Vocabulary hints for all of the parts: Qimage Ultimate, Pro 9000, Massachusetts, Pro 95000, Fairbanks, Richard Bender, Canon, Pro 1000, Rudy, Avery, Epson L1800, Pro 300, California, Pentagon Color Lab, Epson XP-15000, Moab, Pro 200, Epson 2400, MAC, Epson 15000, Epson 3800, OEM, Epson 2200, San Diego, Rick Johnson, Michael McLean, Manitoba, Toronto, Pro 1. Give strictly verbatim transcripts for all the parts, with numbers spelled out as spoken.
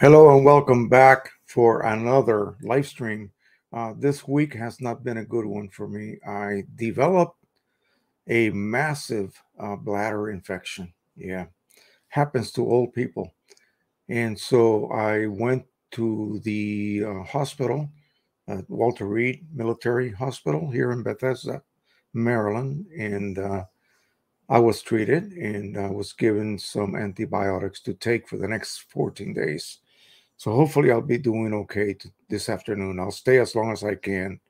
Hello and welcome back for another live stream. Uh, this week has not been a good one for me. I developed a massive uh, bladder infection. Yeah, happens to old people. And so I went to the uh, hospital, uh, Walter Reed Military Hospital here in Bethesda, Maryland. And uh, I was treated and I was given some antibiotics to take for the next fourteen days. So hopefully I'll be doing okay this afternoon. I'll stay as long as I can.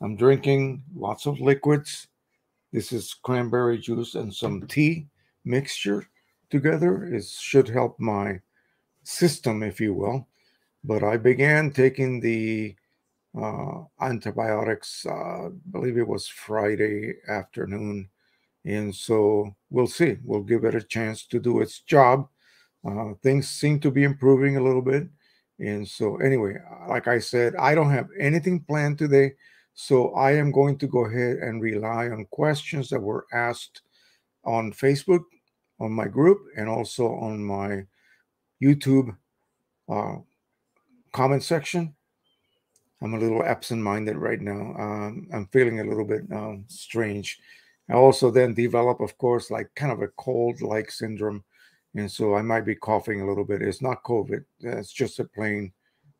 I'm drinking lots of liquids. This is cranberry juice and some tea mixture together. It should help my system, if you will. But I began taking the uh, antibiotics, uh, I believe it was Friday afternoon. And so we'll see. We'll give it a chance to do its job. Uh, things seem to be improving a little bit. And so anyway, like I said, I don't have anything planned today. So I am going to go ahead and rely on questions that were asked on Facebook, on my group, and also on my YouTube uh, comment section. I'm a little absent-minded right now. Um, I'm feeling a little bit um, strange. I also then develop, of course, like kind of a cold-like syndrome. And so I might be coughing a little bit. It's not COVID. It's just a plain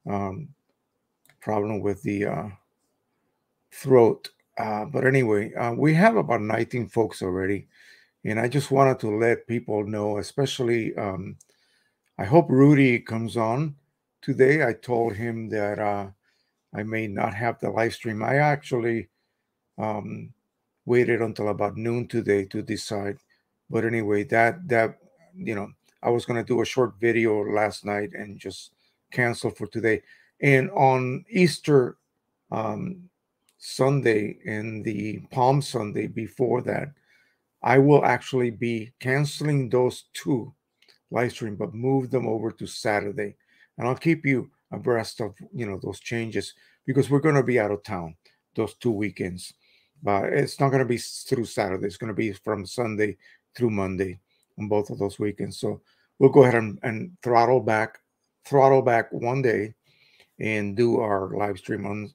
um, problem with the uh, throat. Uh, but anyway, uh, we have about nineteen folks already. And I just wanted to let people know, especially, um, I hope Rudy comes on today. I told him that uh, I may not have the live stream. I actually um, waited until about noon today to decide. But anyway, that that... you know, I was going to do a short video last night and just cancel for today. And on Easter um, Sunday and the Palm Sunday before that, I will actually be canceling those two live stream, but move them over to Saturday. And I'll keep you abreast of, you know, those changes because we're going to be out of town those two weekends. But it's not going to be through Saturday. It's going to be from Sunday through Monday on both of those weekends. So we'll go ahead and, and throttle back, throttle back one day and do our live stream on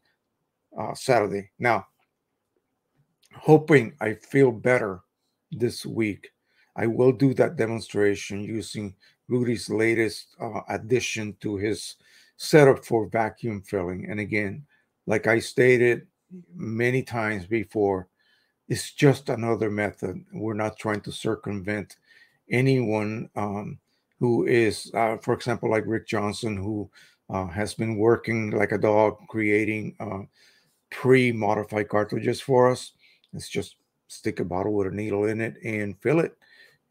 uh, Saturday. Now, hoping I feel better this week, I will do that demonstration using Rudy's latest uh, addition to his setup for vacuum filling. And again, like I stated many times before, it's just another method. We're not trying to circumvent anyone um, who is, uh, for example, like Rick Johnson, who uh, has been working like a dog, creating uh, pre-modified cartridges for us. It's just stick a bottle with a needle in it and fill it.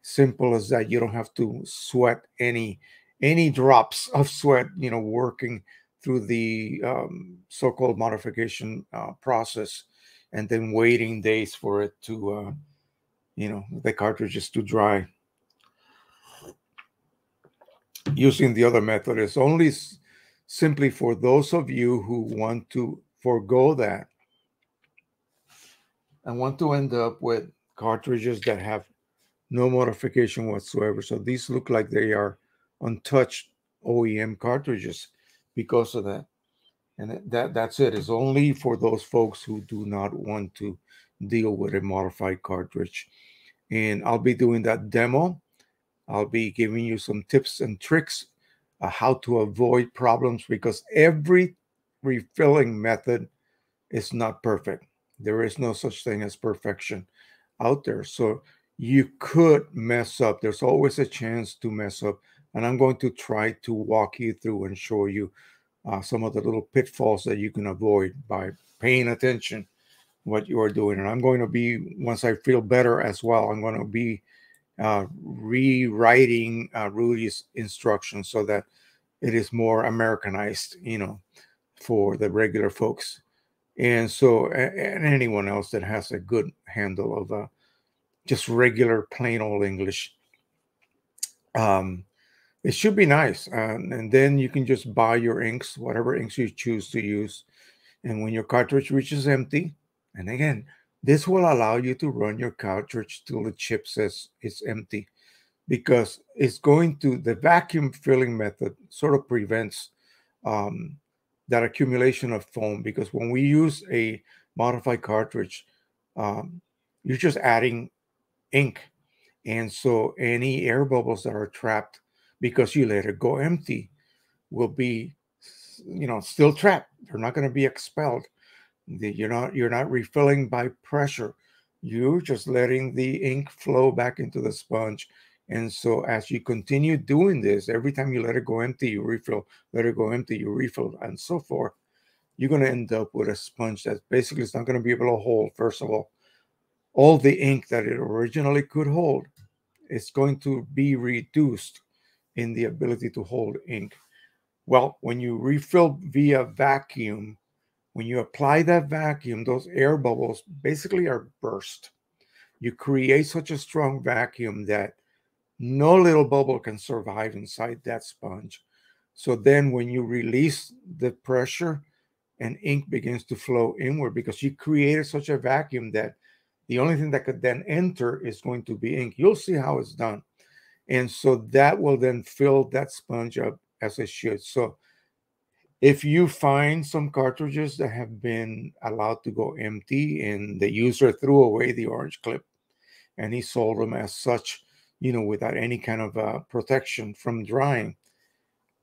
Simple as that. You don't have to sweat any any drops of sweat, you know, working through the um, so-called modification uh, process and then waiting days for it to, uh, you know, the cartridges to dry. Using the other method is only simply for those of you who want to forego that and want to end up with cartridges that have no modification whatsoever. So these look like they are untouched O E M cartridges because of that. And that, that's it. It's only for those folks who do not want to deal with a modified cartridge. And I'll be doing that demo. I'll be giving you some tips and tricks on how to avoid problems because every refilling method is not perfect. There is no such thing as perfection out there. So you could mess up. There's always a chance to mess up. And I'm going to try to walk you through and show you uh, some of the little pitfalls that you can avoid by paying attention what you are doing. And I'm going to be, once I feel better as well, I'm going to be uh, rewriting uh, Rudy's instructions so that it is more Americanized, you know, for the regular folks. And so, and anyone else that has a good handle of uh, just regular, plain old English. Um, it should be nice. Um, and then you can just buy your inks, whatever inks you choose to use. And when your cartridge reaches empty, and again, this will allow you to run your cartridge till the chip says it's empty, because it's going to, the vacuum filling method sort of prevents um, that accumulation of foam, because when we use a modified cartridge, um, you're just adding ink. And so any air bubbles that are trapped because you let it go empty will be, you know, still trapped. They're not going to be expelled. You're not, you're not refilling by pressure. You're just letting the ink flow back into the sponge. And so as you continue doing this, every time you let it go empty, you refill, let it go empty, you refill, and so forth, you're going to end up with a sponge that basically is not going to be able to hold, first of all, all the ink that it originally could hold. It's going to be reduced in the ability to hold ink. Well, when you refill via vacuum, when you apply that vacuum, those air bubbles basically are burst. You create such a strong vacuum that no little bubble can survive inside that sponge. So then when you release the pressure and ink begins to flow inward, because you created such a vacuum that the only thing that could then enter is going to be ink. You'll see how it's done. And so that will then fill that sponge up as it should. So if you find some cartridges that have been allowed to go empty and the user threw away the orange clip and he sold them as such, you know, without any kind of uh, protection from drying,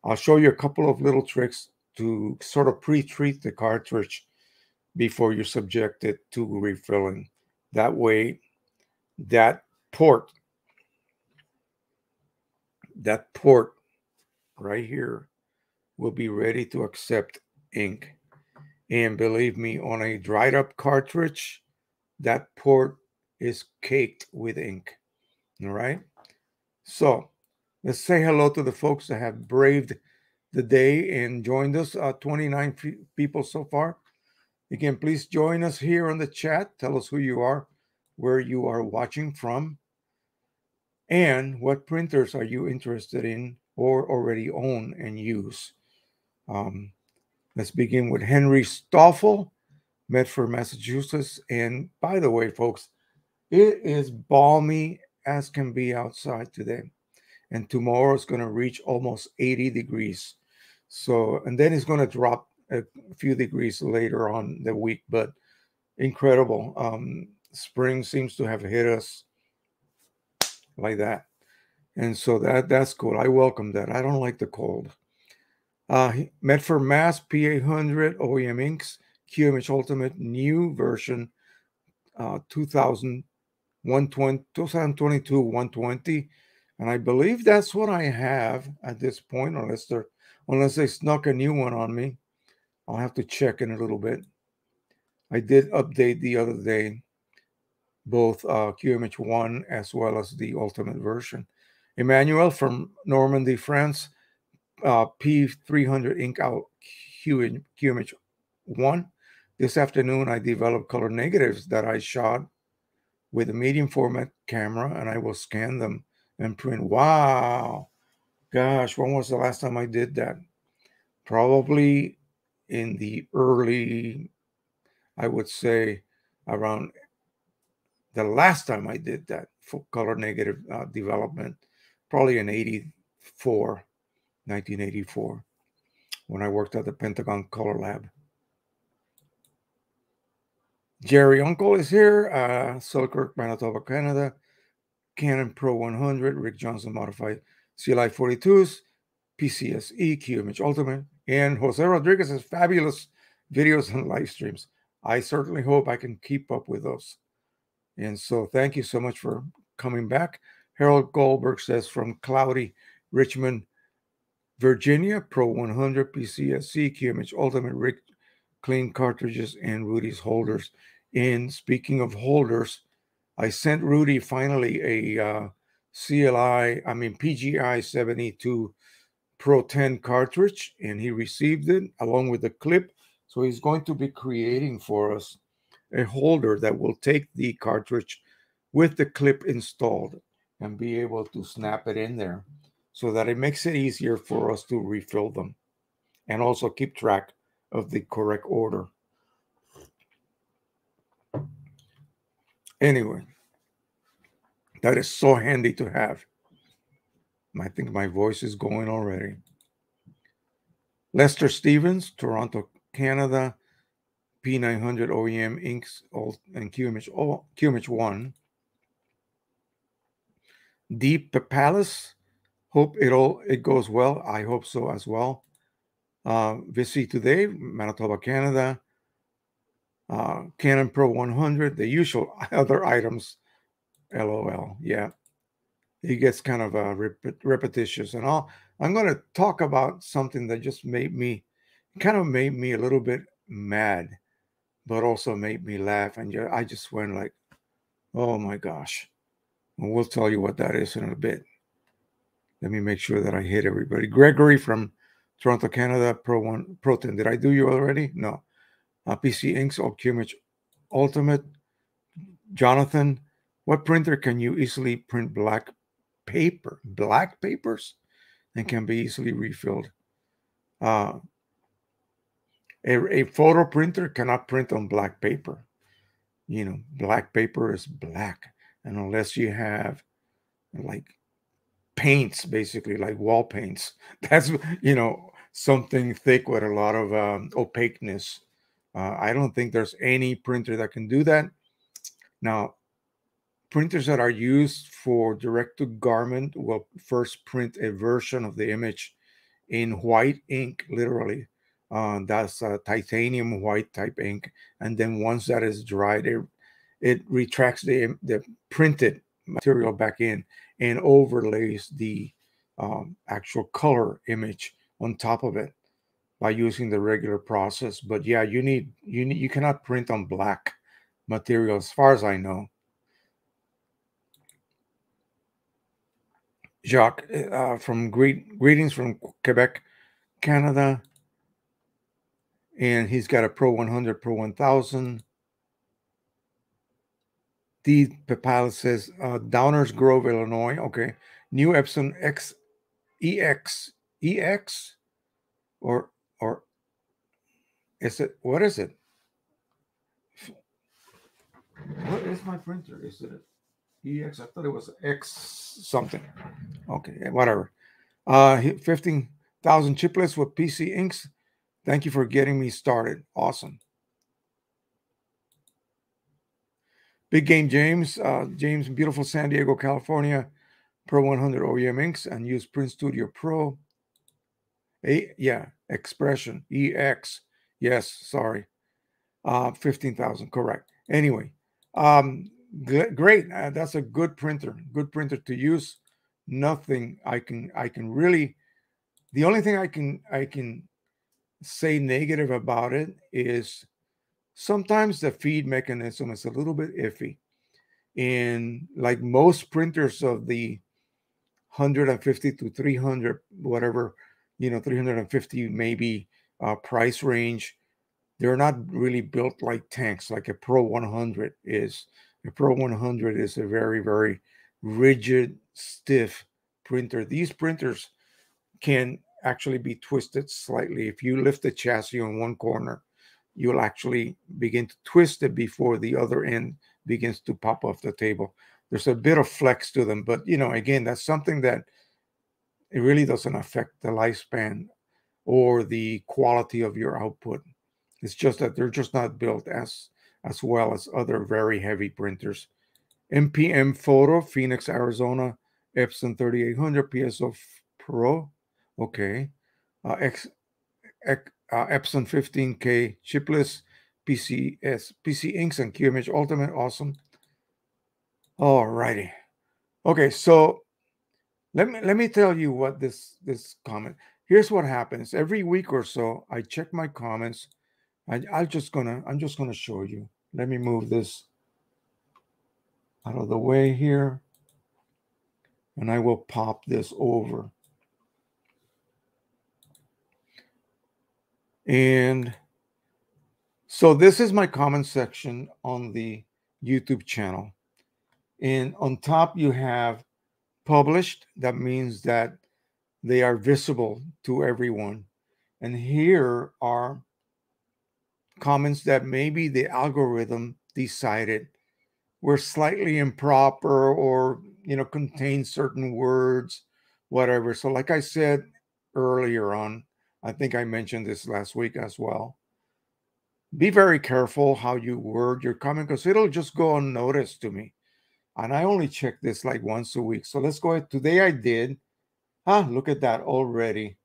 I'll show you a couple of little tricks to sort of pre-treat the cartridge before you subject it to refilling. That way, that port, that port right here will be ready to accept ink. And believe me, on a dried up cartridge, that port is caked with ink. All right. So let's say hello to the folks that have braved the day and joined us. Uh, twenty-nine people so far. Again, please join us here on the chat. Tell us who you are, where you are watching from, and what printers are you interested in or already own and use. Um, let's begin with Henry Stoffel, Medford, Massachusetts. And by the way, folks, it is balmy as can be outside today. And tomorrow it's going to reach almost eighty degrees. So, and then it's going to drop a few degrees later on the week, but incredible. Um, spring seems to have hit us like that. And so that, that's cool. I welcome that. I don't like the cold. Uh, Medford, Mass, P A one hundred, O E M Inks, Qimage Ultimate, new version, uh, two thousand, one twenty, twenty twenty-two, one twenty. And I believe that's what I have at this point, unless they're, unless they snuck a new one on me. I'll have to check in a little bit. I did update the other day, both uh, Q M H one as well as the Ultimate version. Emmanuel from Normandy, France, uh, P three hundred Ink Out Q M H one. This afternoon, I developed color negatives that I shot with a medium format camera, and I will scan them and print. Wow. Gosh, when was the last time I did that? Probably in the early, I would say around the last time I did that for color negative uh, development, probably in eighty-four, nineteen eighty-four, when I worked at the Pentagon Color Lab. Jerry Uncle is here, uh, Selkirk, Manitoba, Canada, Canon Pro one hundred, Rick Johnson Modified C L I forty-twos, P C S E, Qimage Ultimate, and Jose Rodriguez's fabulous videos and live streams. I certainly hope I can keep up with those. And so thank you so much for coming back. Harold Goldberg says, from cloudy Richmond, Virginia, Pro one hundred, P C S C, Qimage Ultimate, Rick, clean cartridges, and Rudy's holders. And speaking of holders, I sent Rudy finally a uh, C L I, I mean P G I seventy-two Pro ten cartridge, and he received it along with the clip. So he's going to be creating for us a holder that will take the cartridge with the clip installed and be able to snap it in there so that it makes it easier for us to refill them and also keep track of the correct order. Anyway, that is so handy to have. I think my voice is going already. Lester Stevens, Toronto, Canada, P nine hundred O E M inks and Qimage, oh, Qimage one. Deep Papalis, hope it all it goes well. I hope so as well. Uh, Visi today, Manitoba, Canada. Uh, Canon Pro one hundred, the usual other items, LOL. Yeah, it gets kind of uh, rep repetitious and all. I'm going to talk about something that just made me, kind of made me a little bit mad, but also made me laugh. And I just went like, oh my gosh. And we'll tell you what that is in a bit. Let me make sure that I hit everybody. Gregory from Toronto, Canada, Pro one, Pro ten. Did I do you already? No. Uh, P C Inks or Qimage Ultimate. Jonathan, what printer can you easily print black paper, black papers, and can be easily refilled? Uh, a, a photo printer cannot print on black paper. You know, black paper is black, and unless you have like paints, basically like wall paints, that's, you know, something thick with a lot of um, opaqueness. Uh, I don't think there's any printer that can do that. Now, printers that are used for direct-to-garment will first print a version of the image in white ink, literally. Uh, that's a titanium white type ink. And then once that is dried, it, it retracts the, the printed material back in and overlays the um, actual color image on top of it by using the regular process. But yeah, you need, you need, you cannot print on black material as far as I know. Jacques uh, from greet, greetings from Quebec, Canada. And he's got a Pro one hundred, Pro one thousand. D. Papal says, uh, Downers Grove, Illinois. Okay. New Epson X, E X, E X or Or is it, what is it? What is my printer? Is it E X? I thought it was X something. Okay, whatever. Uh, fifteen thousand chiplets with P C Inks. Thank you for getting me started. Awesome. Big Game James. Uh, James, beautiful San Diego, California. Pro one hundred O E M Inks and use Print Studio Pro. A, yeah, expression, E X. Yes, sorry. Uh, fifteen thousand, correct. Anyway, um, great. Uh, that's a good printer, good printer to use. Nothing I can, I can really, the only thing I can, I can say negative about it is sometimes the feed mechanism is a little bit iffy. And like most printers of the one fifty to three hundred, whatever, you know, three hundred fifty maybe uh, price range, they're not really built like tanks, like a Pro one hundred is. A Pro one hundred is a very, very rigid, stiff printer. These printers can actually be twisted slightly. If you lift the chassis on one corner, you'll actually begin to twist it before the other end begins to pop off the table. There's a bit of flex to them, but, you know, again, that's something that it really doesn't affect the lifespan or the quality of your output. It's just that they're just not built as, as well as other very heavy printers. M P M Photo, Phoenix, Arizona, Epson thirty-eight hundred, P S O Pro. Okay. Uh, X, X, uh, Epson fifteen K chipless, P C S, P C Inks, and Qimage Ultimate. Awesome. All righty. Okay, so... Let me, let me tell you what this, this comment. Here's what happens. Every week or so, I check my comments. I, I'm just gonna, I'm just gonna show you. Let me move this out of the way here, and I will pop this over. And so this is my comment section on the YouTube channel. And on top you have published. That means that they are visible to everyone. And here are comments that maybe the algorithm decided were slightly improper or, you know, contain certain words, whatever. So like I said earlier on, I think I mentioned this last week as well. Be very careful how you word your comment, because it'll just go unnoticed to me. And I only check this like once a week. So let's go ahead. Today I did. Ah, look at that already.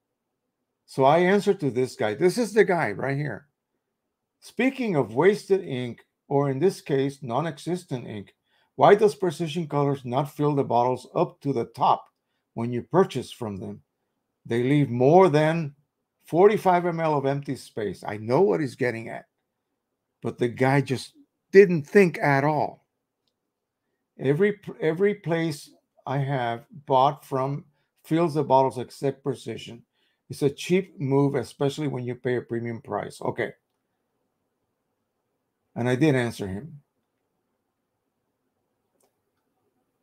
So I answered to this guy. This is the guy right here. Speaking of wasted ink, or in this case, non-existent ink, why does Precision Colors not fill the bottles up to the top when you purchase from them? They leave more than forty-five milliliters of empty space. I know what he's getting at, but the guy just didn't think at all. Every, every place I have bought from fills the bottles except Precision. It's a cheap move, especially when you pay a premium price. Okay. And I did answer him.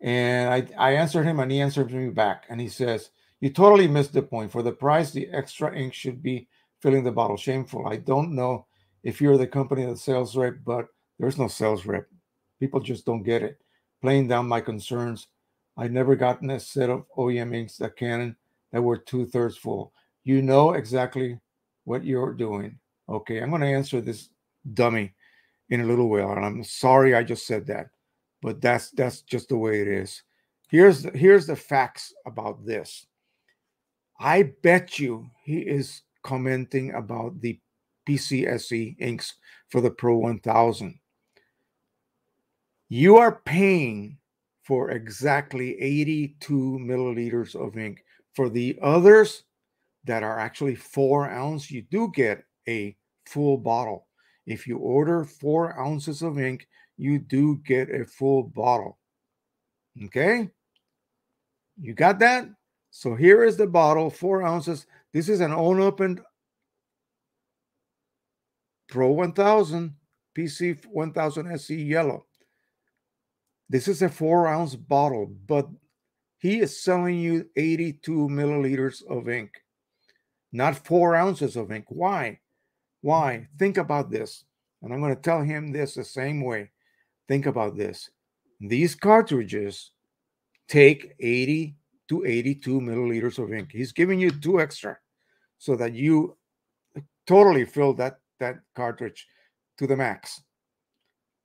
And I, I answered him, and he answered me back. And he says, you totally missed the point. For the price, the extra ink should be filling the bottle. Shameful. I don't know if you're the company or the sales rep, but there's no sales rep. People just don't get it. Playing down my concerns. I've never gotten a set of O E M inks that Canon that were two-thirds full. You know exactly what you're doing. Okay, I'm going to answer this dummy in a little while, and I'm sorry I just said that, but that's that's just the way it is. Here's the, here's the facts about this. I bet you he is commenting about the P C S E inks for the Pro one thousand. You are paying for exactly eighty-two milliliters of ink. For the others that are actually four ounce, you do get a full bottle. If you order four ounces of ink, you do get a full bottle. Okay? You got that? So here is the bottle, four ounces. This is an unopened Pro one thousand, P C one thousand S E yellow. This is a four ounce bottle, but he is selling you eighty-two milliliters of ink, not four ounces of ink. Why? Why? Think about this. And I'm going to tell him this the same way. Think about this. These cartridges take eighty to eighty-two milliliters of ink. He's giving you two extra so that you totally fill that, that cartridge to the max.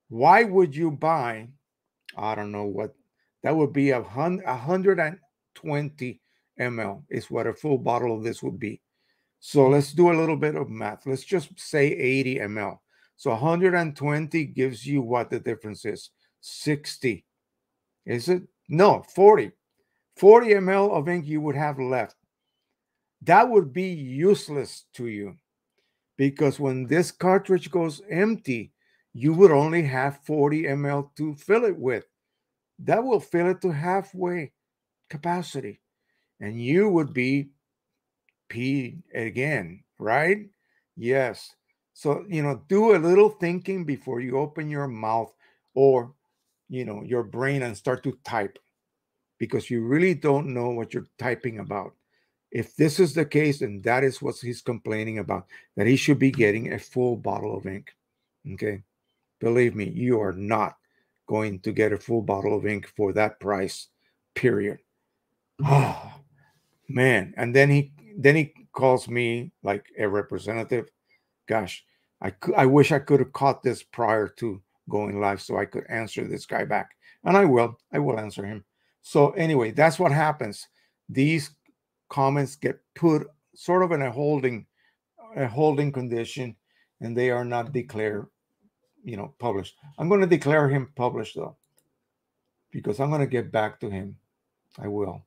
Why would you buy, I don't know what, that would be a one hundred twenty milliliters is what a full bottle of this would be. So let's do a little bit of math. Let's just say eighty milliliters. So one hundred twenty gives you what the difference is. sixty. Is it? No, forty. forty milliliters of ink you would have left. That would be useless to you, because when this cartridge goes empty, you would only have forty milliliters to fill it with. That will fill it to halfway capacity, and you would be P again, right? Yes. So, you know, do a little thinking before you open your mouth or, you know, your brain and start to type, because you really don't know what you're typing about. If this is the case, then that is what he's complaining about, that he should be getting a full bottle of ink. Okay. Believe me, you are not going to get a full bottle of ink for that price, period. Oh, man. And then he, then he calls me like a representative. Gosh, I, I wish I could have caught this prior to going live so I could answer this guy back. And I will. I will answer him. So anyway, that's what happens. These comments get put sort of in a holding, a holding condition, and they are not declared, you know, published. I'm going to declare him published though, because I'm going to get back to him. I will.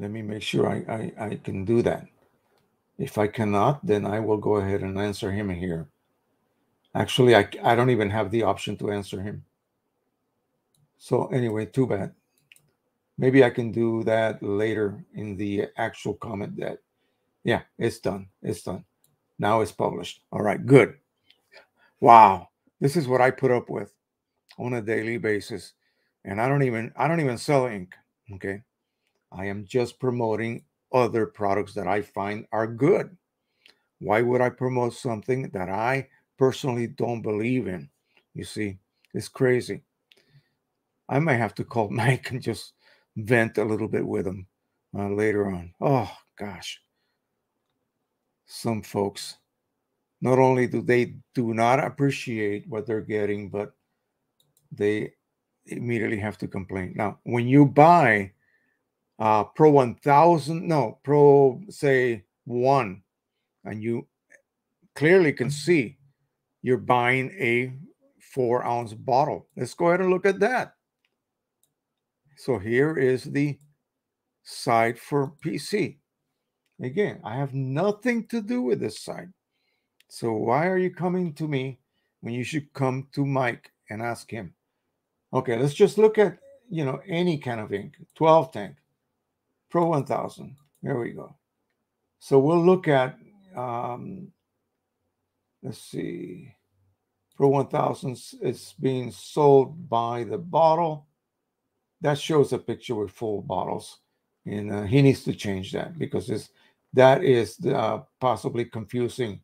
Let me make sure I, I, I can do that. If I cannot, then I will go ahead and answer him here. Actually, I, I don't even have the option to answer him. So anyway, too bad. Maybe I can do that later in the actual comment that, yeah, it's done. It's done. Now it's published. All right, good. Wow. This is what I put up with on a daily basis. And I don't even, I don't even sell ink. Okay. I am just promoting other products that I find are good. Why would I promote something that I personally don't believe in? You see, it's crazy. I might have to call Mike and just vent a little bit with him uh, later on. Oh, gosh. Some folks, not only do they do not appreciate what they're getting, but they immediately have to complain. Now, when you buy uh, Pro one thousand, no, Pro, say, one, and you clearly can see you're buying a four ounce bottle. Let's go ahead and look at that. So here is the side for P C. Again, I have nothing to do with this side. So why are you coming to me when you should come to Mike and ask him? Okay, let's just look at, you know, any kind of ink. twelve tank, Pro one thousand. There we go. So we'll look at, um, let's see, Pro one thousand is being sold by the bottle. That shows a picture with full bottles. And uh, he needs to change that because it's, that is the, uh, possibly confusing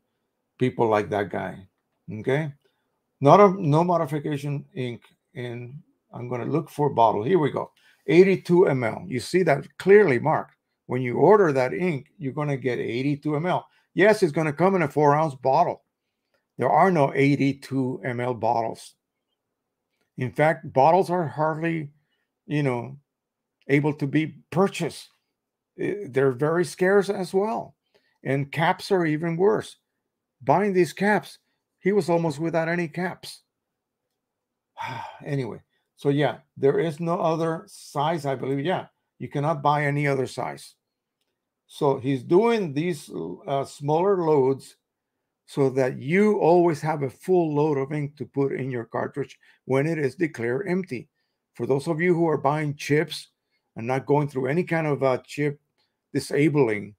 people like that guy. Okay. Not a, no modification ink. And I'm going to look for bottle. Here we go. eighty-two milliliters. You see that clearly marked. When you order that ink, you're going to get eighty-two milliliters. Yes, it's going to come in a four ounce bottle. There are no eighty-two milliliter bottles. In fact, bottles are hardly, you know, able to be purchased. They're very scarce as well. And caps are even worse. Buying these caps, he was almost without any caps. Anyway, so yeah, there is no other size, I believe. Yeah, you cannot buy any other size. So he's doing these uh, smaller loads so that you always have a full load of ink to put in your cartridge when it is declared empty. For those of you who are buying chips and not going through any kind of uh, chip disabling,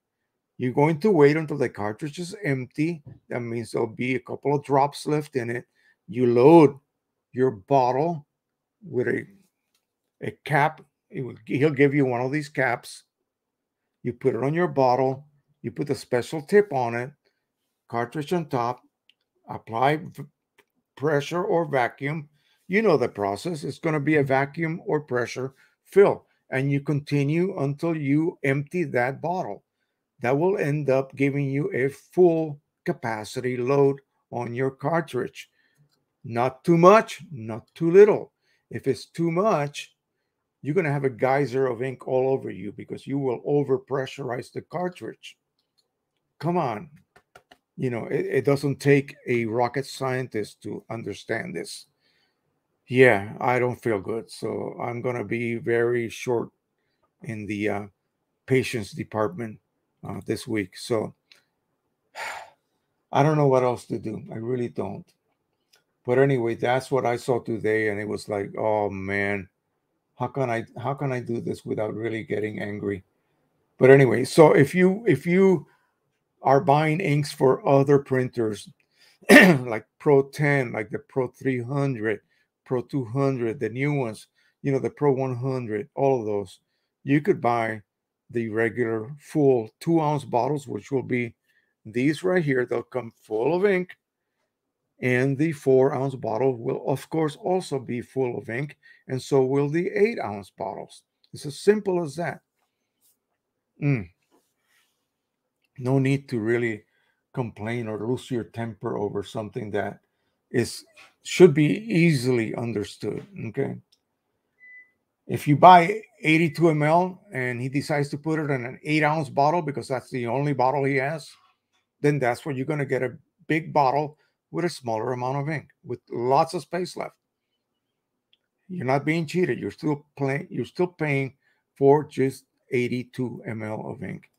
you're going to wait until the cartridge is empty. That means there'll be a couple of drops left in it. You load your bottle with a, a cap. It will, he'll give you one of these caps. You put it on your bottle. You put the special tip on it, cartridge on top, apply pressure or vacuum. You know the process. It's going to be a vacuum or pressure fill. And you continue until you empty that bottle. That will end up giving you a full capacity load on your cartridge. Not too much, not too little. If it's too much, you're going to have a geyser of ink all over you because you will over-pressurize the cartridge. Come on. You know, it, it doesn't take a rocket scientist to understand this. Yeah, I don't feel good, so I'm going to be very short in the uh, patients department uh, this week. So I don't know what else to do. I really don't. But anyway, that's what I saw today, and it was like, oh man, how can I how can I do this without really getting angry? But anyway, so if you if you are buying inks for other printers like Pro ten, like the Pro three hundred. Pro two hundred, the new ones, you know, the Pro one hundred, all of those, you could buy the regular full two ounce bottles, which will be these right here. They'll come full of ink. And the four ounce bottle will, of course, also be full of ink. And so will the eight ounce bottles. It's as simple as that. Mm. No need to really complain or lose your temper over something that is should be easily understood. Okay, if you buy eighty-two milliliters and he decides to put it in an eight ounce bottle because that's the only bottle he has, then that's where you're going to get a big bottle with a smaller amount of ink with lots of space left. You're not being cheated. You're still playing. You're still paying for just eighty-two milliliters of ink.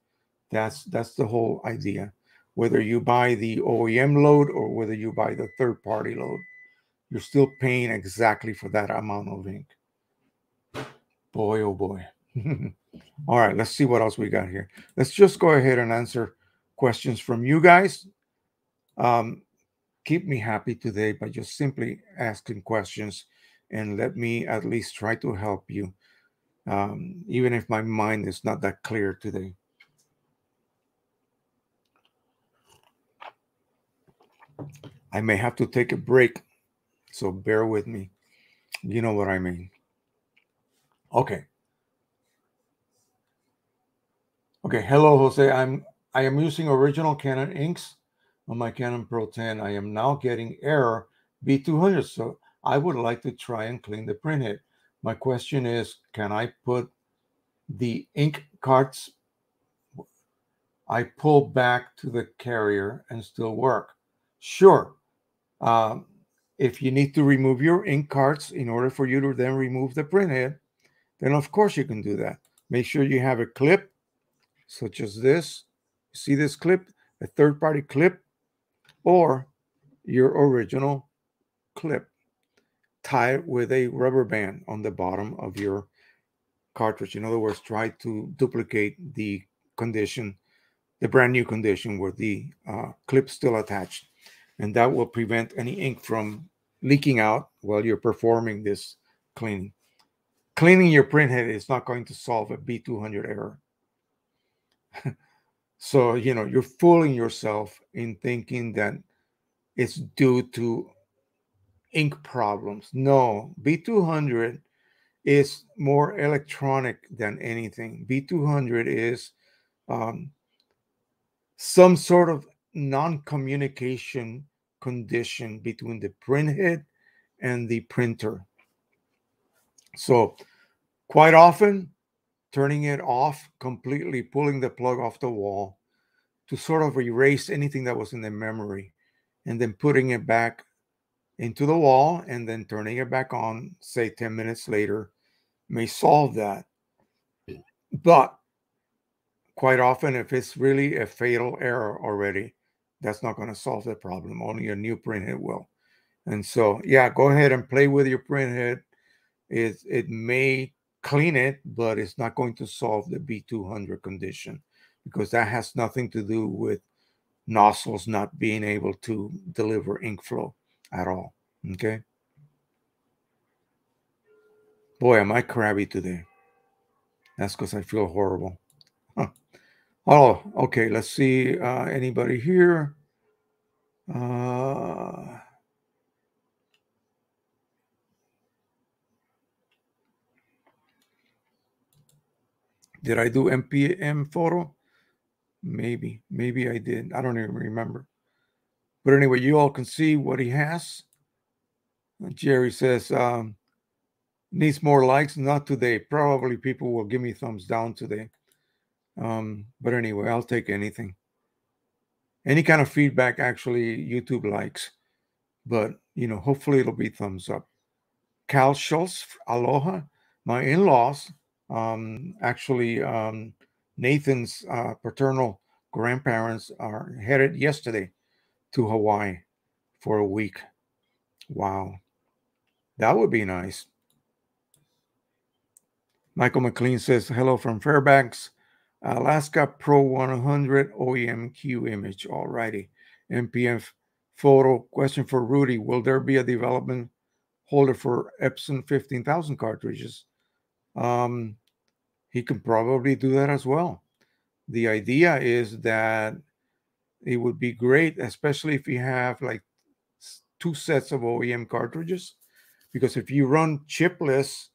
That's that's the whole idea. Whether you buy the O E M load or whether you buy the third-party load, you're still paying exactly for that amount of ink. Boy, oh boy. All right, let's see what else we got here. Let's just go ahead and answer questions from you guys. Um, keep me happy today by just simply asking questions and let me at least try to help you, um, even if my mind is not that clear today. I may have to take a break, so bear with me. You know what I mean. Okay. Okay, hello, Jose. I'm, I am using original Canon inks on my Canon Pro ten. I am now getting error B two hundred, so I would like to try and clean the printhead. My question is, can I put the ink carts I pull back to the carrier and still work? Sure. Um, if you need to remove your ink carts in order for you to then remove the printhead, then of course you can do that. Make sure you have a clip such as this. See this clip? A third-party clip or your original clip. Tie it with a rubber band on the bottom of your cartridge. In other words, try to duplicate the condition, the brand new condition where the uh, clip's still attached. And that will prevent any ink from leaking out while you're performing this cleaning. Cleaning your printhead is not going to solve a B two hundred error. So, you know, you're fooling yourself in thinking that it's due to ink problems. No, B two hundred is more electronic than anything. B two hundred is um, some sort of non-communication condition between the printhead and the printer. So quite often, turning it off completely, pulling the plug off the wall to sort of erase anything that was in the memory and then putting it back into the wall and then turning it back on, say ten minutes later, may solve that. But quite often, if it's really a fatal error already, that's not going to solve the problem. Only a new printhead will. And so, yeah, go ahead and play with your printhead. It, it may clean it, but it's not going to solve the B two hundred condition because that has nothing to do with nozzles not being able to deliver ink flow at all, okay? Boy, am I crabby today. That's because I feel horrible. Huh. Oh, okay, let's see uh, anybody here. Uh... Did I do M P M photo? Maybe. Maybe I did. I don't even remember. But anyway, you all can see what he has. Jerry says, um, needs more likes. Not today. Probably people will give me thumbs down today. Um, but anyway, I'll take anything. Any kind of feedback, actually, YouTube likes. But, you know, hopefully it'll be thumbs up. Cal Schultz, aloha. My in-laws. Um, actually, um, Nathan's uh, paternal grandparents are headed yesterday to Hawaii for a week. Wow. That would be nice. Michael McLean says, hello from Fairbanks, Alaska. Pro one hundred O E M Q image. All righty. M P F photo. Question for Rudy. Will there be a development holder for Epson fifteen thousand cartridges? Um, he can probably do that as well. The idea is that it would be great, especially if you have like two sets of O E M cartridges, because if you run chipless,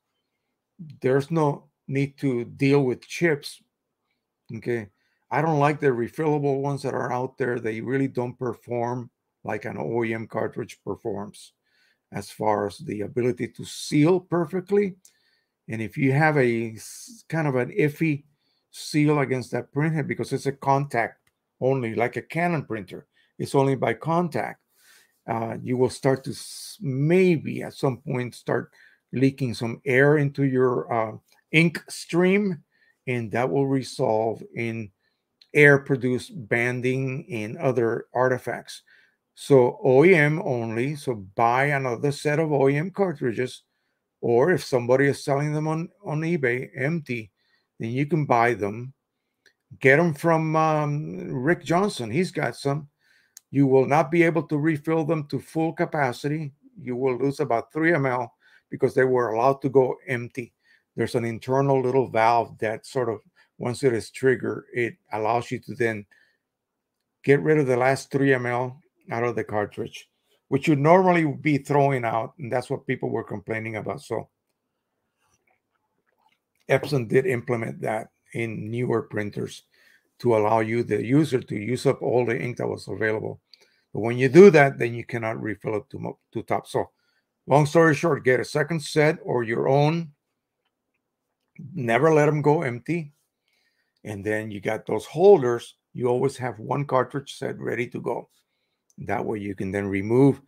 there's no need to deal with chips. Okay. I don't like the refillable ones that are out there. They really don't perform like an O E M cartridge performs as far as the ability to seal perfectly. And if you have a kind of an iffy seal against that printhead, because it's a contact only, like a Canon printer, it's only by contact, uh, you will start to maybe at some point start leaking some air into your uh, ink stream, and that will resolve in air-produced banding and other artifacts. So O E M only, so buy another set of O E M cartridges, or if somebody is selling them on, on eBay empty, then you can buy them. Get them from um, Rick Johnson. He's got some. You will not be able to refill them to full capacity. You will lose about three milliliters because they were allowed to go empty. There's an internal little valve that sort of, once it is triggered, it allows you to then get rid of the last three milliliters out of the cartridge, which you normally would be throwing out, and that's what people were complaining about. So Epson did implement that in newer printers to allow you, the user, to use up all the ink that was available. But when you do that, then you cannot refill it to, to top. So long story short, get a second set or your own. Never let them go empty. And then you got those holders. You always have one cartridge set ready to go. That way you can then remove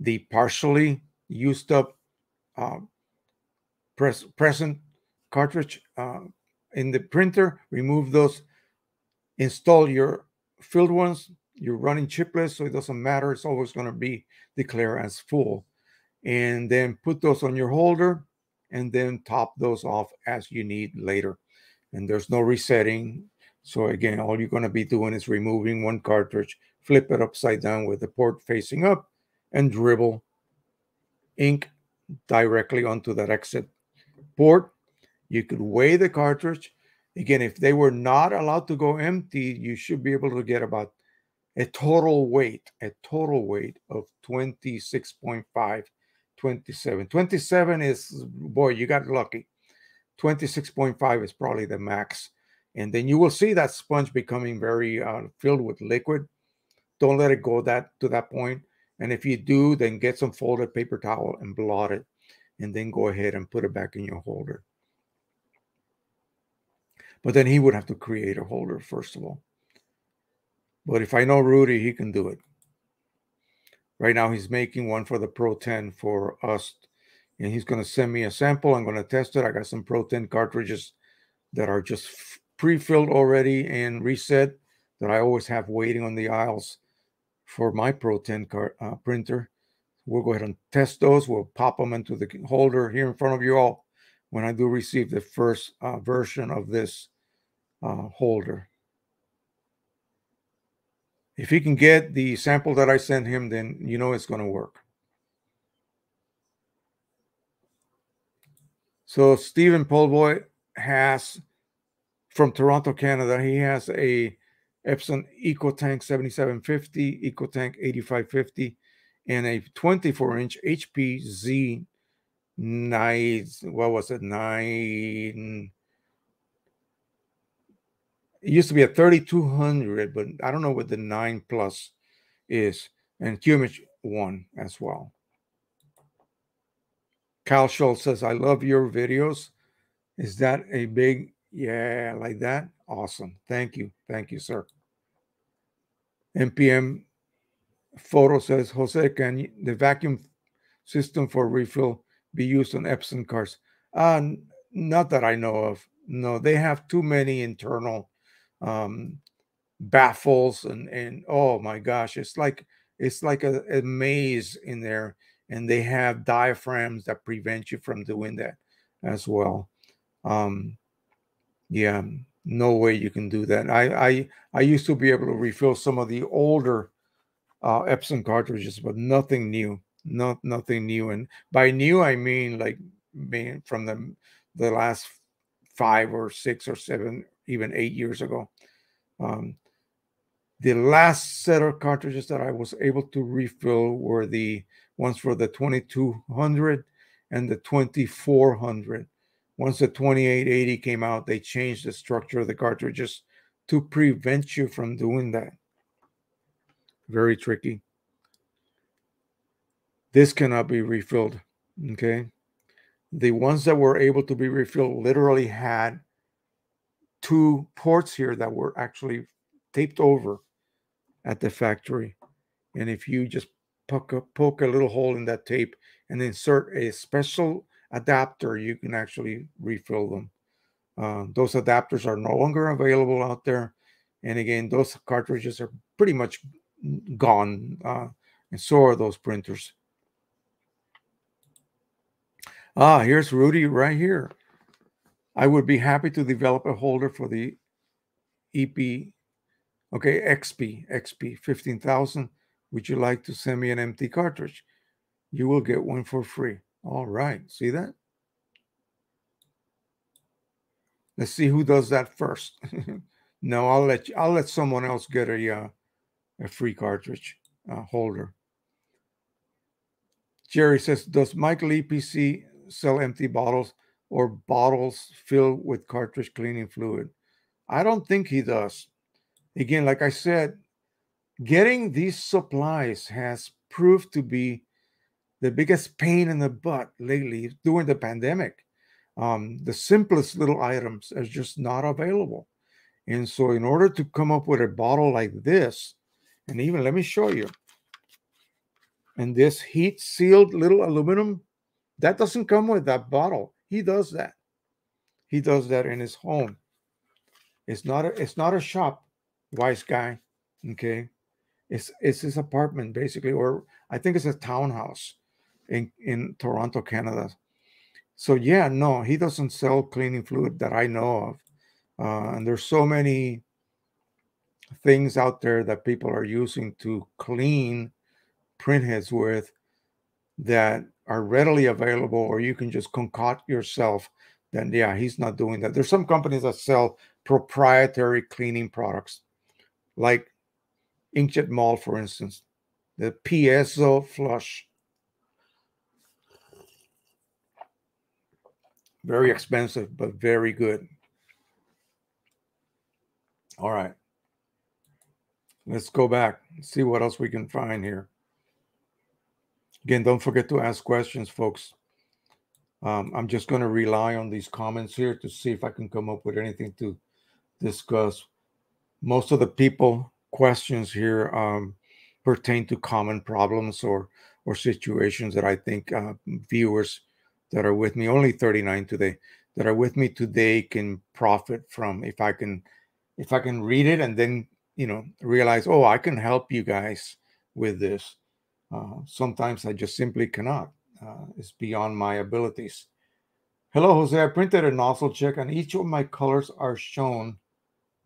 the partially used up uh, press, present cartridge uh, in the printer, remove those, install your filled ones. You're running chiplets, so it doesn't matter. It's always going to be declared as full. And then put those on your holder and then top those off as you need later. And there's no resetting. So again, all you're going to be doing is removing one cartridge, flip it upside down with the port facing up, and dribble ink directly onto that exit port. You could weigh the cartridge. Again, if they were not allowed to go empty, you should be able to get about a total weight, a total weight of twenty-six point five, twenty-seven. twenty-seven is, boy, you got lucky. twenty-six point five is probably the max. And then you will see that sponge becoming very uh, filled with liquid. Don't let it go that to that point. And if you do, then get some folded paper towel and blot it. And then go ahead and put it back in your holder. But then he would have to create a holder, first of all. But if I know Rudy, he can do it. Right now, he's making one for the Pro ten for us. And he's going to send me a sample. I'm going to test it. I got some Pro ten cartridges that are just pre-filled already and reset that I always have waiting on the aisles for my Pro ten car, uh, printer. We'll go ahead and test those. We'll pop them into the holder here in front of you all when I do receive the first uh, version of this uh, holder. If he can get the sample that I sent him, then you know it's going to work. So Stephen Polboy has, from Toronto, Canada, he has a Epson EcoTank seventy-seven fifty, EcoTank eighty-five fifty, and a twenty-four inch H P Z. Nine, what was it? Nine. It used to be a thirty-two hundred, but I don't know what the nine plus is. And Qimage one as well. Kyle Schultz says, "I love your videos." Is that a big yeah like that? Awesome. Thank you. Thank you, sir. M P M Photo says, "Jose, can the vacuum system for refill be used on Epson cards?" Uh, not that I know of. No, they have too many internal um, baffles and, and oh my gosh, it's like it's like a, a maze in there, and they have diaphragms that prevent you from doing that as well. Um, yeah, no way you can do that. I, I, I used to be able to refill some of the older uh, Epson cartridges, but nothing new. Not nothing new, and by new I mean like being from the the last five or six or seven, even eight years ago. Um, the last set of cartridges that I was able to refill were the ones for the twenty-two hundred and the twenty-four hundred. Once the twenty-eight eighty came out, they changed the structure of the cartridges to prevent you from doing that. Very tricky. This cannot be refilled, okay? The ones that were able to be refilled literally had two ports here that were actually taped over at the factory. And if you just poke a, poke a little hole in that tape and insert a special adapter, you can actually refill them. Uh, those adapters are no longer available out there, And again, those cartridges are pretty much gone, uh, and so are those printers. Ah, here's Rudy right here. I would be happy to develop a holder for the E P, okay, X P, X P fifteen thousand. Would you like to send me an empty cartridge? You will get one for free. All right, see that? Let's see who does that first. No, I'll let you, I'll let someone else get a uh, a free cartridge uh, holder. Jerry says, does Michael E P C sell empty bottles or bottles filled with cartridge cleaning fluid? I don't think he does. Again, like I said, getting these supplies has proved to be the biggest pain in the butt lately during the pandemic. Um, the simplest little items are just not available. And so in order to come up with a bottle like this, and even let me show you, and this heat-sealed little aluminum, that doesn't come with that bottle. He does that. He does that in his home. It's not a, it's not a shop, wise guy, okay? It's, it's his apartment, basically, or I think it's a townhouse in, in Toronto, Canada. So, yeah, no, he doesn't sell cleaning fluid that I know of. Uh, and there's so many things out there that people are using to clean printheads with that are readily available, or you can just concoct yourself. Then, yeah, he's not doing that. There's some companies that sell proprietary cleaning products, like Inkjet Mall, for instance, the piezo flush. Very expensive, but very good. All right. Let's go back and see what else we can find here. Again, don't forget to ask questions, folks. Um, I'm just going to rely on these comments here to see if I can come up with anything to discuss. Most of the people questions here um, pertain to common problems or or situations that I think uh, viewers that are with me, only thirty-nine today, that are with me today can profit from if I can if I can read it and then, you know, realize, oh, I can help you guys with this. Uh, sometimes I just simply cannot. Uh, it's beyond my abilities. Hello, Jose. I printed a nozzle check, and each of my colors are shown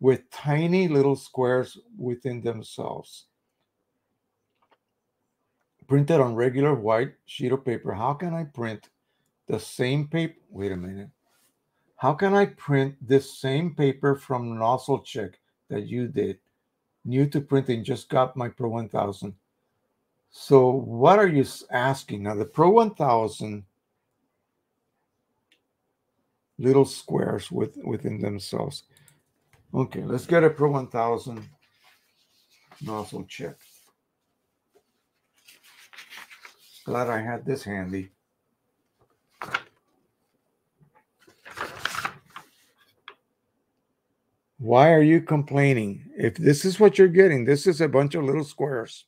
with tiny little squares within themselves. Printed on regular white sheet of paper. How can I print the same paper? Wait a minute. How can I print this same paper from nozzle check that you did? New to printing, just got my Pro one thousand. So what are you asking? Now, the Pro one thousand, little squares with, within themselves. Okay, let's get a Pro one thousand nozzle check. Glad I had this handy. Why are you complaining? If this is what you're getting, this is a bunch of little squares.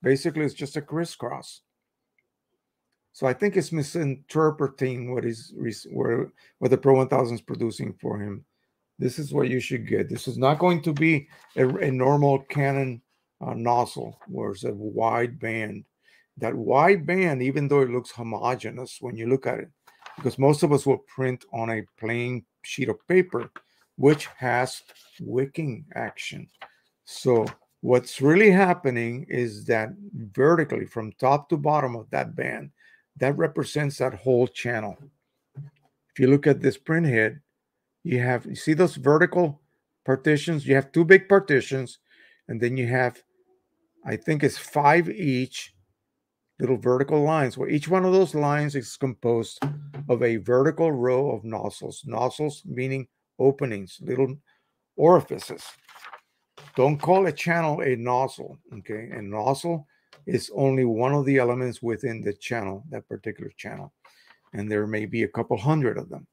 Basically, it's just a crisscross. So I think it's misinterpreting what is what the Pro one thousand is producing for him. This is what you should get. This is not going to be a, a normal Canon uh, nozzle, where it's a wide band. That wide band, even though it looks homogeneous when you look at it, because most of us will print on a plain sheet of paper, which has wicking action. So what's really happening is that vertically from top to bottom of that band, that represents that whole channel. If you look at this printhead, you have, you see those vertical partitions? You have two big partitions, and then you have, I think it's five each little vertical lines, where each one of those lines is composed of a vertical row of nozzles. Nozzles meaning openings, little orifices. Don't call a channel a nozzle, okay? A nozzle is only one of the elements within the channel, that particular channel. And there may be a couple hundred of them.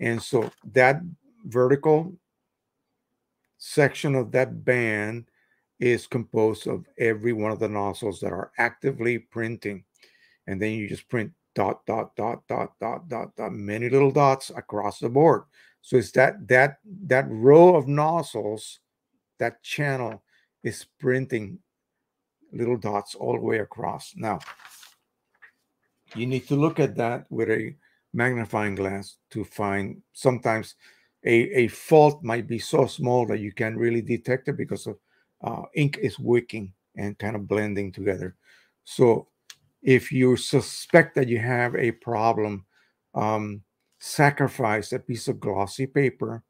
And so that vertical section of that band is composed of every one of the nozzles that are actively printing. And then you just print dot, dot, dot, dot, dot, dot, dot, many little dots across the board. So it's that that that row of nozzles that channel is printing little dots all the way across. Now, you need to look at that with a magnifying glass to find. Sometimes a, a fault might be so small that you can't really detect it because of uh, ink is wicking and kind of blending together. So if you suspect that you have a problem, um, sacrifice a piece of glossy paper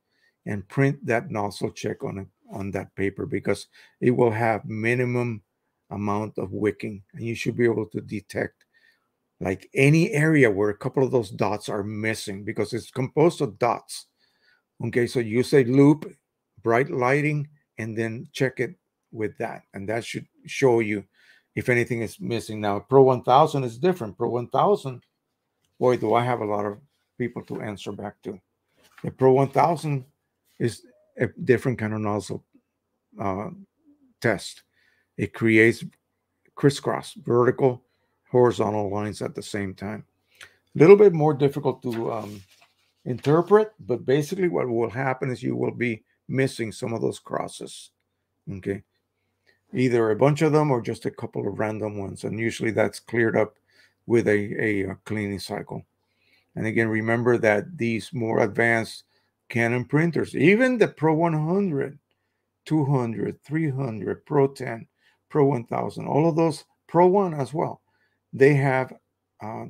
and print that nozzle check on it, on that paper, because it will have minimum amount of wicking, and you should be able to detect like any area where a couple of those dots are missing, because it's composed of dots. Okay, so use a loop, bright lighting, and then check it with that, and that should show you if anything is missing. Now, Pro one thousand is different. Pro one thousand, boy, do I have a lot of people to answer back to. The Pro one thousand is a different kind of nozzle uh, test. It creates crisscross, vertical, horizontal lines at the same time. A little bit more difficult to um, interpret, but basically what will happen is you will be missing some of those crosses, okay? Either a bunch of them or just a couple of random ones, and usually that's cleared up with a, a cleaning cycle. And again, remember that these more advanced Canon printers, even the Pro one hundred, two hundred, three hundred, Pro ten, Pro one thousand, all of those, Pro one as well, they have uh,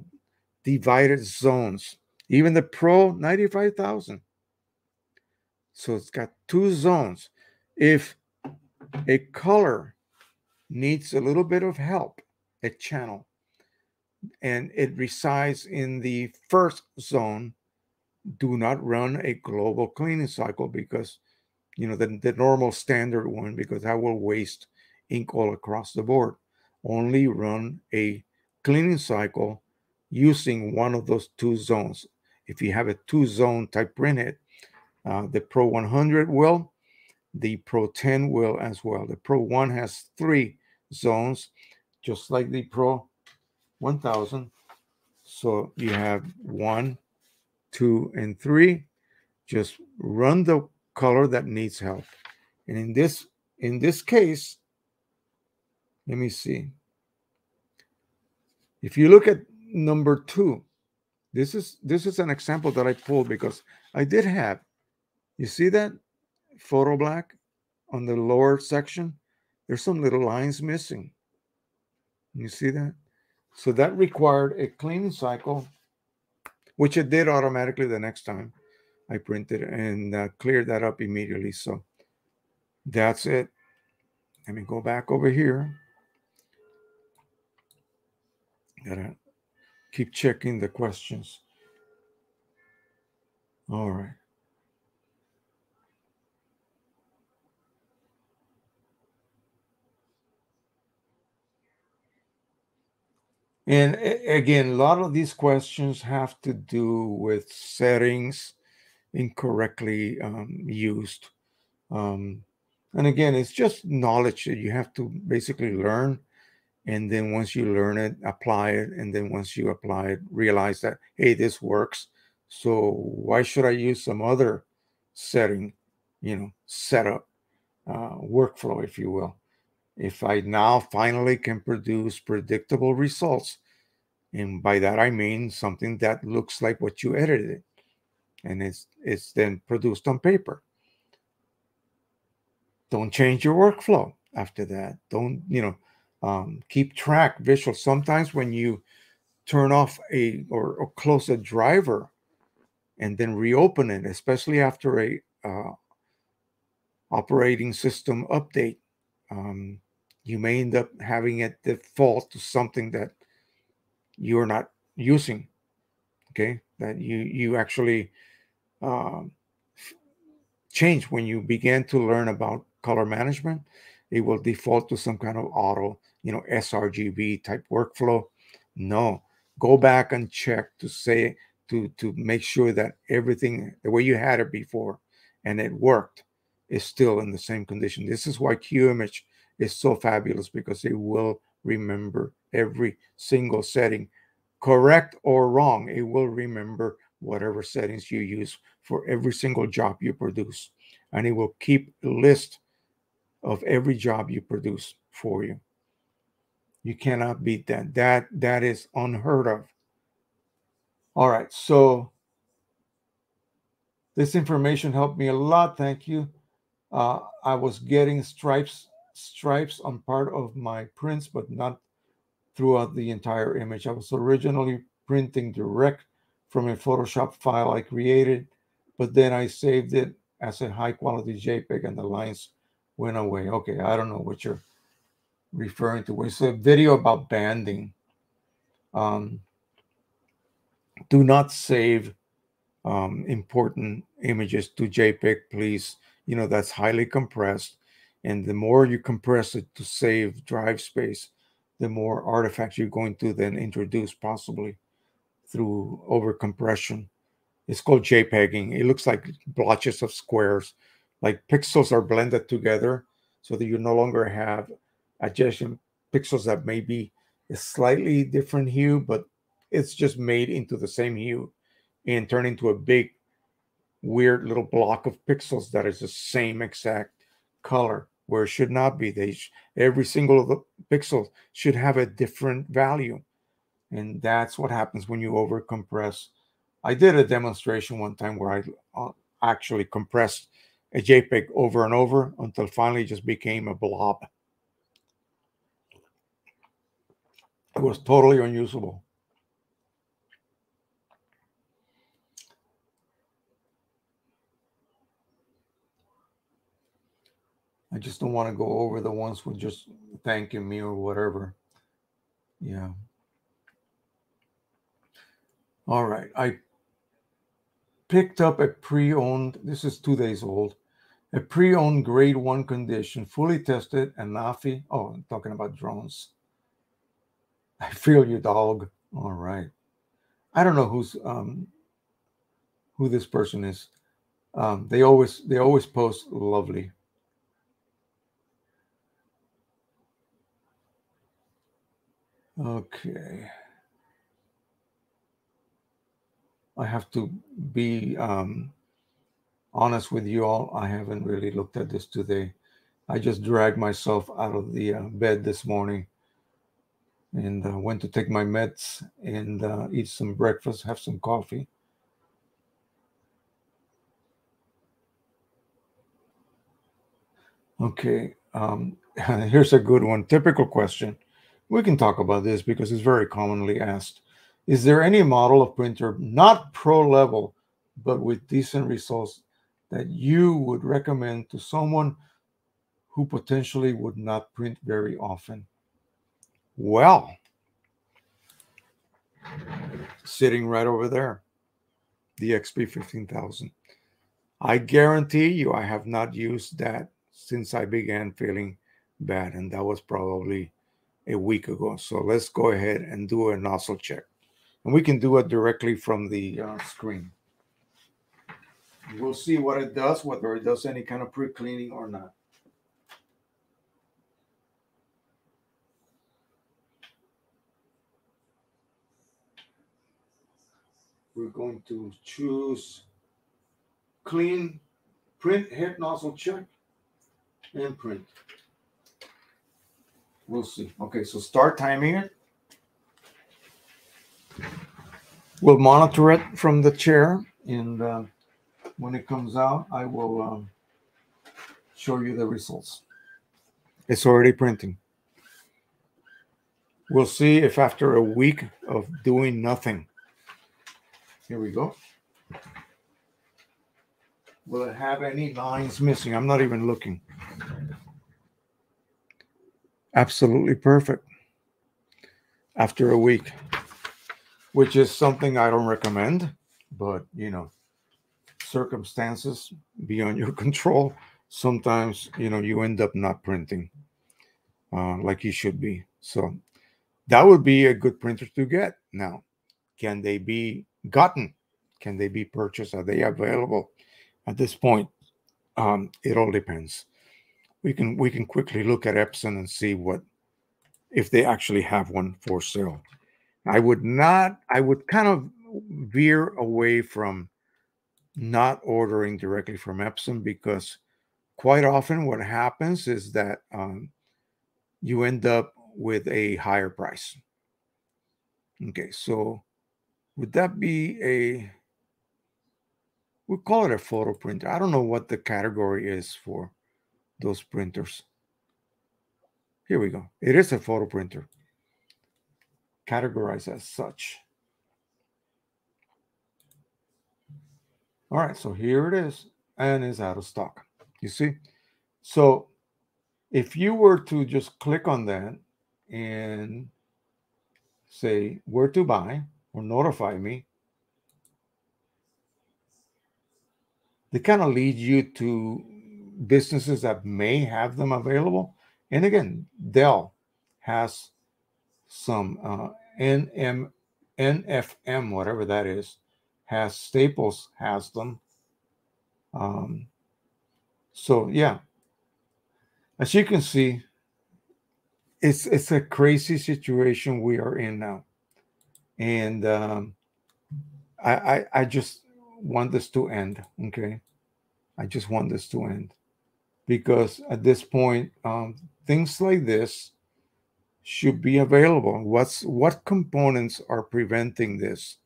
divided zones. Even the Pro ninety-five thousand. So it's got two zones. If a color needs a little bit of help, a channel, and it resides in the first zone, do not run a global cleaning cycle, because you know, the, the normal standard one, because that will waste ink all across the board. Only run a cleaning cycle using one of those two zones. If you have a two-zone type printhead, uh, the Pro one hundred will, the Pro ten will as well. The Pro one has three zones, just like the Pro one thousand. So you have one, two, and three. Just run the color that needs help. And in this in this case, let me see. If you look at number two, this is this is an example that I pulled because I did have, you see that photo black on the lower section? There's some little lines missing. You see that? So that required a cleaning cycle, which it did automatically the next time I printed, and uh, cleared that up immediately. So that's it. Let me go back over here. Gotta keep checking the questions. All right. And again, a lot of these questions have to do with settings incorrectly um, used. Um, and again, it's just knowledge that you have to basically learn. And then once you learn it, apply it. And then once you apply it, realize that, hey, this works. So why should I use some other setting, you know, setup, uh, workflow, if you will? If I now finally can produce predictable results, and by that I mean something that looks like what you edited, and it's it's then produced on paper. Don't change your workflow after that. Don't, you know, um, keep track visual. Sometimes when you turn off a or, or close a driver and then reopen it, especially after a uh, operating system update, um, you may end up having it default to something that you're not using, okay? That you, you actually uh, change. When you begin to learn about color management, it will default to some kind of auto, you know, sRGB type workflow. No, go back and check to say, to, to make sure that everything, the way you had it before and it worked, is still in the same condition. This is why Qimage is so fabulous, because it will remember every single setting, correct or wrong. It will remember whatever settings you use for every single job you produce, and it will keep a list of every job you produce for you. You cannot beat that. That that is unheard of. All right, so this information helped me a lot. Thank you. Uh, I was getting stripes stripes on part of my prints, but not throughout the entire image. I was originally printing direct from a Photoshop file I created, but then I saved it as a high quality JPEG and the lines went away. Okay, I don't know what you're referring to. It's a video about banding. Um, do not save um, important images to JPEG, please. You know, that's highly compressed. And the more you compress it to save drive space, the more artifacts you're going to then introduce, possibly through overcompression. It's called JPEGing. It looks like blotches of squares, like pixels are blended together so that you no longer have adjacent pixels that may be a slightly different hue, but it's just made into the same hue and turned into a big, weird little block of pixels that is the same exact color where it should not be. They sh every single of the pixels should have a different value. And that's what happens when you over compress. I did a demonstration one time where I uh, actually compressed a JPEG over and over until finally it just became a blob. It was totally unusable. I just don't want to go over the ones with just thanking me or whatever. Yeah. All right. I picked up a pre-owned, this is two days old, a pre-owned grade one condition, fully tested, and Nafi. Oh, I'm talking about drones. I feel you, dog. All right. I don't know who's um, who this person is. Um, they always they always post lovely. Okay, I have to be um, honest with you all. I haven't really looked at this today. I just dragged myself out of the uh, bed this morning and uh, went to take my meds and uh, eat some breakfast, have some coffee. Okay, um, here's a good one, typical question. We can talk about this because it's very commonly asked. Is there any model of printer, not pro level, but with decent results that you would recommend to someone who potentially would not print very often? Well, sitting right over there, the X P fifteen thousand. I guarantee you I have not used that since I began feeling bad, and that was probably a week ago. So let's go ahead and do a nozzle check. And we can do it directly from the uh, screen. We'll see what it does, whether it does any kind of pre-cleaning or not. We're going to choose clean, print, head nozzle check, and print. We'll see. Okay, so start timing it. We'll monitor it from the chair, and uh, when it comes out, I will um, show you the results. It's already printing. We'll see if after a week of doing nothing. Here we go. Will it have any lines missing? I'm not even looking. Absolutely perfect after a week, which is something I don't recommend, but you know, circumstances beyond your control. Sometimes, you know, you end up not printing uh, like you should be. So that would be a good printer to get. Now, can they be gotten? Can they be purchased? Are they available at this point? Um, it all depends. We can we can quickly look at Epson and see what if they actually have one for sale. I would not. I would kind of veer away from not ordering directly from Epson because quite often what happens is that um, you end up with a higher price. Okay, so would that be a, we call it a photo printer. I don't know what the category is for those printers. Here we go. It is a photo printer, categorized as such. All right, so here it is, and it's out of stock. You see? So if you were to just click on that and say where to buy or notify me, they kind of lead you to businesses that may have them available. And again, Dell has some uh, N M, N F M, whatever that is, has Staples, has them. Um, so, yeah, as you can see, it's, it's a crazy situation we are in now. And um, I, I, I just want this to end, okay? I just want this to end. Because at this point, um, things like this should be available. What's, what components are preventing this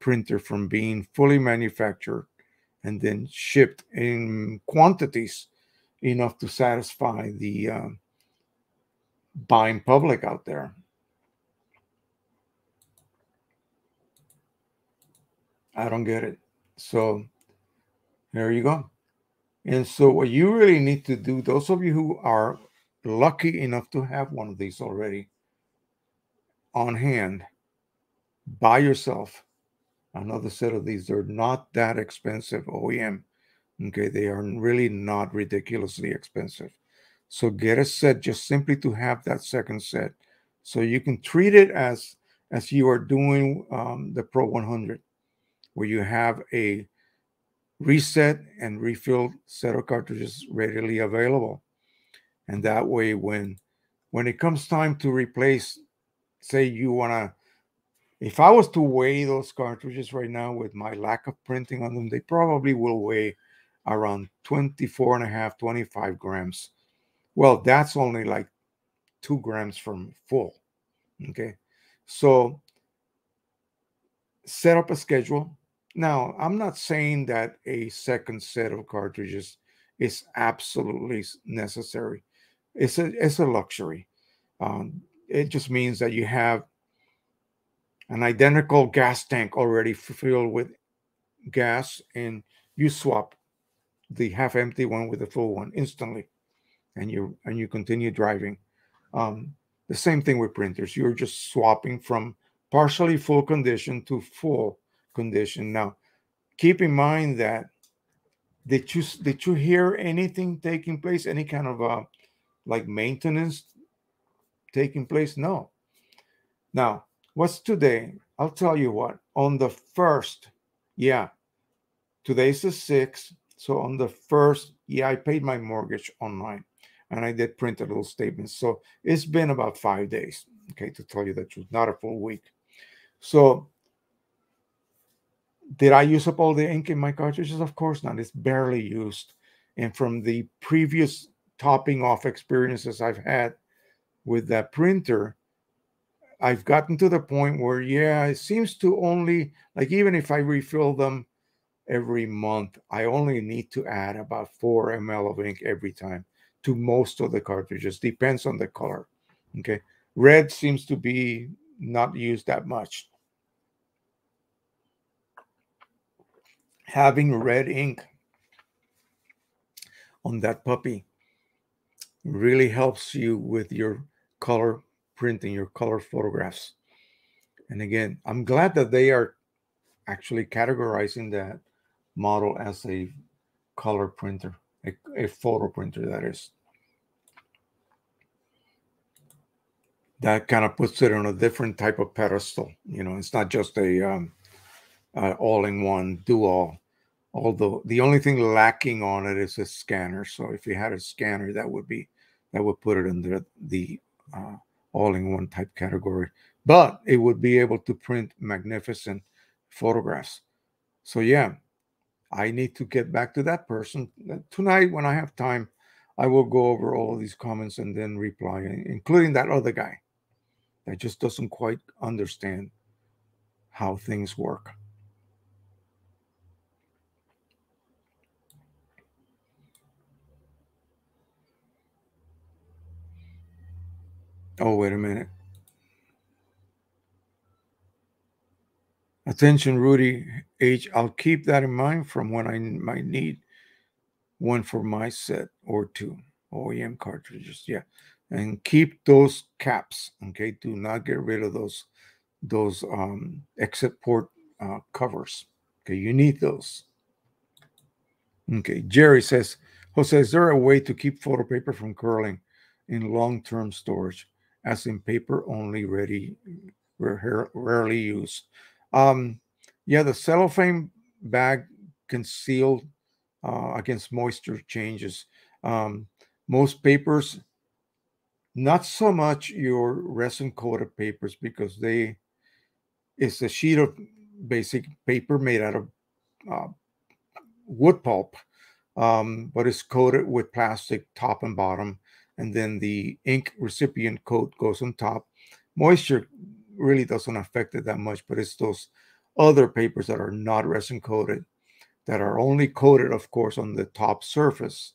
printer from being fully manufactured and then shipped in quantities enough to satisfy the uh, buying public out there? I don't get it. So there you go. And so what you really need to do, those of you who are lucky enough to have one of these already on hand, buy yourself another set of these. They're not that expensive, O E M. Okay, they are really not ridiculously expensive. So get a set just simply to have that second set. So you can treat it as, as you are doing um, the Pro one hundred, where you have a reset and refilled set of cartridges readily available. And that way, when when it comes time to replace, say you want to, if I was to weigh those cartridges right now with my lack of printing on them, they probably will weigh around twenty-four and a half, twenty-five grams. Well, that's only like two grams from full, okay? So set up a schedule. Now, I'm not saying that a second set of cartridges is absolutely necessary. It's a, it's a luxury. Um, it just means that you have an identical gas tank already filled with gas, and you swap the half-empty one with the full one instantly, and you and you continue driving. Um, the same thing with printers. You're just swapping from partially full condition to full condition. Now, keep in mind that did you did you hear anything taking place? Any kind of uh, like maintenance taking place? No. Now, what's today? I'll tell you what. On the first, yeah, today's the sixth. So on the first, yeah, I paid my mortgage online, and I did print a little statement. So it's been about five days. Okay, to tell you the truth, not a full week. So did I use up all the ink in my cartridges? Of course not. It's barely used. And from the previous topping off experiences I've had with that printer, I've gotten to the point where, yeah, it seems to only, like even if I refill them every month, I only need to add about four milliliters of ink every time to most of the cartridges. Depends on the color, okay? Red seems to be not used that much. Having red ink on that puppy really helps you with your color printing, your color photographs. And again, I'm glad that they are actually categorizing that model as a color printer, a, a photo printer, that is. That kind of puts it on a different type of pedestal. You know, it's not just a... Um, Uh, all-in-one, do-all, although the only thing lacking on it is a scanner. So if you had a scanner, that would be, that would put it under the uh, all-in-one type category. But it would be able to print magnificent photographs. So yeah, I need to get back to that person. Tonight, when I have time, I will go over all of these comments and then reply, including that other guy that just doesn't quite understand how things work. Oh, wait a minute. Attention, Rudy H. I'll keep that in mind from when I might need one for my set or two O E M cartridges. Yeah. And keep those caps. Okay. Do not get rid of those, those um, exit port uh, covers. Okay. You need those. Okay. Jerry says, Jose, is there a way to keep photo paper from curling in long-term storage, as in paper only ready, rarely used? Um, yeah, the cellophane bag can seal uh, against moisture changes. Um, most papers, not so much your resin-coated papers, because they, it's a sheet of basic paper made out of uh, wood pulp, um, but it's coated with plastic top and bottom, and then the ink recipient coat goes on top. Moisture really doesn't affect it that much, but it's those other papers that are not resin coated, that are only coated, of course, on the top surface.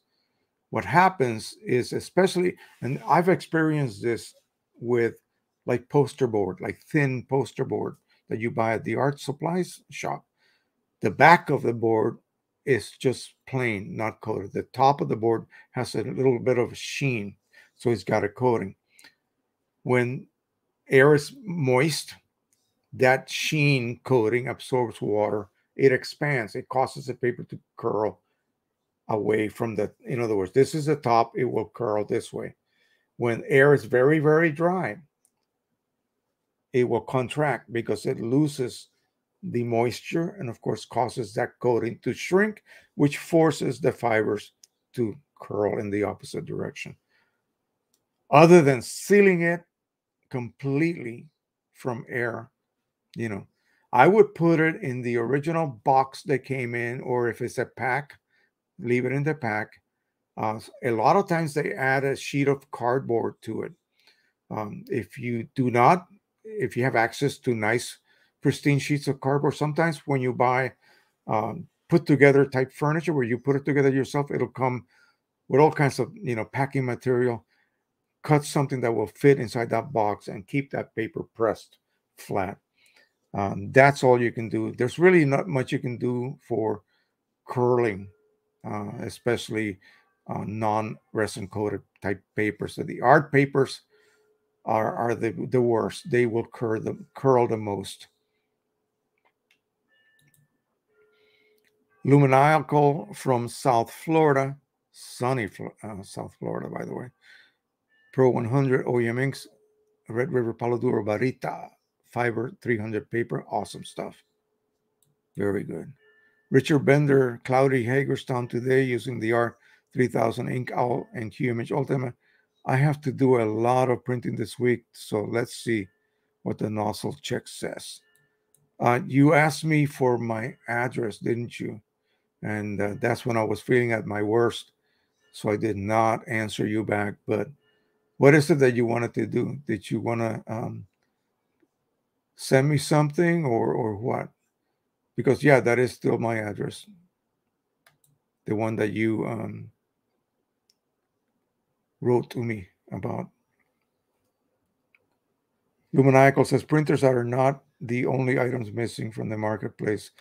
What happens is, especially, and I've experienced this with like poster board, like thin poster board that you buy at the art supplies shop. The back of the board is just plain, not coated. The top of the board has a little bit of a sheen, so it's got a coating. When air is moist, that sheen coating absorbs water. It expands. It causes the paper to curl away from the, in other words, this is the top, it will curl this way. When air is very, very dry, it will contract because it loses the moisture and, of course, causes that coating to shrink, which forces the fibers to curl in the opposite direction. Other than sealing it completely from air, you know, I would put it in the original box that came in, or if it's a pack, leave it in the pack. Uh, a lot of times they add a sheet of cardboard to it. Um, if you do not, if you have access to nice pristine sheets of cardboard. Sometimes when you buy um, put together type furniture where you put it together yourself, it'll come with all kinds of, you know, packing material. Cut something that will fit inside that box and keep that paper pressed flat. Um, that's all you can do. There's really not much you can do for curling, uh, especially uh, non-resin coated type papers. So the art papers are, are the, the worst. They will curl the, curl the most. Luminical from South Florida, sunny uh, South Florida, by the way. Pro one hundred O E M inks, Red River Palo Duro Barita, Fiber three hundred paper, awesome stuff. Very good. Richard Bender, Cloudy Hagerstown today using the R three thousand Ink Owl and Qimage Ultimate. I have to do a lot of printing this week, so let's see what the nozzle check says. Uh, you asked me for my address, didn't you? And uh, that's when I was feeling at my worst, so I did not answer you back. But what is it that you wanted to do? Did you want to um, send me something or or what? Because, yeah, that is still my address, the one that you um, wrote to me about. Luminical says, printers that are not the only items missing from the marketplace.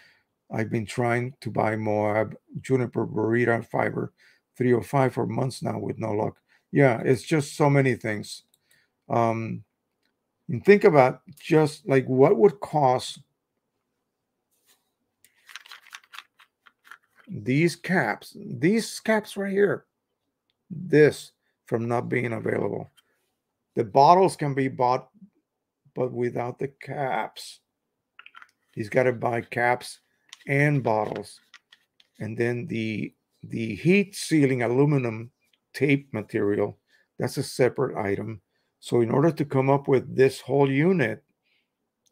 I've been trying to buy Moab Juniper Burita Fiber three oh five for months now with no luck. Yeah, it's just so many things. Um, and think about just like what would cost these caps, these caps right here, this from not being available. The bottles can be bought, but without the caps. He's got to buy caps and bottles. And then the, the heat sealing aluminum tape material, that's a separate item. So in order to come up with this whole unit,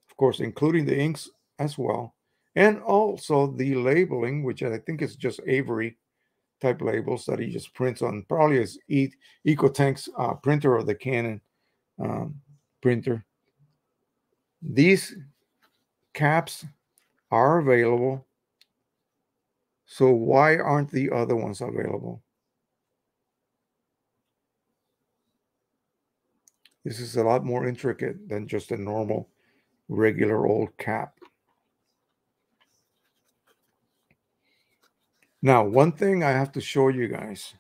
of course, including the inks as well, And also the labeling, which I think is just Avery type labels that he just prints on probably his e EcoTank's uh, printer or the Canon um, printer. These caps are available. So why aren't the other ones available? This is a lot more intricate than just a normal, regular old cap. Now, one thing I have to show you guys.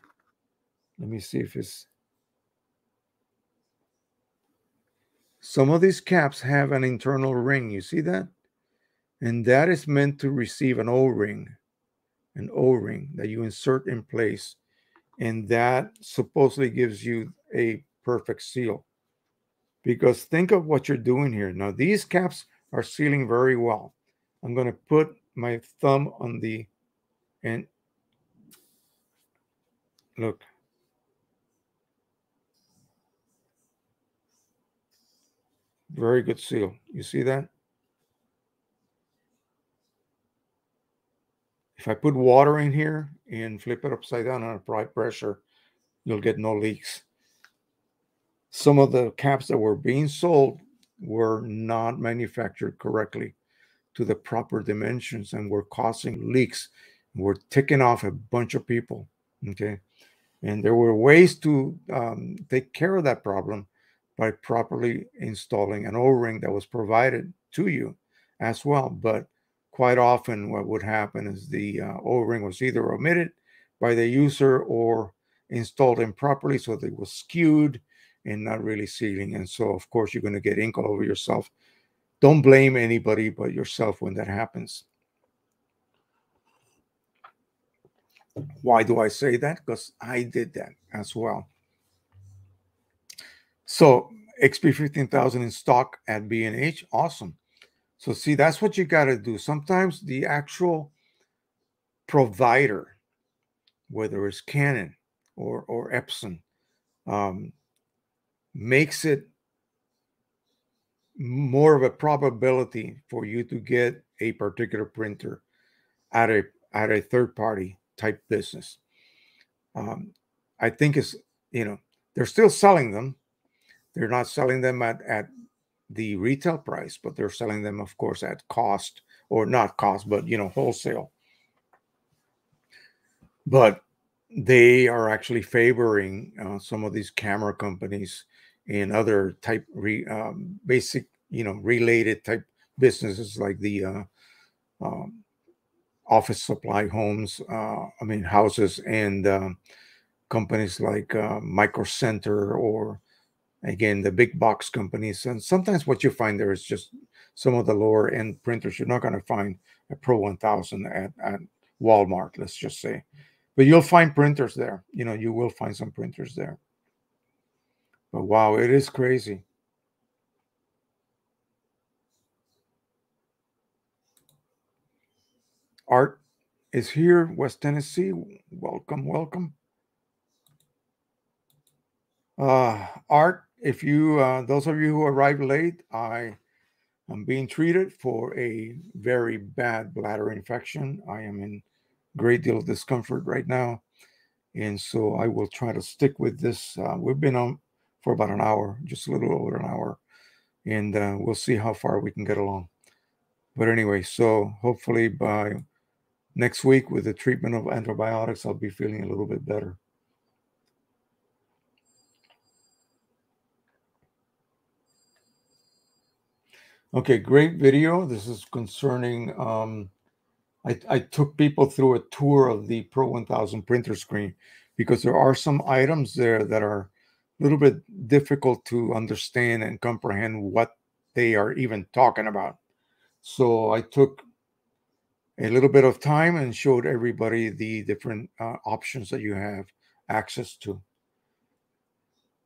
Let me see if it's... Some of these caps have an internal ring. You see that? And that is meant to receive an O-ring. An O-ring that you insert in place. And that supposedly gives you a perfect seal. Because think of what you're doing here. Now, these caps are sealing very well. I'm going to put my thumb on the... And look, very good seal. You see that? If I put water in here and flip it upside down and apply pressure, you'll get no leaks. Some of the caps that were being sold were not manufactured correctly to the proper dimensions and were causing leaks. We're ticking off a bunch of people, okay? And there were ways to um, take care of that problem by properly installing an O-ring that was provided to you as well. But quite often what would happen is the uh, O-ring was either omitted by the user or installed improperly, so that it was skewed and not really sealing. And so, of course, you're going to get ink all over yourself. Don't blame anybody but yourself when that happens. Why do I say that? Because I did that as well. So X P fifteen thousand in stock at B and H, awesome. So see, that's what you got to do. Sometimes the actual provider, whether it's Canon or, or Epson, um, makes it more of a probability for you to get a particular printer at a, at a third party type business. Um, I think it's, you know, they're still selling them. They're not selling them at, at the retail price, but they're selling them, of course, at cost, or not cost, but, you know, wholesale. But they are actually favoring uh, some of these camera companies and other type re, um, basic, you know, related type businesses like the uh, um, office supply homes, uh, I mean, houses, and um, companies like uh, Micro Center, or, again, the big box companies. And sometimes what you find there is just some of the lower end printers. You're not going to find a Pro one thousand at, at Walmart, let's just say. But you'll find printers there. You know, you will find some printers there. But wow, it is crazy. Art is here, West Tennessee. Welcome, welcome. Uh, Art, if you, uh, those of you who arrived late, I am being treated for a very bad bladder infection. I am in a great deal of discomfort right now. And so I will try to stick with this. Uh, we've been on for about an hour, just a little over an hour. And uh, we'll see how far we can get along. But anyway, so hopefully by next week, with the treatment of antibiotics, I'll be feeling a little bit better. Okay, great video. This is concerning, um, I, I took people through a tour of the Pro one thousand printer screen, because there are some items there that are a little bit difficult to understand and comprehend what they are even talking about. So I took a little bit of time and showed everybody the different uh, options that you have access to.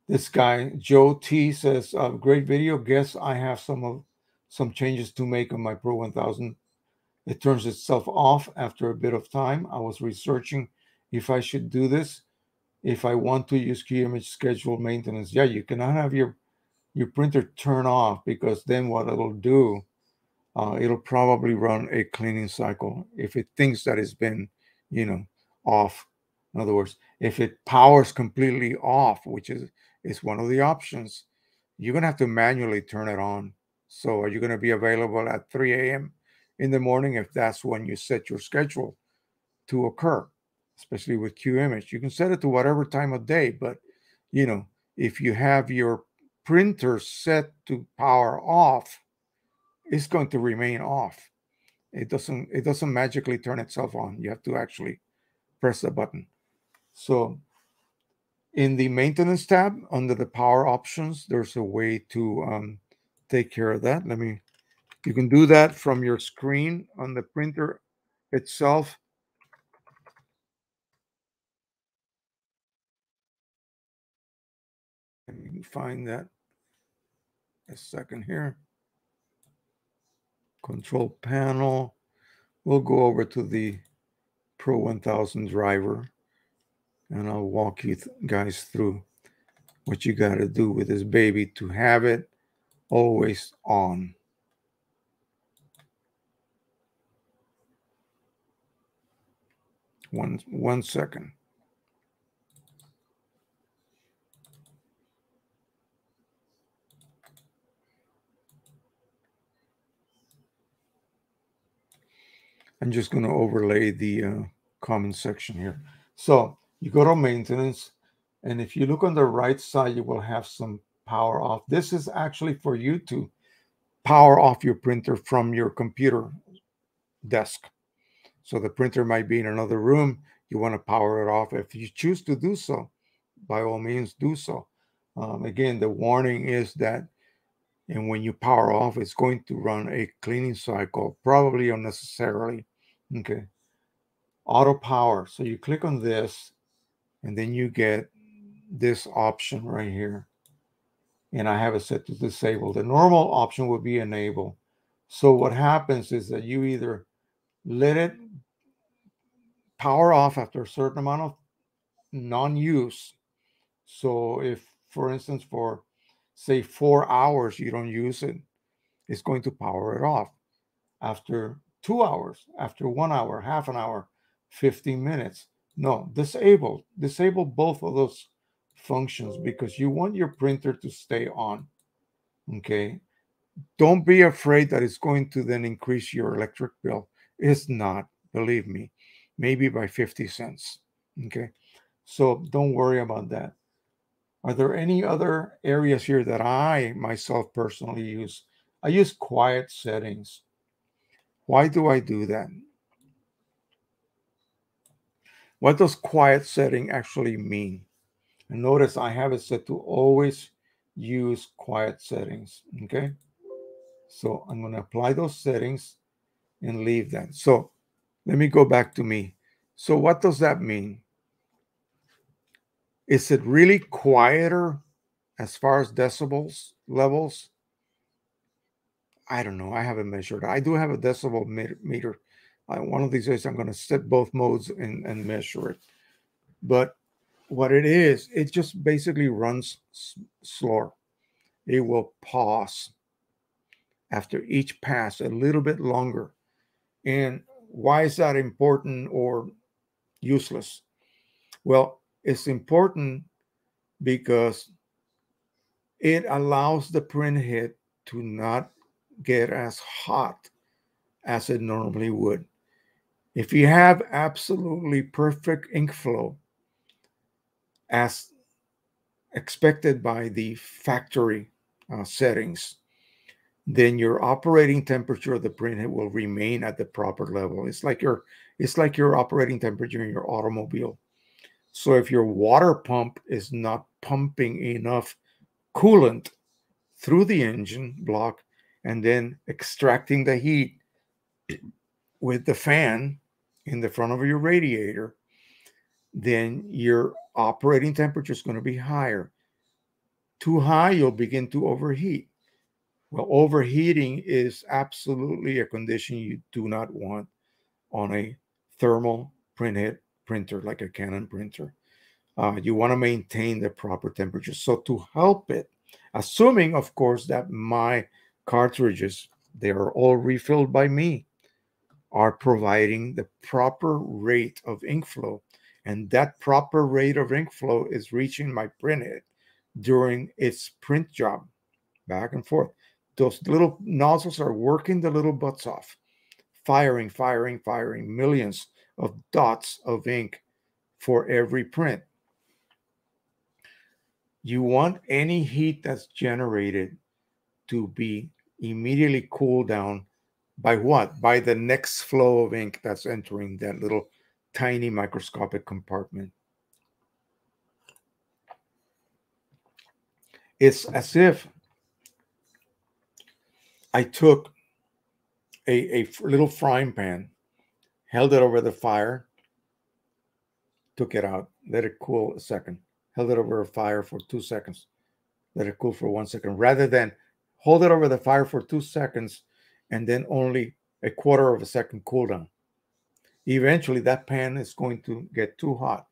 This guy, Joe T, says, uh, great video. Guess I have some of some changes to make on my Pro one thousand. It turns itself off after a bit of time. I was researching if I should do this, if I want to use Qimage schedule maintenance. Yeah, you cannot have your, your printer turn off, because then what it'll do uh, it'll probably run a cleaning cycle if it thinks that it's been, you know, off. In other words, if it powers completely off, which is, is one of the options, you're going to have to manually turn it on. So are you going to be available at three A M in the morning if that's when you set your schedule to occur, especially with Qimage? You can set it to whatever time of day, but, you know, if you have your printer set to power off, it's going to remain off. It doesn't, it doesn't magically turn itself on. You have to actually press the button. So in the maintenance tab under the power options, there's a way to um, take care of that. Let me, you can do that from your screen on the printer itself. And you can find that a second here. Control panel. We'll go over to the Pro one thousand driver. And I'll walk you th guys through what you got to do with this baby to have it always on. One, one second. I'm just going to overlay the uh, comment section here. So you go to maintenance, and if you look on the right side, you will have some power off. This is actually for you to power off your printer from your computer desk. So the printer might be in another room. You want to power it off. If you choose to do so, by all means, do so. Um, again, the warning is that, and when you power off, it's going to run a cleaning cycle, probably unnecessarily. Okay. Auto power. So you click on this, and then you get this option right here. And I have it set to disable. The normal option would be enable. So what happens is that you either let it power off after a certain amount of non-use. So if, for instance, for say four hours, you don't use it, it's going to power it off. After two hours, after one hour, half an hour, fifteen minutes. No, disable. Disable both of those functions because you want your printer to stay on, okay? Don't be afraid that it's going to then increase your electric bill. It's not, believe me, maybe by fifty cents, okay? So don't worry about that. Are there any other areas here that I myself personally use? I use quiet settings. Why do I do that? What does quiet setting actually mean? And notice I have it set to always use quiet settings, okay? So I'm going to apply those settings and leave that. So let me go back to me. So what does that mean? Is it really quieter as far as decibels levels? I don't know. I haven't measured. I do have a decibel meter. I, one of these days, I'm going to set both modes and, and measure it. But what it is, it just basically runs slower. It will pause after each pass a little bit longer. And why is that important or useless? Well, it's important because it allows the printhead to not get as hot as it normally would. If you have absolutely perfect ink flow as expected by the factory uh, settings, then your operating temperature of the printhead will remain at the proper level. It's like your, it's like your operating temperature in your automobile. So if your water pump is not pumping enough coolant through the engine block and then extracting the heat with the fan in the front of your radiator, then your operating temperature is going to be higher. Too high, you'll begin to overheat. Well, overheating is absolutely a condition you do not want on a thermal printhead printer, like a Canon printer. Uh, you want to maintain the proper temperature. So to help it, assuming, of course, that my cartridges they are all refilled by me, are providing the proper rate of ink flow. And that proper rate of ink flow is reaching my printhead during its print job, back and forth. Those little nozzles are working the little butts off, firing, firing, firing millions of dots of ink for every print. You want any heat that's generated to be immediately cooled down by what? By the next flow of ink that's entering that little tiny microscopic compartment. It's as if I took a, a little frying pan, held it over the fire, took it out, let it cool a second, held it over a fire for two seconds, let it cool for one second, rather than hold it over the fire for two seconds and then only a quarter of a second cool down. Eventually, that pan is going to get too hot.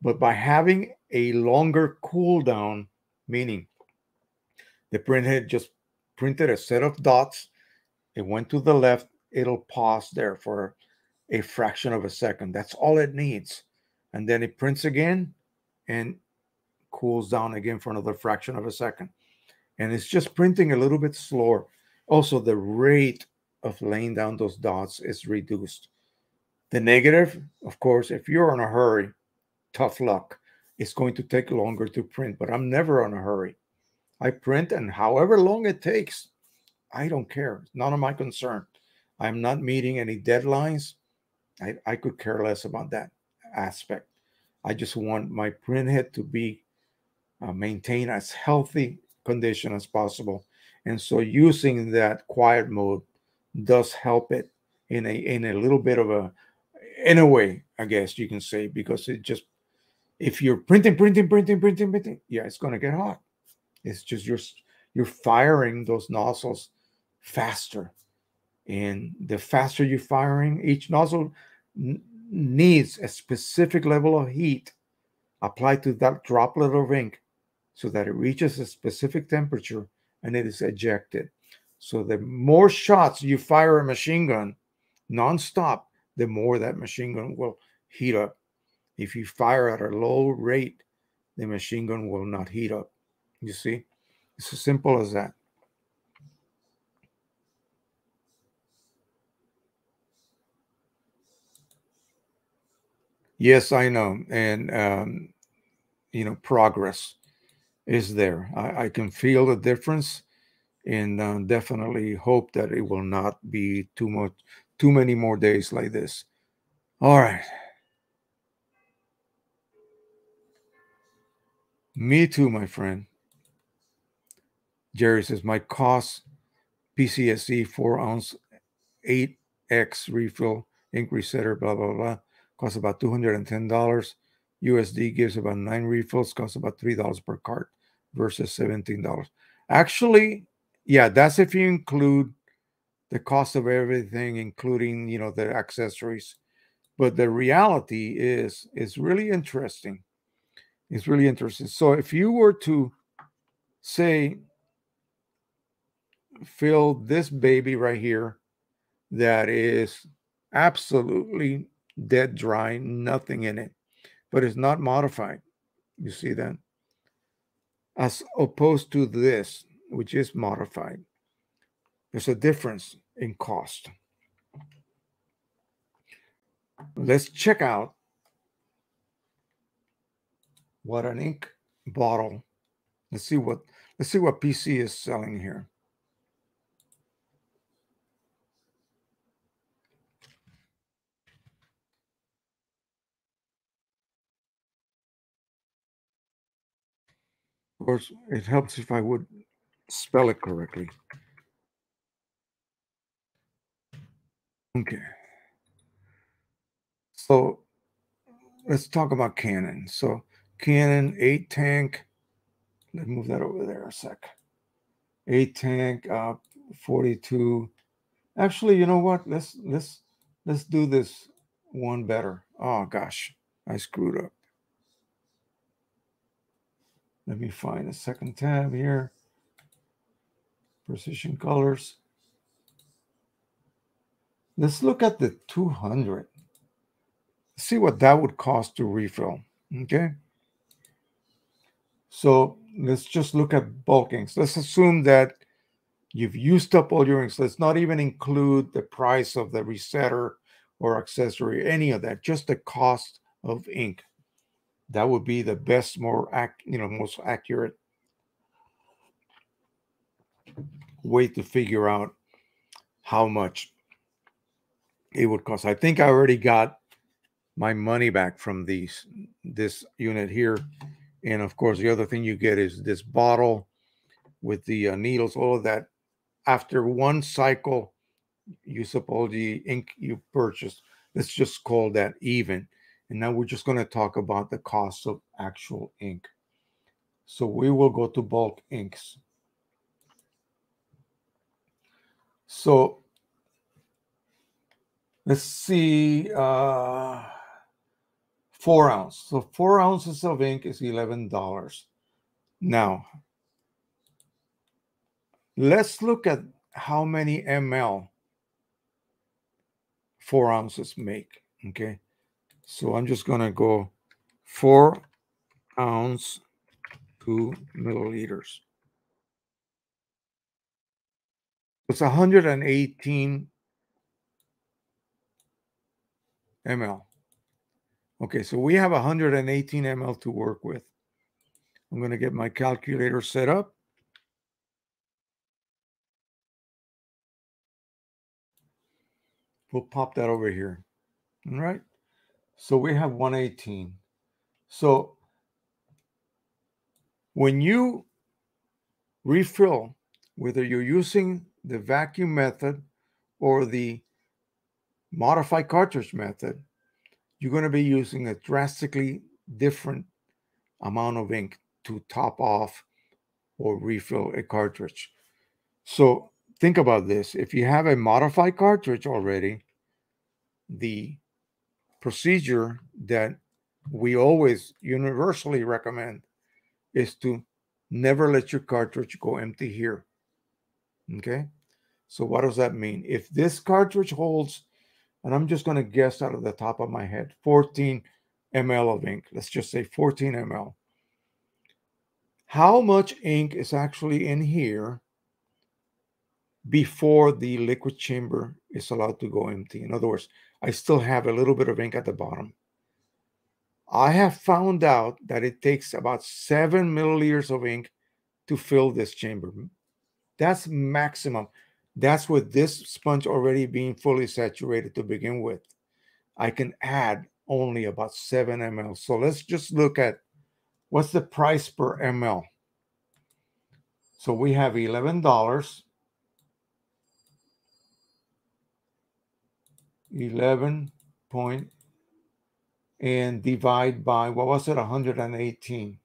But by having a longer cool down, meaning the printhead just printed a set of dots, it went to the left, it'll pause there for a fraction of a second. That's all it needs. And then it prints again and cools down again for another fraction of a second. And it's just printing a little bit slower. Also, the rate of laying down those dots is reduced. The negative, of course, if you're in a hurry, tough luck. It's going to take longer to print, but I'm never in a hurry. I print, and however long it takes, I don't care. It's none of my concern. I'm not meeting any deadlines. I, I could care less about that aspect. I just want my printhead to be uh, maintained as healthy condition as possible. And so using that quiet mode does help it in a in a little bit of a, in a way, I guess you can say, because it just, if you're printing, printing, printing, printing, printing, yeah, it's going to get hot. It's just you're, you're firing those nozzles faster. And the faster you're firing, each nozzle needs a specific level of heat applied to that droplet of ink so that it reaches a specific temperature and it is ejected. So the more shots you fire a machine gun nonstop, the more that machine gun will heat up. If you fire at a low rate, the machine gun will not heat up. You see, it's as simple as that. Yes, I know. And, um, you know, progress is there. I, I can feel the difference, and uh, definitely hope that it will not be too much, too many more days like this. All right. Me too, my friend. Jerry says, my cost P C S E four ounce eight X refill ink resetter, blah, blah, blah. Costs about two hundred ten dollars. U S D gives about nine refills, costs about three dollars per cart versus seventeen dollars. Actually, yeah, that's if you include the cost of everything, including, you know, the accessories. But the reality is, it's really interesting. It's really interesting. So if you were to, say, fill this baby right here that is absolutely dead dry, nothing in it, but it's not modified. You see that? As opposed to this, which is modified. There's a difference in cost. Let's check out what an ink bottle. Let's see what let's see what P C is selling here. Of course, it helps if I would spell it correctly. Okay. So let's talk about Canon. So Canon eight tank. Let's move that over there a sec. eight tank, uh, forty-two. Actually, you know what? Let's let's let's do this one better. Oh gosh, I screwed up. Let me find a second tab here. Precision Colors. Let's look at the two hundred. See what that would cost to refill, okay? So let's just look at bulk inks. Let's assume that you've used up all your inks. Let's not even include the price of the resetter or accessory, any of that, just the cost of ink. That would be the best, more ac you know, most accurate way to figure out how much it would cost. I think I already got my money back from these this unit here. And of course, the other thing you get is this bottle with the uh, needles, all of that. After one cycle, use up all the ink you purchased. Let's just call that even. And now we're just going to talk about the cost of actual ink. So we will go to bulk inks. So let's see, uh, four ounce. So four ounces of ink is eleven dollars. Now, let's look at how many M L four ounces make, okay? So I'm just going to go four ounce to milliliters. It's one hundred eighteen M L. Okay, so we have one hundred eighteen M L to work with. I'm going to get my calculator set up. We'll pop that over here. All right. So we have one hundred eighteen. So when you refill, whether you're using the vacuum method or the modified cartridge method, you're going to be using a drastically different amount of ink to top off or refill a cartridge. So think about this. If you have a modified cartridge already, the procedure that we always universally recommend is to never let your cartridge go empty here. Okay? So what does that mean? If this cartridge holds, and I'm just going to guess out of the top of my head, fourteen M L of ink. Let's just say fourteen M L. How much ink is actually in here before the liquid chamber is allowed to go empty? In other words, I still have a little bit of ink at the bottom. I have found out that it takes about seven milliliters of ink to fill this chamber. That's maximum. That's with this sponge already being fully saturated to begin with. I can add only about seven M L. So let's just look at what's the price per M L. So we have eleven dollars. eleven point, and divide by, what was it, one hundred eighteen.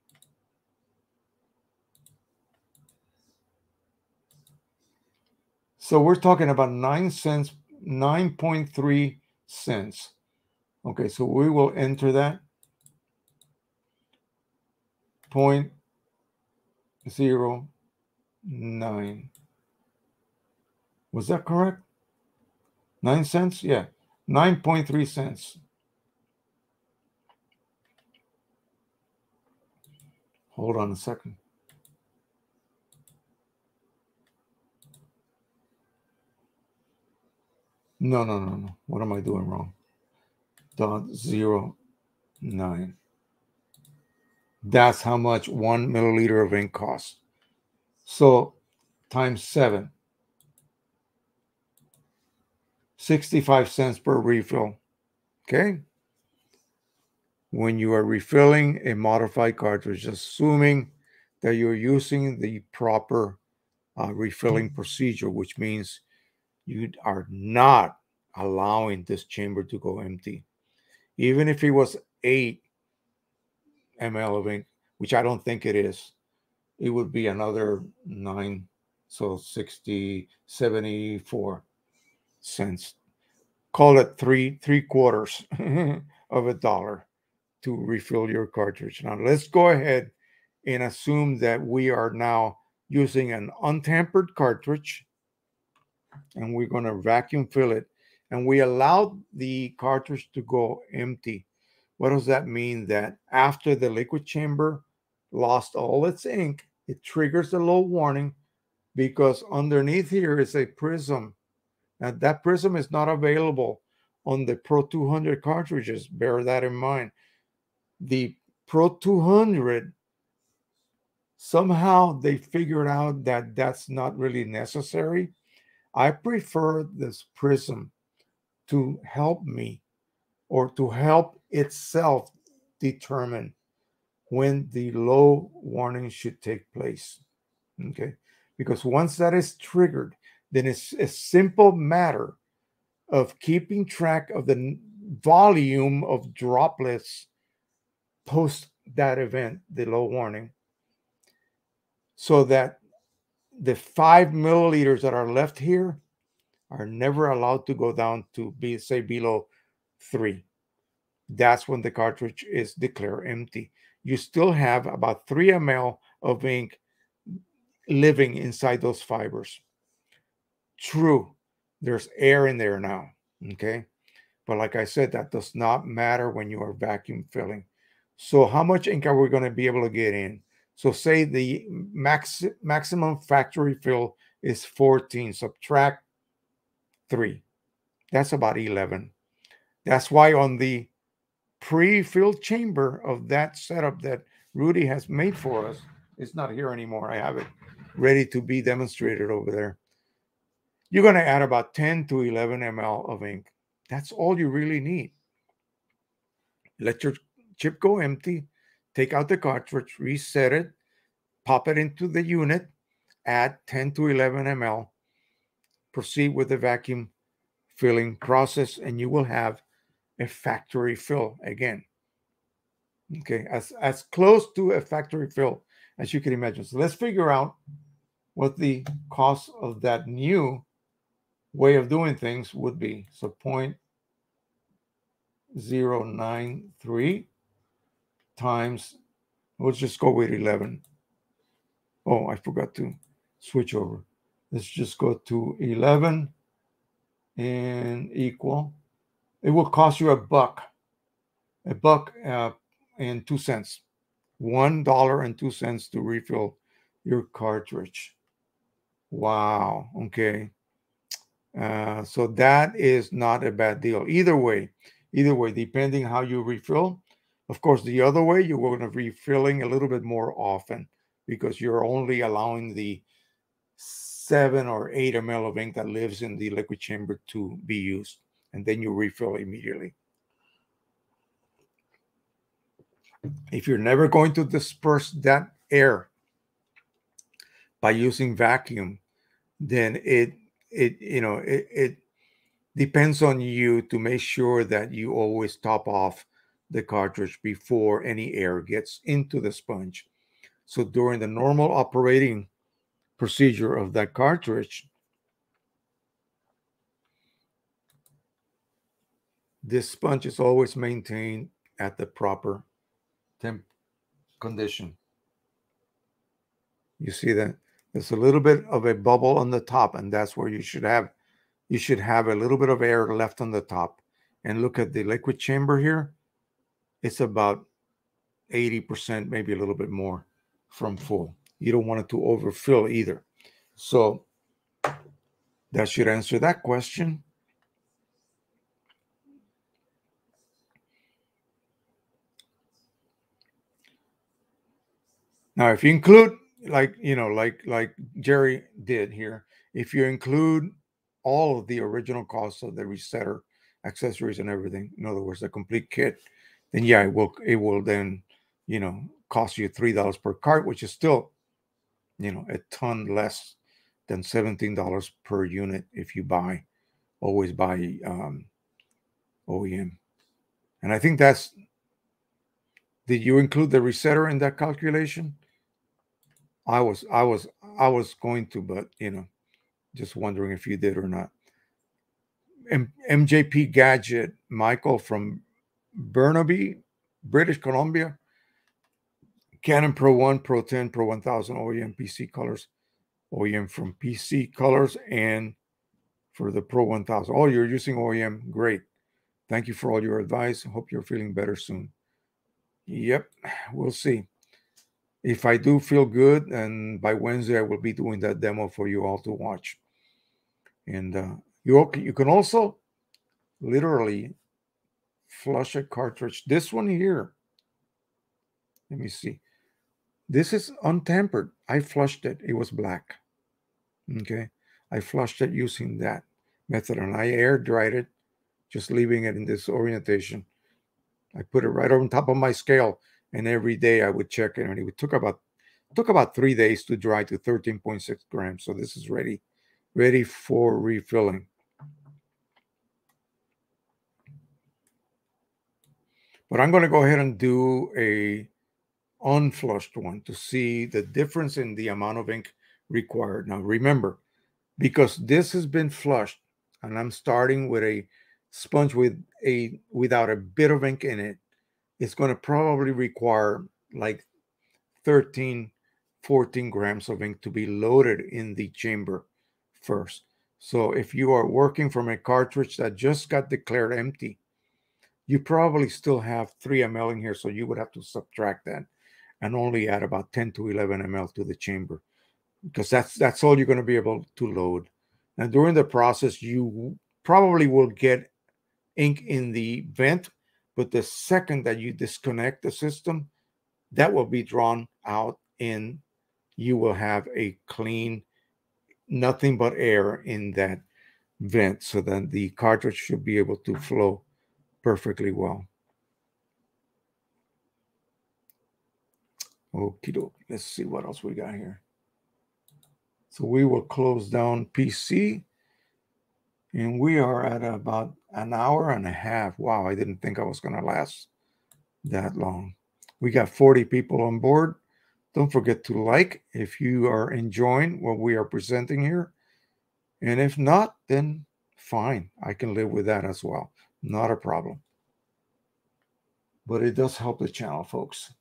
So we're talking about nine cents, nine point three cents. Okay, so we will enter that. point zero nine. Was that correct? nine cents? Yeah, nine point three cents. Hold on a second. No, no, no, no. What am I doing wrong? Dot zero nine. That's how much one milliliter of ink costs. So times seven. sixty-five cents per refill. Okay. When you are refilling a modified cartridge, assuming that you're using the proper uh, refilling procedure, which means you are not allowing this chamber to go empty. Even if it was eight M L of ink, which I don't think it is, it would be another nine, so sixty, seventy-four cents. Call it three, three quarters of a dollar to refill your cartridge. Now let's go ahead and assume that we are now using an untampered cartridge, and we're going to vacuum fill it and we allowed the cartridge to go empty. What does that mean? That after the liquid chamber lost all its ink, it triggers the low warning because underneath here is a prism. Now, that prism is not available on the Pro two hundred cartridges. Bear that in mind. The Pro two hundred, somehow they figured out that that's not really necessary. I prefer this prism to help me, or to help itself determine when the low warning should take place, okay? Because once that is triggered, then it's a simple matter of keeping track of the volume of droplets post that event, the low warning, so that the five milliliters that are left here are never allowed to go down to be, say, below three. That's when the cartridge is declared empty. You still have about three milliliters of ink living inside those fibers. True, there's air in there now, okay? But like I said, that does not matter when you are vacuum filling. So how much ink are we going to be able to get in? So say the max maximum factory fill is fourteen, subtract three. That's about eleven. That's why on the pre-filled chamber of that setup that Rudy has made for us, it's not here anymore. I have it ready to be demonstrated over there. You're going to add about ten to eleven milliliters of ink. That's all you really need. Let your chip go empty. Take out the cartridge, reset it, pop it into the unit, add ten to eleven milliliters, proceed with the vacuum filling process, and you will have a factory fill again. Okay, as, as close to a factory fill as you can imagine. So let's figure out what the cost of that new way of doing things would be. So zero point zero nine three. Times, let's just go with eleven. Oh, I forgot to switch over. Let's just go to eleven and equal. It will cost you a buck, a buck uh, and two cents, one dollar and two cents to refill your cartridge. Wow. Okay. Uh, so that is not a bad deal. Either way, either way, depending how you refill. Of course, the other way, you're going to be filling a little bit more often because you're only allowing the seven or eight milliliters of ink that lives in the liquid chamber to be used, and then you refill immediately. If you're never going to disperse that air by using vacuum, then it, it you know, it, it depends on you to make sure that you always top off the cartridge before any air gets into the sponge. So during the normal operating procedure of that cartridge, this sponge is always maintained at the proper temp condition. You see that there's a little bit of a bubble on the top, and that's where you should have you should have a little bit of air left on the top. And look at the liquid chamber here. It's about eighty percent, maybe a little bit more from full. You don't want it to overfill either. So that should answer that question. Now, if you include, like, you know, like, like Jerry did here, if you include all of the original costs of the resetter, accessories and everything, in other words, the complete kit, then yeah, it will, it will then, you know, cost you three dollars per cart, which is still, you know, a ton less than seventeen dollars per unit if you buy, always buy um, O E M. And I think that's, did you include the resetter in that calculation? I was, I was, I was going to, but, you know, just wondering if you did or not. M MJP Gadget, Michael from Burnaby, British Columbia, Canon Pro one, Pro ten, Pro one thousand, O E M P C Colors, O E M from P C Colors, and for the Pro one thousand. Oh, you're using O E M. Great. Thank you for all your advice. Hope you're feeling better soon. Yep, we'll see. If I do feel good, and by Wednesday, I will be doing that demo for you all to watch. And uh, you, you can also literally flush a cartridge. This one here, let me see. This is untampered. I flushed it. It was black. Okay. I flushed it using that method, and I air dried it, just leaving it in this orientation. I put it right on top of my scale. And every day I would check it, and it would took about took about three days to dry to thirteen point six grams. So this is ready, ready for refilling. But I'm going to go ahead and do a unflushed one to see the difference in the amount of ink required. Now remember, because this has been flushed, and I'm starting with a sponge with a without a bit of ink in it, it's going to probably require like thirteen, fourteen grams of ink to be loaded in the chamber first. So if you are working from a cartridge that just got declared empty, you probably still have three milliliters in here. So you would have to subtract that and only add about ten to eleven milliliters to the chamber, because that's, that's all you're going to be able to load. And during the process, you probably will get ink in the vent, but the second that you disconnect the system, that will be drawn out, and you will have a clean, nothing but air in that vent. So then the cartridge should be able to flow perfectly well. Okie doke. Let's see what else we got here. So we will close down P C. And we are at about an hour and a half. Wow, I didn't think I was going to last that long. We got forty people on board. Don't forget to like if you are enjoying what we are presenting here. And if not, then fine. I can live with that as well. Not a problem. But it does help the channel, folks.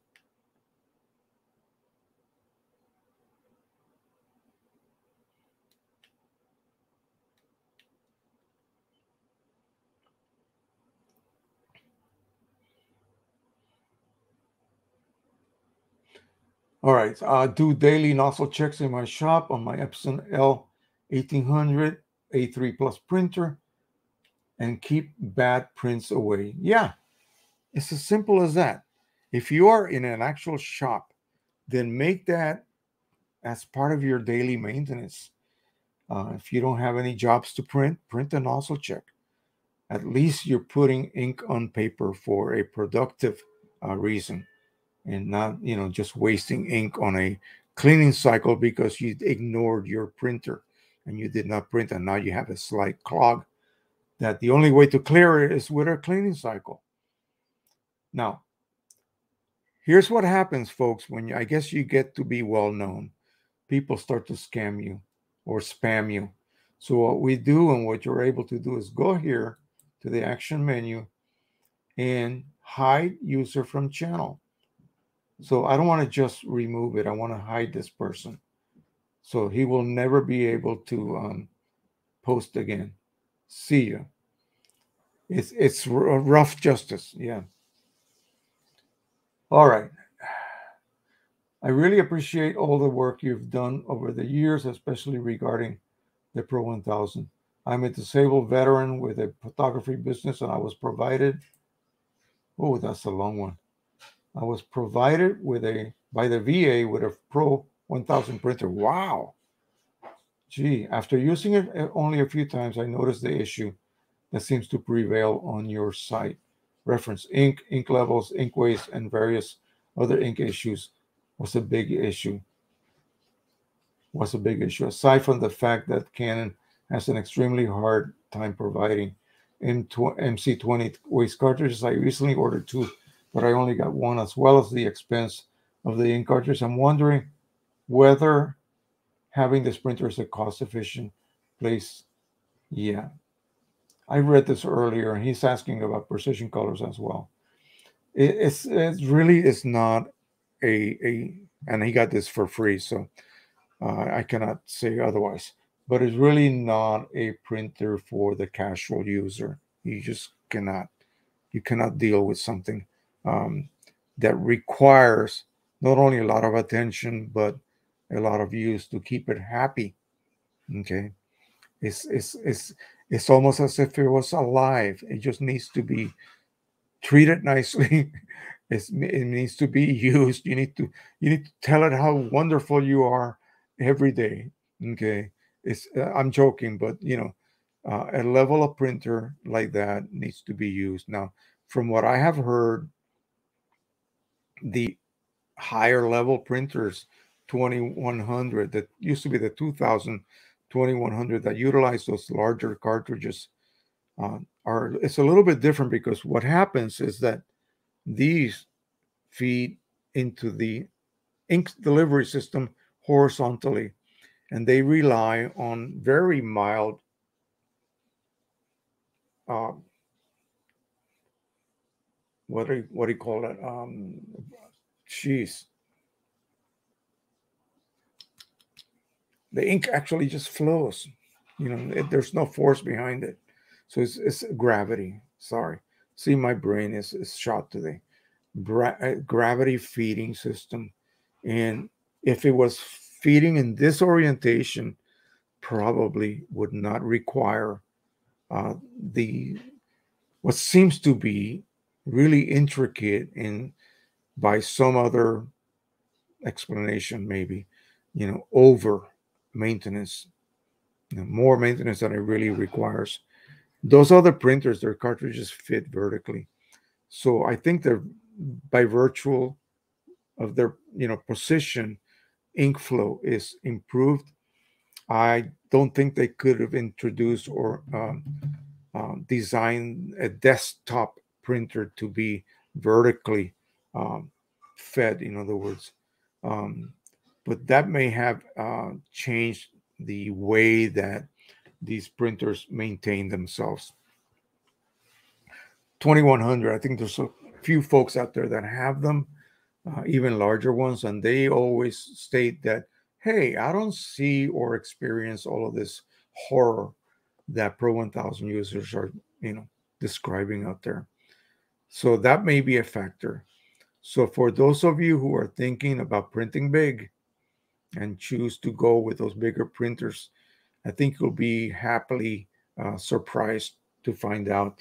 All right, I do daily nozzle checks in my shop on my Epson L eighteen hundred A three plus printer and keep bad prints away. Yeah, it's as simple as that. If you are in an actual shop, then make that as part of your daily maintenance. Uh, if you don't have any jobs to print, print a nozzle check. At least you're putting ink on paper for a productive uh, reason, and not, you know, just wasting ink on a cleaning cycle because you ignored your printer and you did not print, and now you have a slight clog that the only way to clear it is with a cleaning cycle. Now, here's what happens, folks, when you, I guess you get to be well known. People start to scam you or spam you. So what we do and what you're able to do is go here to the action menu and hide user from channel. So I don't want to just remove it. I want to hide this person. So he will never be able to um, post again. See ya. It's, it's rough justice. Yeah. All right. I really appreciate all the work you've done over the years, especially regarding the Pro one thousand. I'm a disabled veteran with a photography business, and I was provided. Oh, that's a long one. I was provided with a by the V A with a Pro one thousand printer. Wow. Gee, after using it only a few times, I noticed the issue that seems to prevail on your site. Reference ink, ink levels, ink waste, and various other ink issues was a big issue. Was a big issue. Aside from the fact that Canon has an extremely hard time providing M C twenty waste cartridges, I recently ordered two, but I only got one, as well as the expense of the ink cartridge. I'm wondering whether having this printer is a cost-efficient place. Yeah, I read this earlier, and he's asking about Precision Colors as well. It, it's it really is not a, a, and he got this for free, so uh, I cannot say otherwise. but it's really not a printer for the casual user. You just cannot, you cannot deal with something um, that requires not only a lot of attention, but a lot of use to keep it happy. Okay. It's, it's, it's, it's almost as if it was alive. It just needs to be treated nicely. It's, it needs to be used. You need to, you need to tell it how wonderful you are every day. Okay. It's, uh, I'm joking, but you know, uh, a level of printer like that needs to be used. Now, from what I have heard, the higher level printers, twenty-one hundred, that used to be the two thousand, twenty-one hundred, that utilize those larger cartridges, uh, are, it's a little bit different, because what happens is that these feed into the ink delivery system horizontally, and they rely on very mild uh, what do you, what do you call it? Um, geez. The ink actually just flows. You know, it, there's no force behind it. So it's, it's gravity. Sorry. See, my brain is, is shot today. Gra- gravity feeding system. And if it was feeding in this orientation, probably would not require uh, the what seems to be really intricate, in by some other explanation, maybe, you know, over maintenance, you know, more maintenance than it really requires. Those other printers, their cartridges fit vertically. So I think they're, by virtue of their, you know, position, ink flow is improved. I don't think they could have introduced or um, um, designed a desktop printer to be vertically um, fed, in other words. Um, but that may have uh, changed the way that these printers maintain themselves. twenty-one hundred, I think there's a few folks out there that have them, uh, even larger ones, and they always state that, hey, I don't see or experience all of this horror that Pro one thousand users are, you know, describing out there. So that may be a factor. So for those of you who are thinking about printing big and choose to go with those bigger printers, I think you'll be happily uh, surprised to find out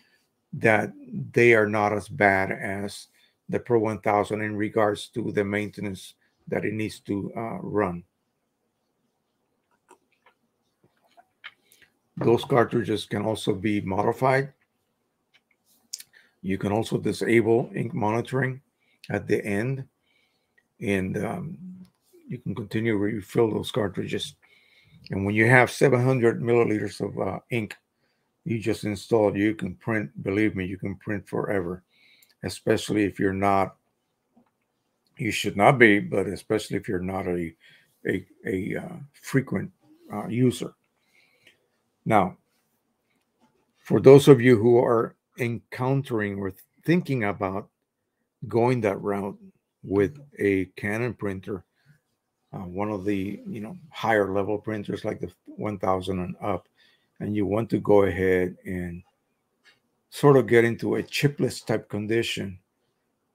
that they are not as bad as the Pro one thousand in regards to the maintenance that it needs to uh, run. Those cartridges can also be modified. You can also disable ink monitoring at the end, and um, you can continue to refill those cartridges. And when you have seven hundred milliliters of uh, ink you just installed, you can print, believe me, you can print forever, especially if you're not, you should not be, but especially if you're not a, a, a uh, frequent uh, user. Now, for those of you who are encountering or thinking about going that route with a Canon printer, uh, one of the, you know, higher level printers like the one thousand and up, and you want to go ahead and sort of get into a chipless type condition,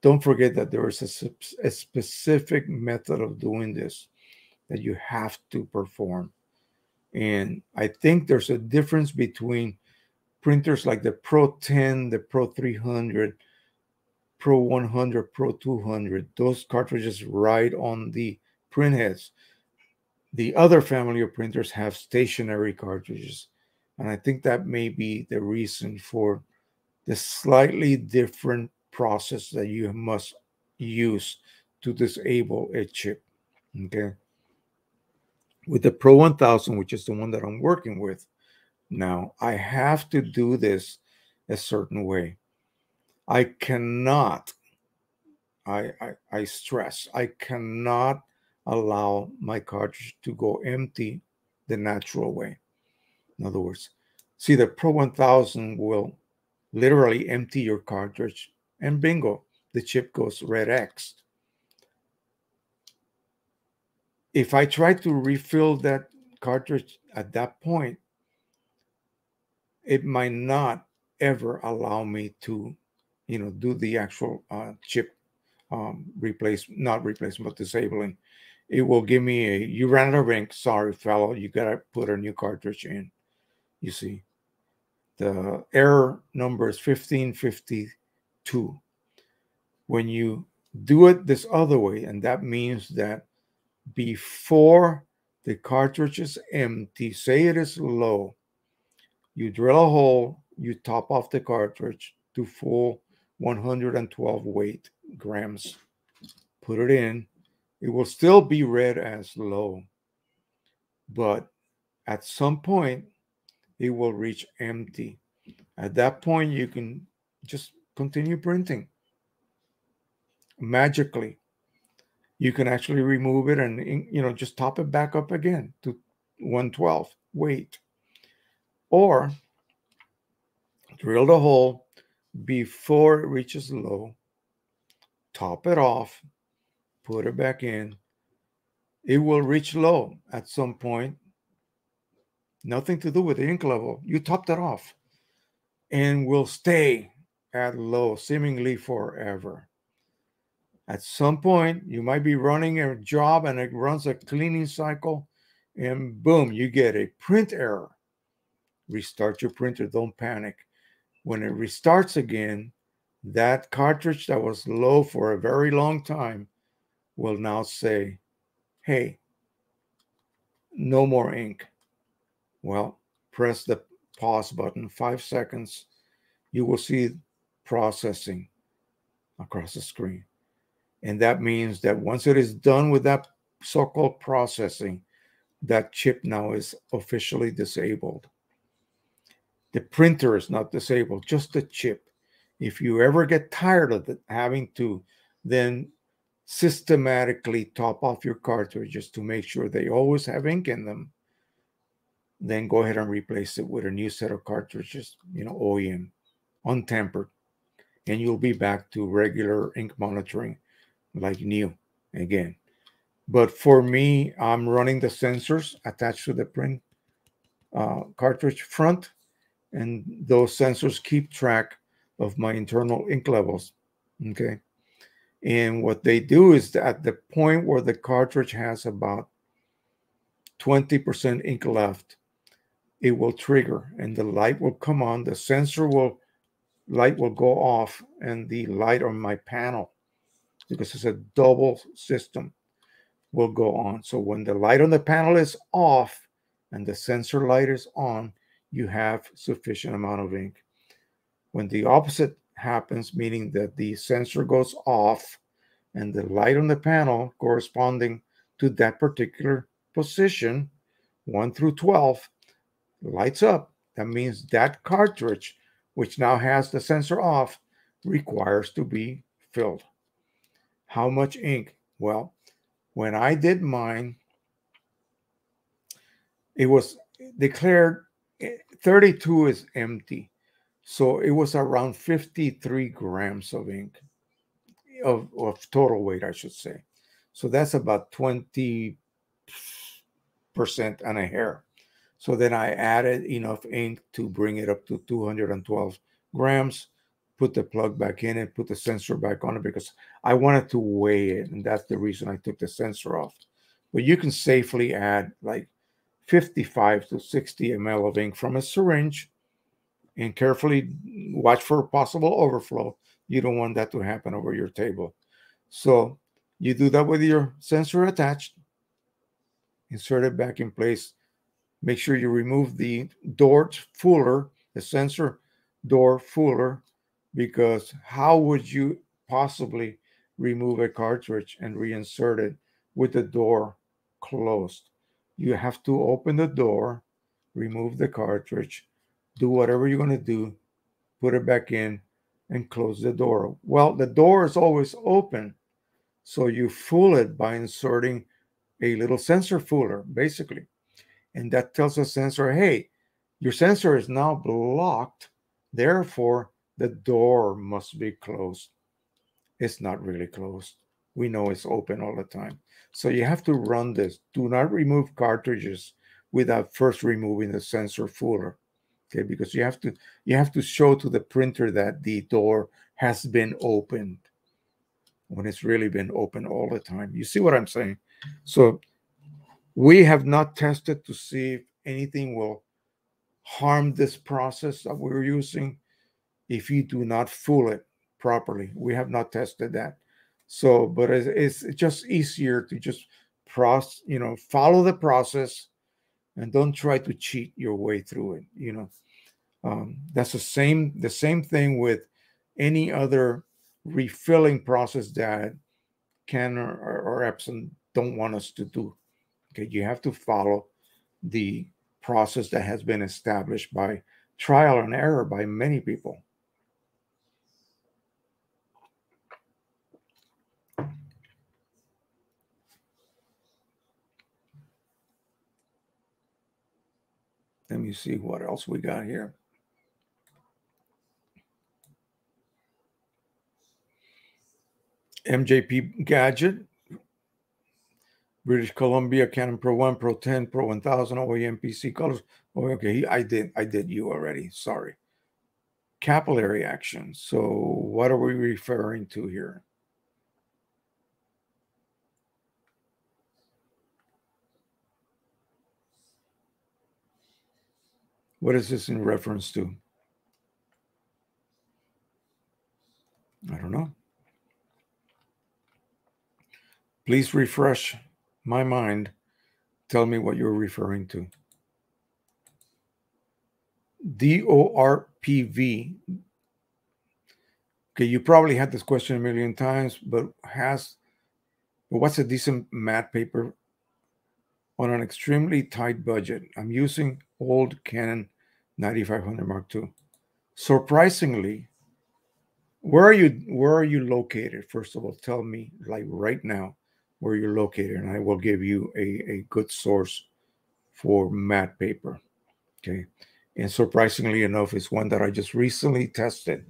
don't forget that there is a, a specific method of doing this that you have to perform. And I think there's a difference between printers like the Pro ten, the Pro three hundred, Pro one hundred, Pro two hundred, those cartridges ride on the printheads. The other family of printers have stationary cartridges, and I think that may be the reason for the slightly different process that you must use to disable a chip. Okay, with the Pro one thousand, which is the one that I'm working with now, I have to do this a certain way. I cannot, I, I, I stress, I cannot allow my cartridge to go empty the natural way. In other words, see, the Pro one thousand will literally empty your cartridge and bingo, the chip goes red X'd. If I try to refill that cartridge at that point, it might not ever allow me to, you know, do the actual uh, chip um, replace, not replacement, but disabling. It will give me a, you ran out of ink, sorry, fellow, you got to put a new cartridge in, you see. The error number is fifteen fifty-two. When you do it this other way, and that means that before the cartridge is empty, say it is low, you drill a hole, you top off the cartridge to full one hundred twelve weight grams, put it in, it will still be read as low, but at some point it will reach empty. At that point, you can just continue printing. Magically, you can actually remove it and, you know, just top it back up again to one twelve weight, or drill the hole before it reaches low, top it off, put it back in. It will reach low at some point. Nothing to do with the ink level. You top that off and will stay at low seemingly forever. At some point, you might be running a job and it runs a cleaning cycle and boom, you get a print error. Restart your printer, don't panic. When it restarts again, that cartridge that was low for a very long time will now say, hey, no more ink. Well, press the pause button, five seconds. You will see processing across the screen. And that means that once it is done with that so-called processing, that chip now is officially disabled. The printer is not disabled, just the chip. If you ever get tired of it, having to then systematically top off your cartridges to make sure they always have ink in them, then go ahead and replace it with a new set of cartridges, you know, O E M, untampered, and you'll be back to regular ink monitoring like new again. But for me, I'm running the sensors attached to the print uh, cartridge front, and those sensors keep track of my internal ink levels, okay? And what they do is that at the point where the cartridge has about twenty percent ink left, it will trigger and the light will come on, the sensor will, light will go off, and the light on my panel, because it's a double system, will go on. So when the light on the panel is off and the sensor light is on, you have sufficient amount of ink. When the opposite happens, meaning that the sensor goes off and the light on the panel corresponding to that particular position, one through twelve, lights up, that means that cartridge, which now has the sensor off, requires to be filled. How much ink? Well, when I did mine, it was declared thirty-two is empty. So it was around fifty-three grams of ink, of, of total weight, I should say. So that's about twenty percent and a hair. So then I added enough ink to bring it up to two hundred twelve grams, put the plug back in it, put the sensor back on it, because I wanted to weigh it. And that's the reason I took the sensor off. But you can safely add like fifty-five to sixty ml of ink from a syringe, and carefully watch for possible overflow. You don't want that to happen over your table. So you do that with your sensor attached, insert it back in place. Make sure you remove the door fooler, the sensor door fooler, because how would you possibly remove a cartridge and reinsert it with the door closed? You have to open the door, remove the cartridge, do whatever you're going to do, put it back in, and close the door. Well, the door is always open, so you fool it by inserting a little sensor fooler, basically. And that tells the sensor, hey, your sensor is now blocked, therefore the door must be closed. It's not really closed. We know it's open all the time. So you have to run this. Do not remove cartridges without first removing the sensor footer, okay? Because you have to you have to show to the printer that the door has been opened when it's really been open all the time. You see what I'm saying? So we have not tested to see if anything will harm this process that we're using if you do not fool it properly. We have not tested that. So, but it's, it's just easier to just process, you know, follow the process and don't try to cheat your way through it. You know, um, that's the same, the same thing with any other refilling process that Canon or, or Epson don't want us to do. Okay, you have to follow the process that has been established by trial and error by many people. Let me see what else we got here. M J P Gadget, British Columbia, Canon Pro one, Pro ten, Pro one thousand, O E M P C Colors. Oh, okay, I did, I did you already, sorry. Capillary action. So what are we referring to here? What is this in reference to? I don't know. Please refresh my mind. Tell me what you're referring to. D O R P V. Okay, you probably had this question a million times, but has, what's a decent matte paper on an extremely tight budget? I'm using old Canon ninety-five hundred Mark two. Surprisingly, where are you, where are you located? First of all, tell me like right now where you're located, and I will give you a, a good source for matte paper, okay? And surprisingly enough, it's one that I just recently tested.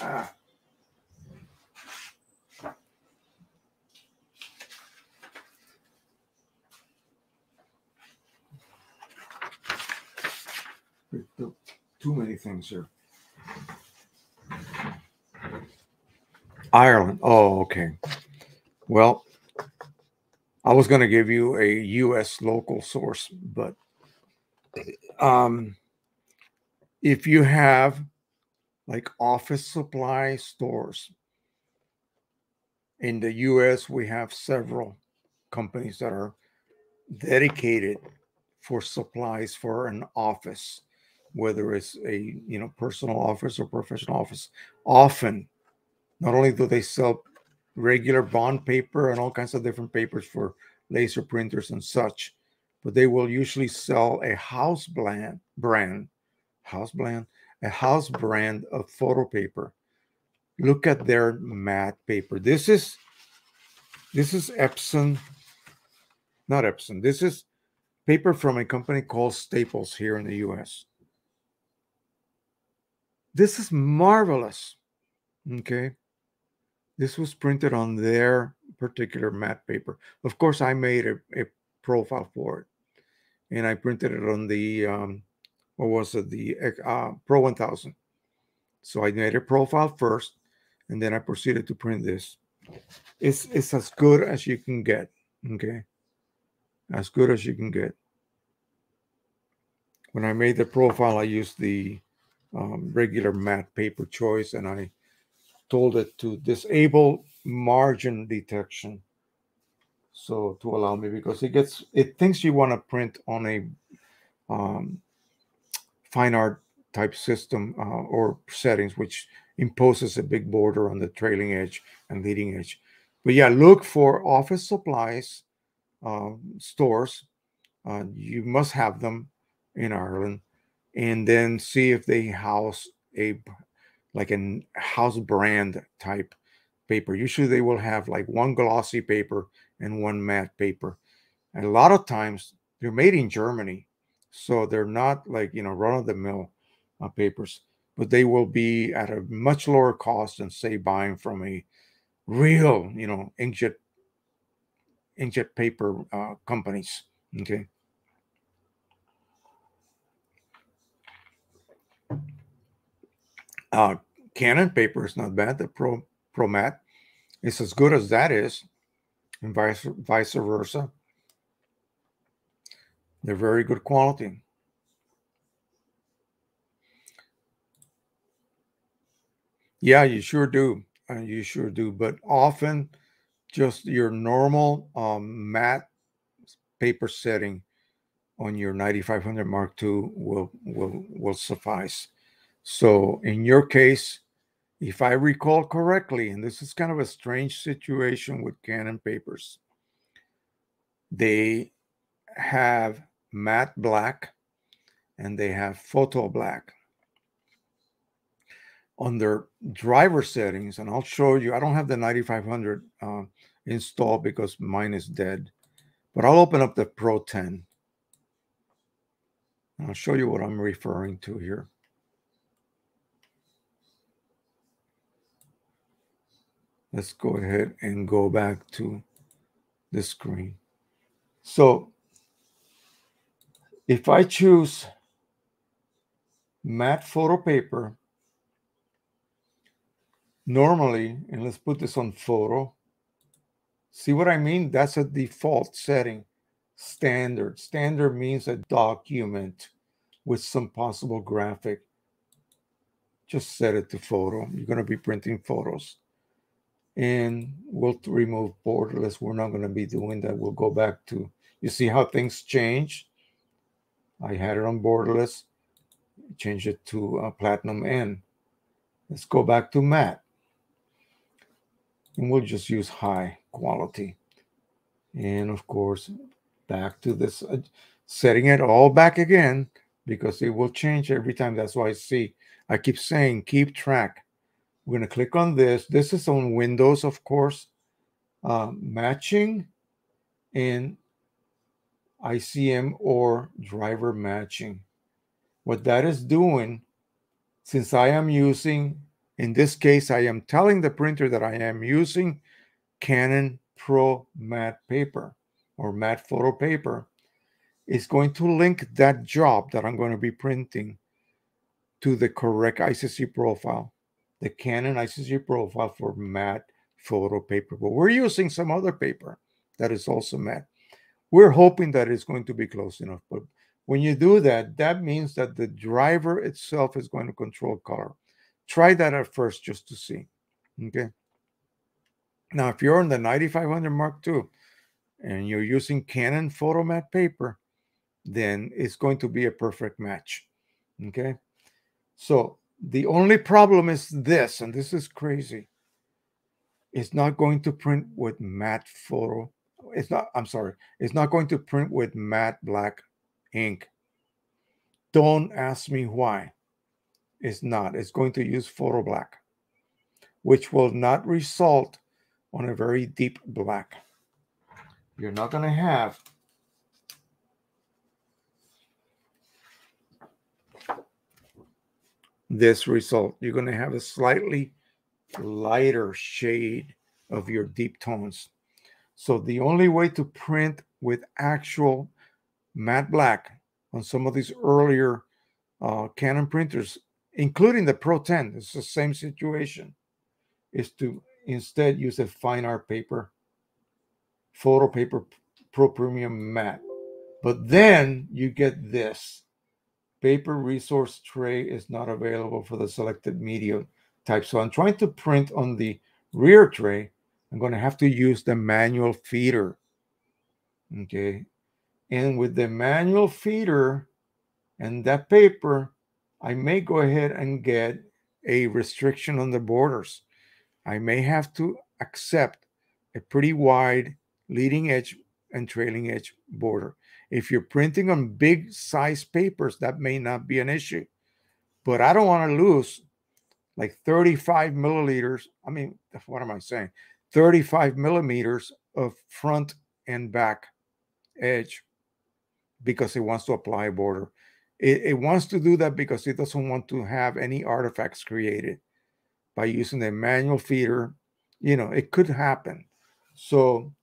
Ah. Too many things here. Ireland. Oh, okay. Well, I was going to give you a U S local source, but um, if you have like office supply stores in the U S, we have several companies that are dedicated for supplies for an office, whether it's a, you know, personal office or professional office. Often, not only do they sell regular bond paper and all kinds of different papers for laser printers and such, but they will usually sell a house brand, brand, house brand, a house brand of photo paper. Look at their matte paper. This is, this is Epson, not Epson. This is paper from a company called Staples here in the U S. This is marvelous, okay? This was printed on their particular matte paper. Of course, I made a, a profile for it, and I printed it on the, um, what was it, the uh, Pro one thousand. So I made a profile first, and then I proceeded to print this. It's, it's as good as you can get, okay? As good as you can get. When I made the profile, I used the Um, regular matte paper choice, and I told it to disable margin detection, so to allow me, because it gets, it thinks you want to print on a um, fine art type system uh, or settings, which imposes a big border on the trailing edge and leading edge. But yeah, look for office supplies uh, stores. Uh, you must have them in Ireland. And then see if they house a, like a house brand type paper. Usually they will have like one glossy paper and one matte paper. And a lot of times they're made in Germany. So they're not like, you know, run of the mill uh, papers, but they will be at a much lower cost than, say, buying from a real, you know, inkjet inkjet paper uh, companies. Okay. Uh, Canon paper is not bad. The Pro Pro Matte is as good as that is, and vice vice versa. They're very good quality. Yeah, you sure do. Uh, you sure do. But often, just your normal um, matte paper setting on your ninety-five hundred Mark two will will will suffice. So in your case, if I recall correctly, and this is kind of a strange situation with Canon papers, they have matte black and they have photo black. Under driver settings, and I'll show you, I don't have the ninety-five hundred uh, installed because mine is dead, but I'll open up the Pro ten. And I'll show you what I'm referring to here. Let's go ahead and go back to the screen. So if I choose matte photo paper, normally, and let's put this on photo, see what I mean? That's a default setting, standard. Standard means a document with some possible graphic. Just set it to photo. You're going to be printing photos. And we'll remove borderless. We're not going to be doing that. We'll go back to, you see how things change? I had it on borderless, change it to uh, platinum N. Let's go back to matte. And we'll just use high quality. And of course, back to this, uh, setting it all back again, because it will change every time. That's why I see, I keep saying, keep track. We're going to click on this. This is on Windows, of course. Uh, matching and I C M or driver matching. What that is doing, since I am using, in this case, I am telling the printer that I am using Canon Pro Matte paper or matte photo paper, it's going to link that job that I'm going to be printing to the correct I C C profile. The Canon I C C profile for matte photo paper, but we're using some other paper that is also matte. We're hoping that it's going to be close enough, but when you do that, that means that the driver itself is going to control color. Try that at first just to see, okay? Now, if you're on the ninety-five hundred Mark two and you're using Canon photo matte paper, then it's going to be a perfect match, okay? So, the only problem is this, and this is crazy. It's not going to print with matte photo. It's not, I'm sorry. It's not going to print with matte black ink. Don't ask me why. It's not. It's going to use photo black, which will not result on a very deep black. You're not going to have this result. You're going to have a slightly lighter shade of your deep tones. So the only way to print with actual matte black on some of these earlier uh, Canon printers, including the Pro ten, it's the same situation, is to instead use a fine art paper, photo paper, Pro Premium Matte. But then you get this. Paper resource tray is not available for the selected media type. So I'm trying to print on the rear tray. I'm going to have to use the manual feeder. Okay. And with the manual feeder and that paper, I may go ahead and get a restriction on the borders. I may have to accept a pretty wide leading edge and trailing edge border. If you're printing on big size papers, that may not be an issue. But I don't want to lose like thirty-five milliliters. I mean, what am I saying? thirty-five millimeters of front and back edge because it wants to apply a border. It, it wants to do that because it doesn't want to have any artifacts created by using the manual feeder. You know, it could happen. So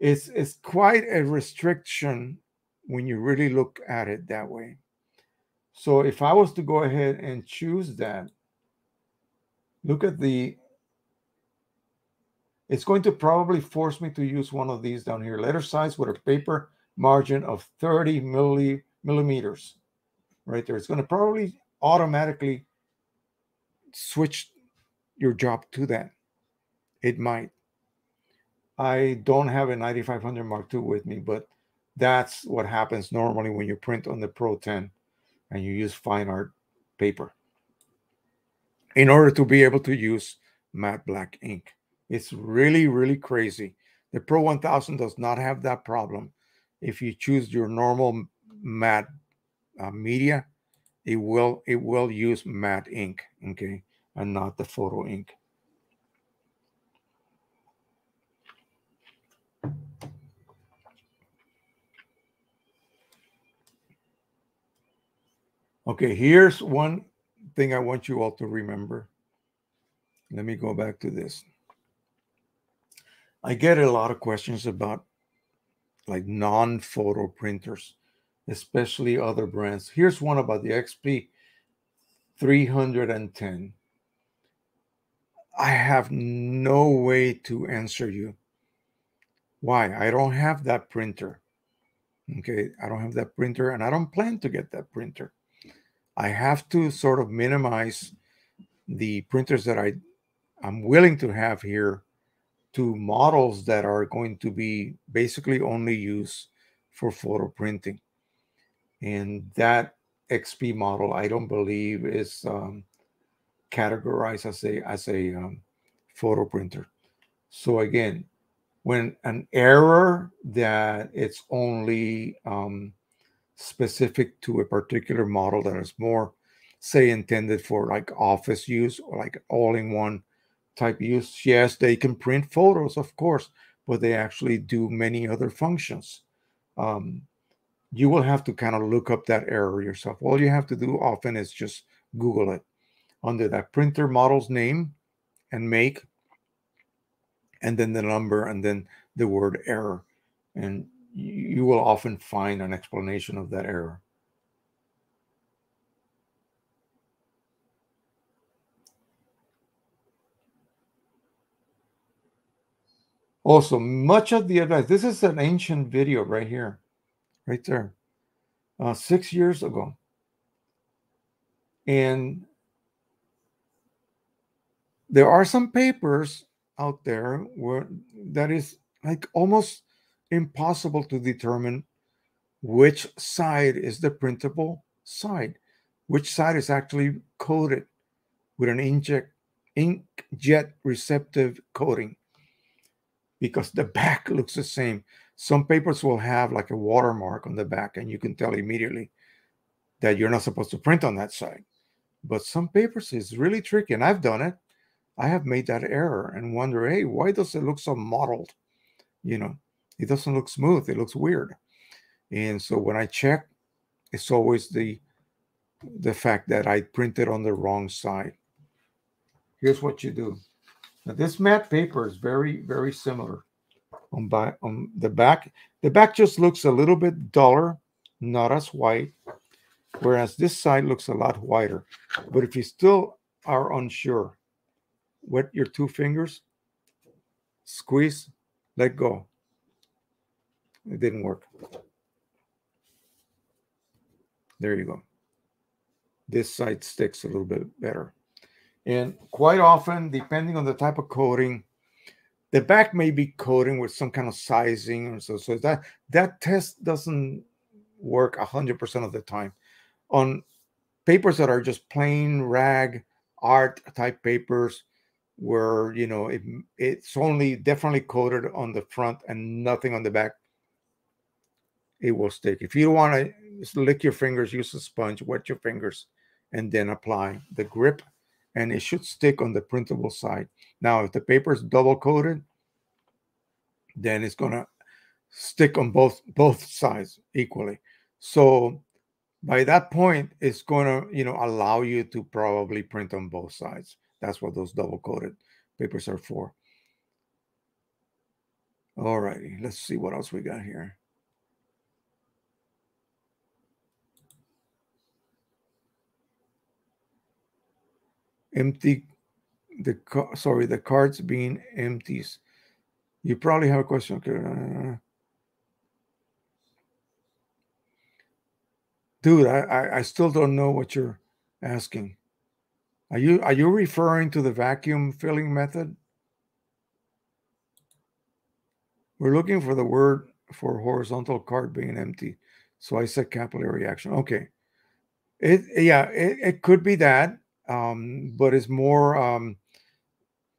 it's, it's quite a restriction when you really look at it that way. So if I was to go ahead and choose that, look at the, it's going to probably force me to use one of these down here, letter size with a paper margin of thirty millimeters. Right there, it's going to probably automatically switch your job to that. It might. I don't have a ninety-five hundred Mark two with me, but that's what happens normally when you print on the Pro ten and you use fine art paper in order to be able to use matte black ink. It's really, really crazy. The Pro one thousand does not have that problem. If you choose your normal matte Uh, media, it will it will use matte ink, okay, and not the photo ink. Okay, here's one thing I want you all to remember. Let me go back to this. I get a lot of questions about like non-photo printers, especially other brands. Here's one about the X P three ten. I have no way to answer you. Why? I don't have that printer. Okay, I don't have that printer, and I don't plan to get that printer. I have to sort of minimize the printers that I, I'm willing to have here to models that are going to be basically only used for photo printing. And that X P model, I don't believe, is um, categorized as a as a um, photo printer. So again, when an error that it's only um, specific to a particular model that is more, say, intended for like office use or like all-in-one type use, yes, they can print photos, of course, but they actually do many other functions. Um, you will have to kind of look up that error yourself. All you have to do often is just Google it under that printer model's name and make, and then the number, and then the word error. And you will often find an explanation of that error. Also, much of the advice, this is an ancient video right here. Right there, uh, six years ago. And there are some papers out there where that is like almost impossible to determine which side is the printable side, which side is actually coated with an inkjet, inkjet receptive coating, because the back looks the same. Some papers will have like a watermark on the back, and you can tell immediately that you're not supposed to print on that side. But some papers is really tricky, and I've done it. I have made that error and wonder, hey, why does it look so mottled? You know, it doesn't look smooth. It looks weird. And so when I check, it's always the, the fact that I printed on the wrong side. Here's what you do. Now, this matte paper is very, very similar. On, by, on the back, the back just looks a little bit duller, not as white, whereas this side looks a lot whiter. But if you still are unsure, wet your two fingers, squeeze, let go. It didn't work. There you go. This side sticks a little bit better. And quite often, depending on the type of coating, the back may be coating with some kind of sizing, or so. So that that test doesn't work one hundred percent of the time. On papers that are just plain rag art type papers, where you know it, it's only definitely coated on the front and nothing on the back, it will stick. If you want to lick your fingers, use a sponge, wet your fingers, and then apply the grip, and it should stick on the printable side. Now, if the paper is double-coated, then it's going to stick on both both sides equally. So by that point, it's going to, you know, allow you to probably print on both sides. That's what those double-coated papers are for. All righty, let's see what else we got here. Empty, the sorry, the cards being empties. You probably have a question. Okay. Dude, I, I still don't know what you're asking. Are you are you referring to the vacuum filling method? We're looking for the word for horizontal card being empty. So I said capillary action. Okay. It yeah, it, it could be that, um, but it's more um,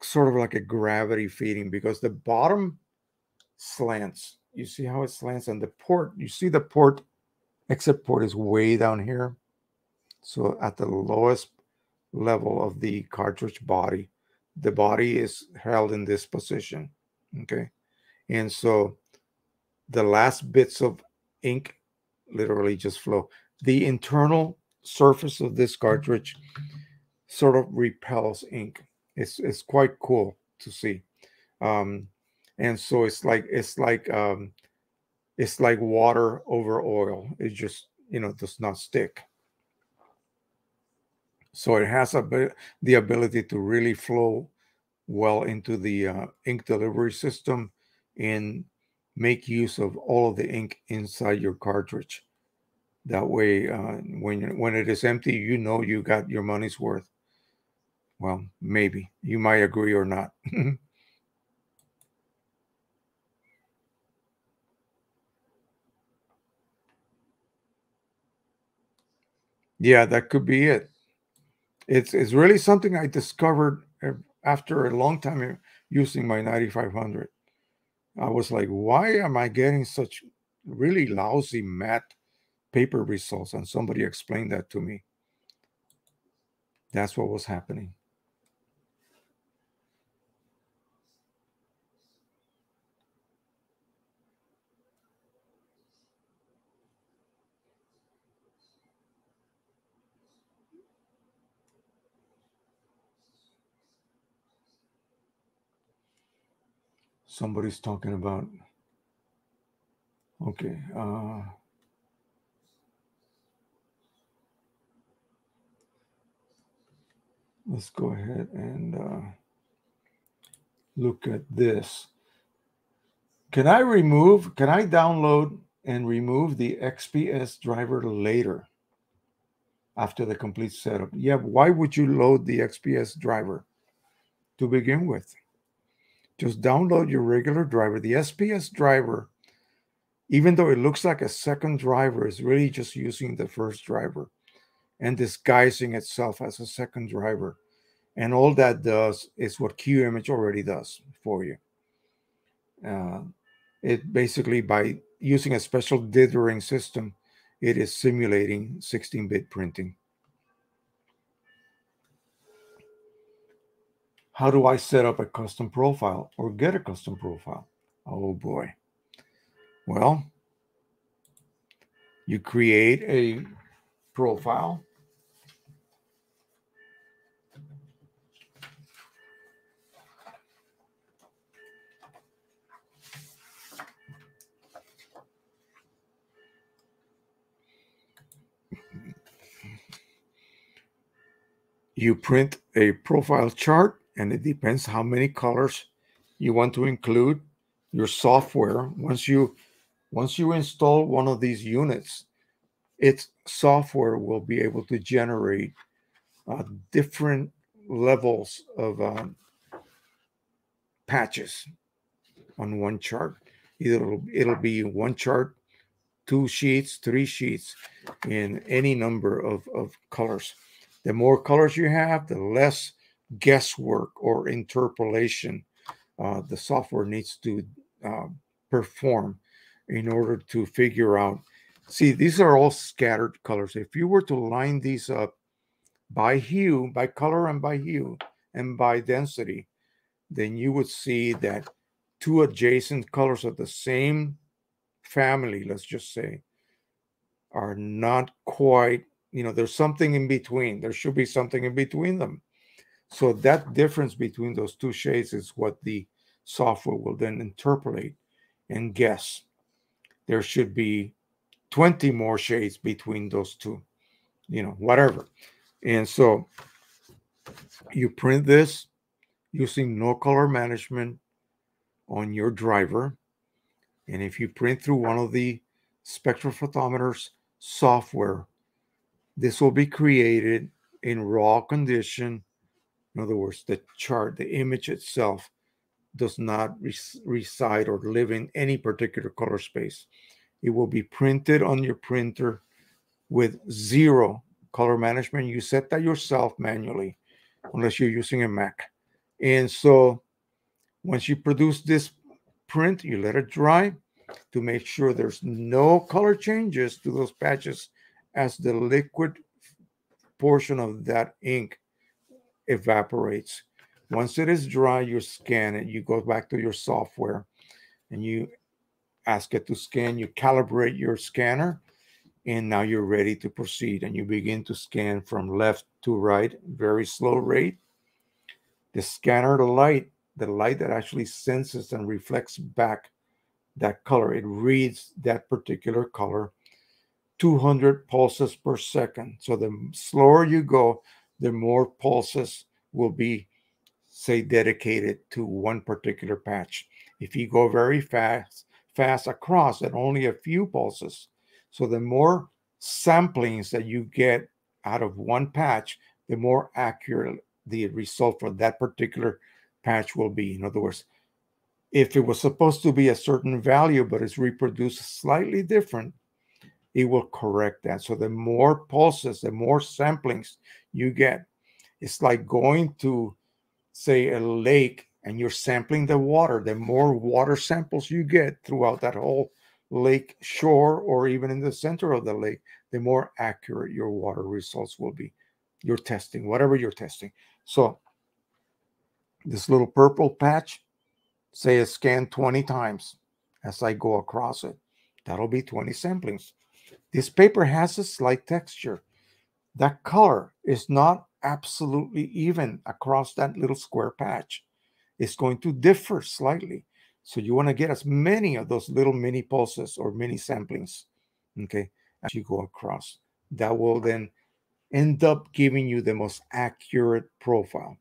sort of like a gravity feeding, because the bottom slants. You see how it slants, and the port, you see the port, exit port is way down here. So at the lowest level of the cartridge body, the body is held in this position. Okay. And so the last bits of ink literally just flow. The internal surface of this cartridge sort of repels ink. It's it's quite cool to see. Um, and so it's like it's like um, it's like water over oil. It just, you know, does not stick. So it has a, the ability to really flow well into the uh, ink delivery system and make use of all of the ink inside your cartridge. That way, uh, when, when it is empty, you know you got your money's worth. Well, maybe. You might agree or not. Yeah, that could be it. It's, it's really something I discovered after a long time using my ninety-five hundred. I was like, why am I getting such really lousy matte paper results? And somebody explained that to me. That's what was happening. Somebody's talking about, okay. Uh, let's go ahead and uh, look at this. Can I remove, can I download and remove the X P S driver later after the complete setup? Yeah, why would you load the X P S driver to begin with? Just download your regular driver. The X P S driver, even though it looks like a second driver, is really just using the first driver and disguising itself as a second driver. And all that does is what Qimage already does for you. Uh, it basically, by using a special dithering system, it is simulating sixteen bit printing. How do I set up a custom profile or get a custom profile? Oh boy. Well, you create a profile. You print a profile chart. And it depends how many colors you want to include. Your software, once you once you install one of these units, its software will be able to generate uh, different levels of um, patches on one chart. It'll it'll be one chart, two sheets, three sheets, and any number of, of colors. The more colors you have, the less guesswork or interpolation uh, the software needs to uh, perform in order to figure out. See, these are all scattered colors. If you were to line these up by hue, by color and by hue and by density, then you would see that two adjacent colors of the same family, let's just say, are not quite, you know, there's something in between. There should be something in between them. So that difference between those two shades is what the software will then interpolate and guess. There should be twenty more shades between those two, you know, whatever. And so you print this using no color management on your driver. And if you print through one of the spectrophotometers software, this will be created in raw condition. In other words, the chart, the image itself, does not reside or live in any particular color space. It will be printed on your printer with zero color management. You set that yourself manually, unless you're using a Mac. And so once you produce this print, you let it dry to make sure there's no color changes to those patches as the liquid portion of that ink evaporates. Once it is dry, you scan it. You go back to your software and you ask it to scan. You calibrate your scanner, and now you're ready to proceed. And you begin to scan from left to right, very slow rate. The scanner light, the light that actually senses and reflects back that color, it reads that particular color, two hundred pulses per second. So the slower you go, the more pulses will be, say, dedicated to one particular patch. If you go very fast, fast across, at only a few pulses. So the more samplings that you get out of one patch, the more accurate the result for that particular patch will be. In other words, if it was supposed to be a certain value, but it's reproduced slightly different, it will correct that. So the more pulses, the more samplings you get. It's like going to, say, a lake and you're sampling the water. The more water samples you get throughout that whole lake shore, or even in the center of the lake, the more accurate your water results will be. You're testing, whatever you're testing. So this little purple patch, say it's scanned twenty times as I go across it. That'll be twenty samplings. This paper has a slight texture. That color is not absolutely even across that little square patch. It's going to differ slightly. So you want to get as many of those little mini pulses or mini samplings, okay, as you go across. That will then end up giving you the most accurate profile.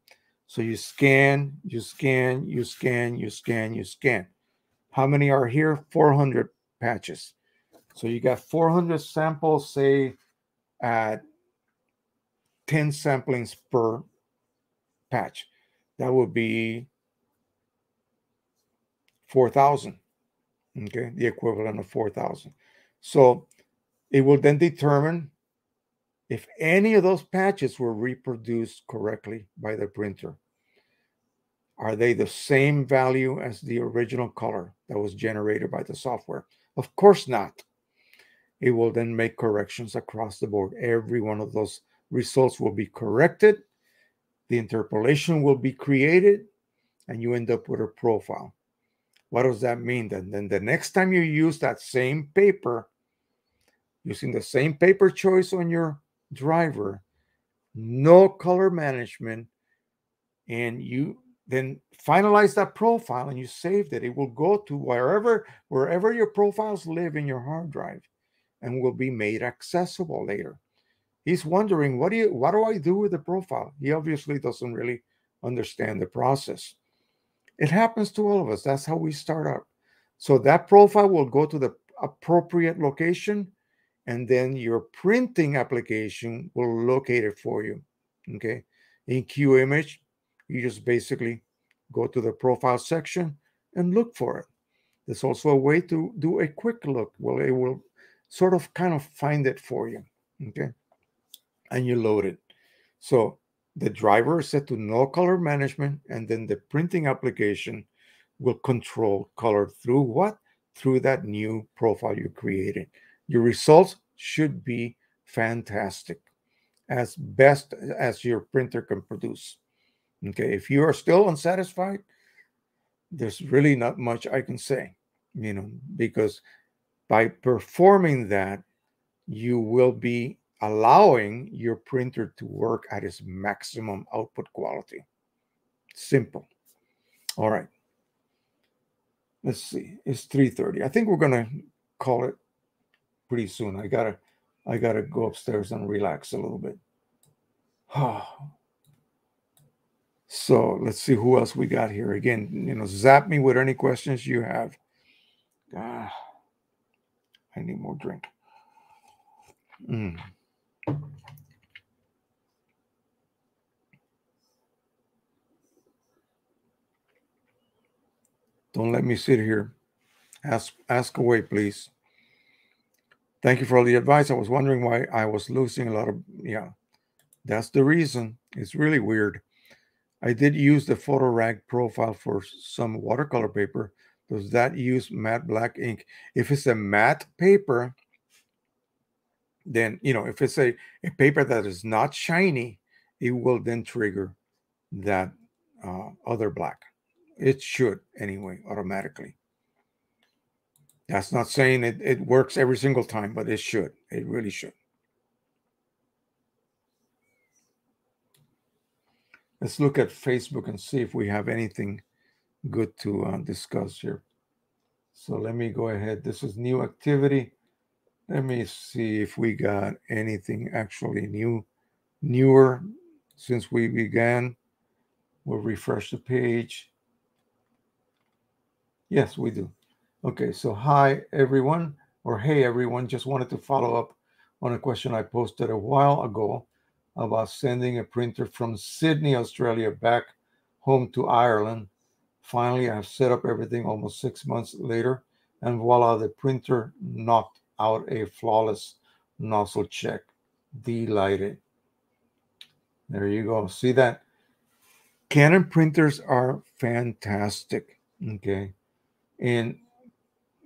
So you scan, you scan, you scan, you scan, you scan. How many are here? four hundred patches. So you got four hundred samples, say, at ten samplings per patch. That would be four thousand, okay, the equivalent of four thousand. So it will then determine if any of those patches were reproduced correctly by the printer. Are they the same value as the original color that was generated by the software? Of course not. It will then make corrections across the board. Every one of those results will be corrected. The interpolation will be created, and you end up with a profile. What does that mean? Then, then the next time you use that same paper, using the same paper choice on your driver, no color management, and you then finalize that profile and you saved it. It will go to wherever, wherever your profiles live in your hard drive, and will be made accessible later. He's wondering, what do you, what do I do with the profile? He obviously doesn't really understand the process. It happens to all of us. That's how we start out. So that profile will go to the appropriate location, and then your printing application will locate it for you, okay? In Qimage, you just basically go to the profile section and look for it. There's also a way to do a quick look. Well, it will sort of kind of find it for you, okay? And you load it. So the driver is set to no color management, and then the printing application will control color through what? Through that new profile you created. Your results should be fantastic, as best as your printer can produce. Okay, if you are still unsatisfied, there's really not much I can say, you know, because by performing that, you will be allowing your printer to work at its maximum output quality. Simple. All right. Let's see. It's three thirty. I think we're going to call it pretty soon. I got to I got to go upstairs and relax a little bit. So let's see who else we got here. Again, you know, zap me with any questions you have. Ah, I need more drink. Mm. Don't let me sit here. Ask, ask away, please. Thank you for all the advice. I was wondering why I was losing a lot of, yeah. That's the reason. It's really weird. I did use the photo rag profile for some watercolor paper. Does that use matte black ink? If it's a matte paper, then, you know, if it's a, a paper that is not shiny, it will then trigger that uh, other black. It should anyway, automatically. That's not saying it, it works every single time, but it should. It really should. Let's look at Facebook and see if we have anything good to uh, discuss here. So let me go ahead. This is new activity. Let me see if we got anything actually new, newer since we began. We'll refresh the page. Yes, we do. Okay, so hi, everyone, or hey, everyone. Just wanted to follow up on a question I posted a while ago about sending a printer from Sydney, Australia, back home to Ireland. Finally, I have set up everything almost six months later, and voila, the printer knocked out a flawless nozzle check. Delighted. There you go. See that? Canon printers are fantastic, okay? And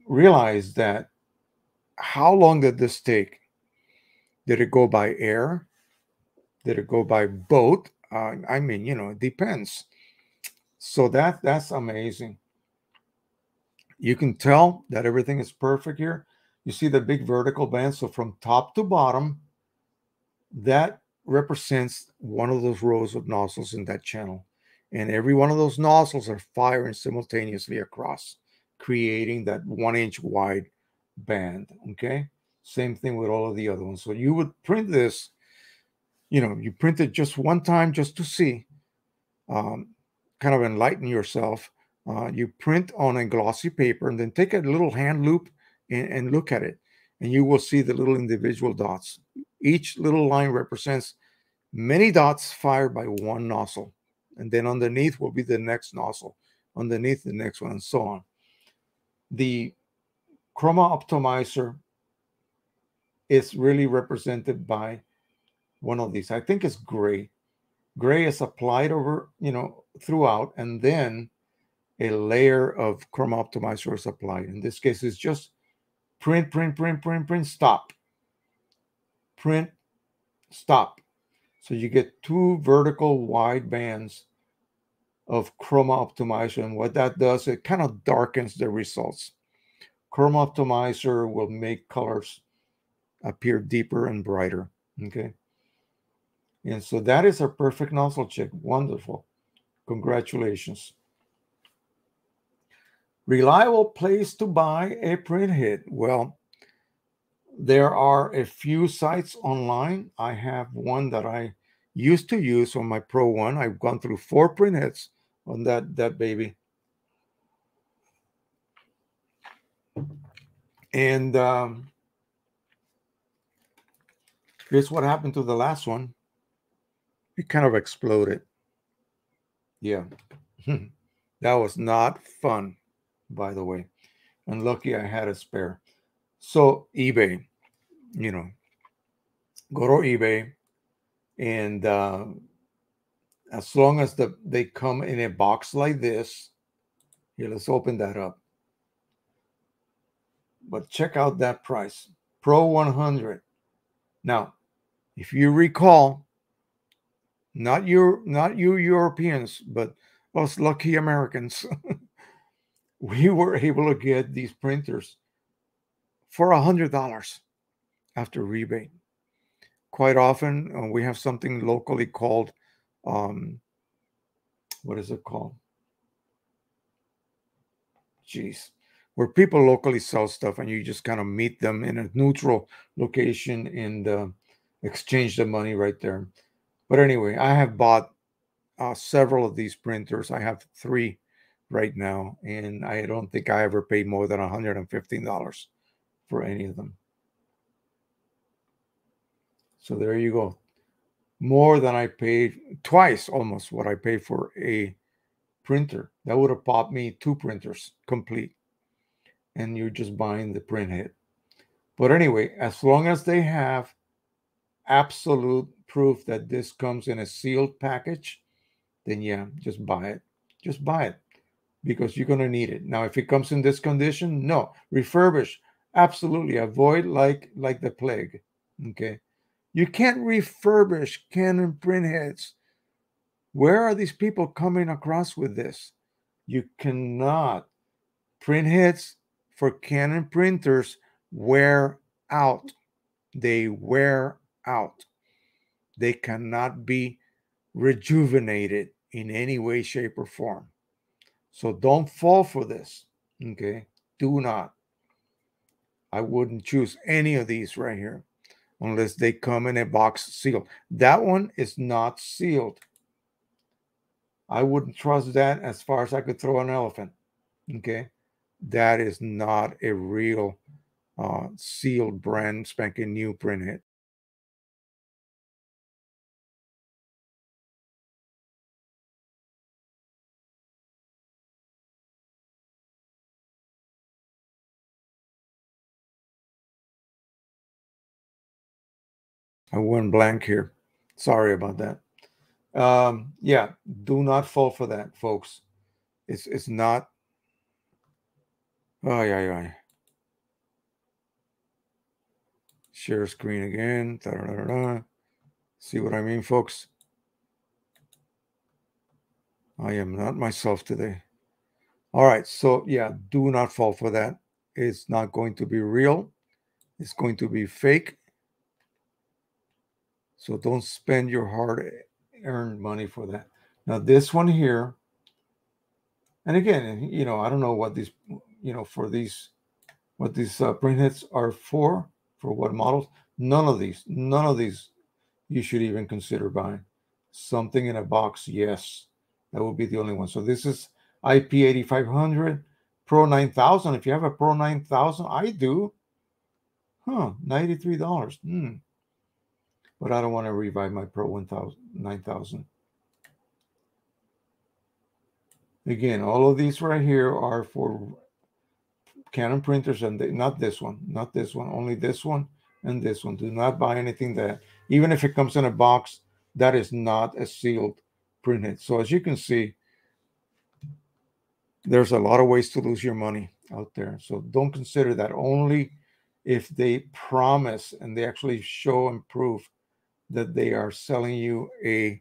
realize that how long did this take? Did it go by air? Did it go by boat? Uh, I mean, you know, it depends. So that that's amazing. You can tell that everything is perfect here. You see the big vertical band. So from top to bottom, that represents one of those rows of nozzles in that channel. And every one of those nozzles are firing simultaneously across, creating that one inch wide band, okay? Same thing with all of the other ones. So you would print this. You know, you print it just one time just to see, um, kind of enlighten yourself. Uh, you print on a glossy paper and then take a little hand loop and, and look at it. And you will see the little individual dots. Each little line represents many dots fired by one nozzle. And then underneath will be the next nozzle, underneath the next one, and so on. The chroma optimizer is really represented by one of these. I think it's gray. Gray is applied over, you know, throughout, and then a layer of chroma optimizer is applied. In this case, it's just print, print, print, print, print, stop. Print, stop. So you get two vertical wide bands of chroma optimizer. And what that does, it kind of darkens the results. Chroma optimizer will make colors appear deeper and brighter. Okay. And so that is a perfect nozzle check. Wonderful. Congratulations. Reliable place to buy a printhead. Well, there are a few sites online. I have one that I used to use on my Pro one. I've gone through four printheads on that, that baby. And um, here's what happened to the last one. It kind of exploded. Yeah. That was not fun, by the way. And lucky I had a spare. So eBay, you know, go to eBay. And uh, as long as the, they come in a box like this, here, let's open that up. But check out that price. Pro one hundred. Now, if you recall, Not you, not you Europeans, but us lucky Americans. We were able to get these printers for a hundred dollars. after rebate. Quite often, uh, we have something locally called, um, what is it called? Jeez. Where people locally sell stuff and you just kind of meet them in a neutral location and uh, exchange the money right there. But anyway, I have bought uh, several of these printers. I have three right now, and I don't think I ever paid more than one hundred fifteen dollars for any of them. So there you go. More than I paid, twice almost what I paid for a printer. That would have bought me two printers complete. And you're just buying the printhead. But anyway, as long as they have absolute proof that this comes in a sealed package, then yeah, just buy it. Just buy it because you're going to need it. Now, if it comes in this condition, no. Refurbish, absolutely. Avoid like, like the plague, okay? You can't refurbish Canon printheads. Where are these people coming across with this? You cannot. Printheads for Canon printers wear out. They wear out. They cannot be rejuvenated in any way, shape, or form. So don't fall for this, okay? Do not. I wouldn't choose any of these right here unless they come in a box sealed. That one is not sealed. I wouldn't trust that as far as I could throw an elephant, okay? That is not a real uh, sealed brand spanking new printhead. I went blank here. Sorry about that. Um, yeah, do not fall for that, folks. It's it's not. Oh, yeah, yeah. Share screen again. Da, da, da, da. See what I mean, folks? I am not myself today. All right. So, yeah, do not fall for that. It's not going to be real. It's going to be fake. So don't spend your hard-earned money for that. Now, this one here, and again, you know, I don't know what these... you know, for these, what these uh, printheads are for, for what models, none of these, none of these you should even consider buying. Something in a box, yes, that would be the only one. So this is I P eighty-five hundred, Pro nine thousand. If you have a Pro nine thousand, I do, huh, ninety-three dollars. Hmm. But I don't want to revive my Pro nine thousand. Again, all of these right here are for Canon printers, and they, not this one, not this one, only this one and this one. Do not buy anything that, even if it comes in a box, that is not a sealed printhead. So as you can see, there's a lot of ways to lose your money out there. So don't consider that. Only if they promise and they actually show and prove that they are selling you a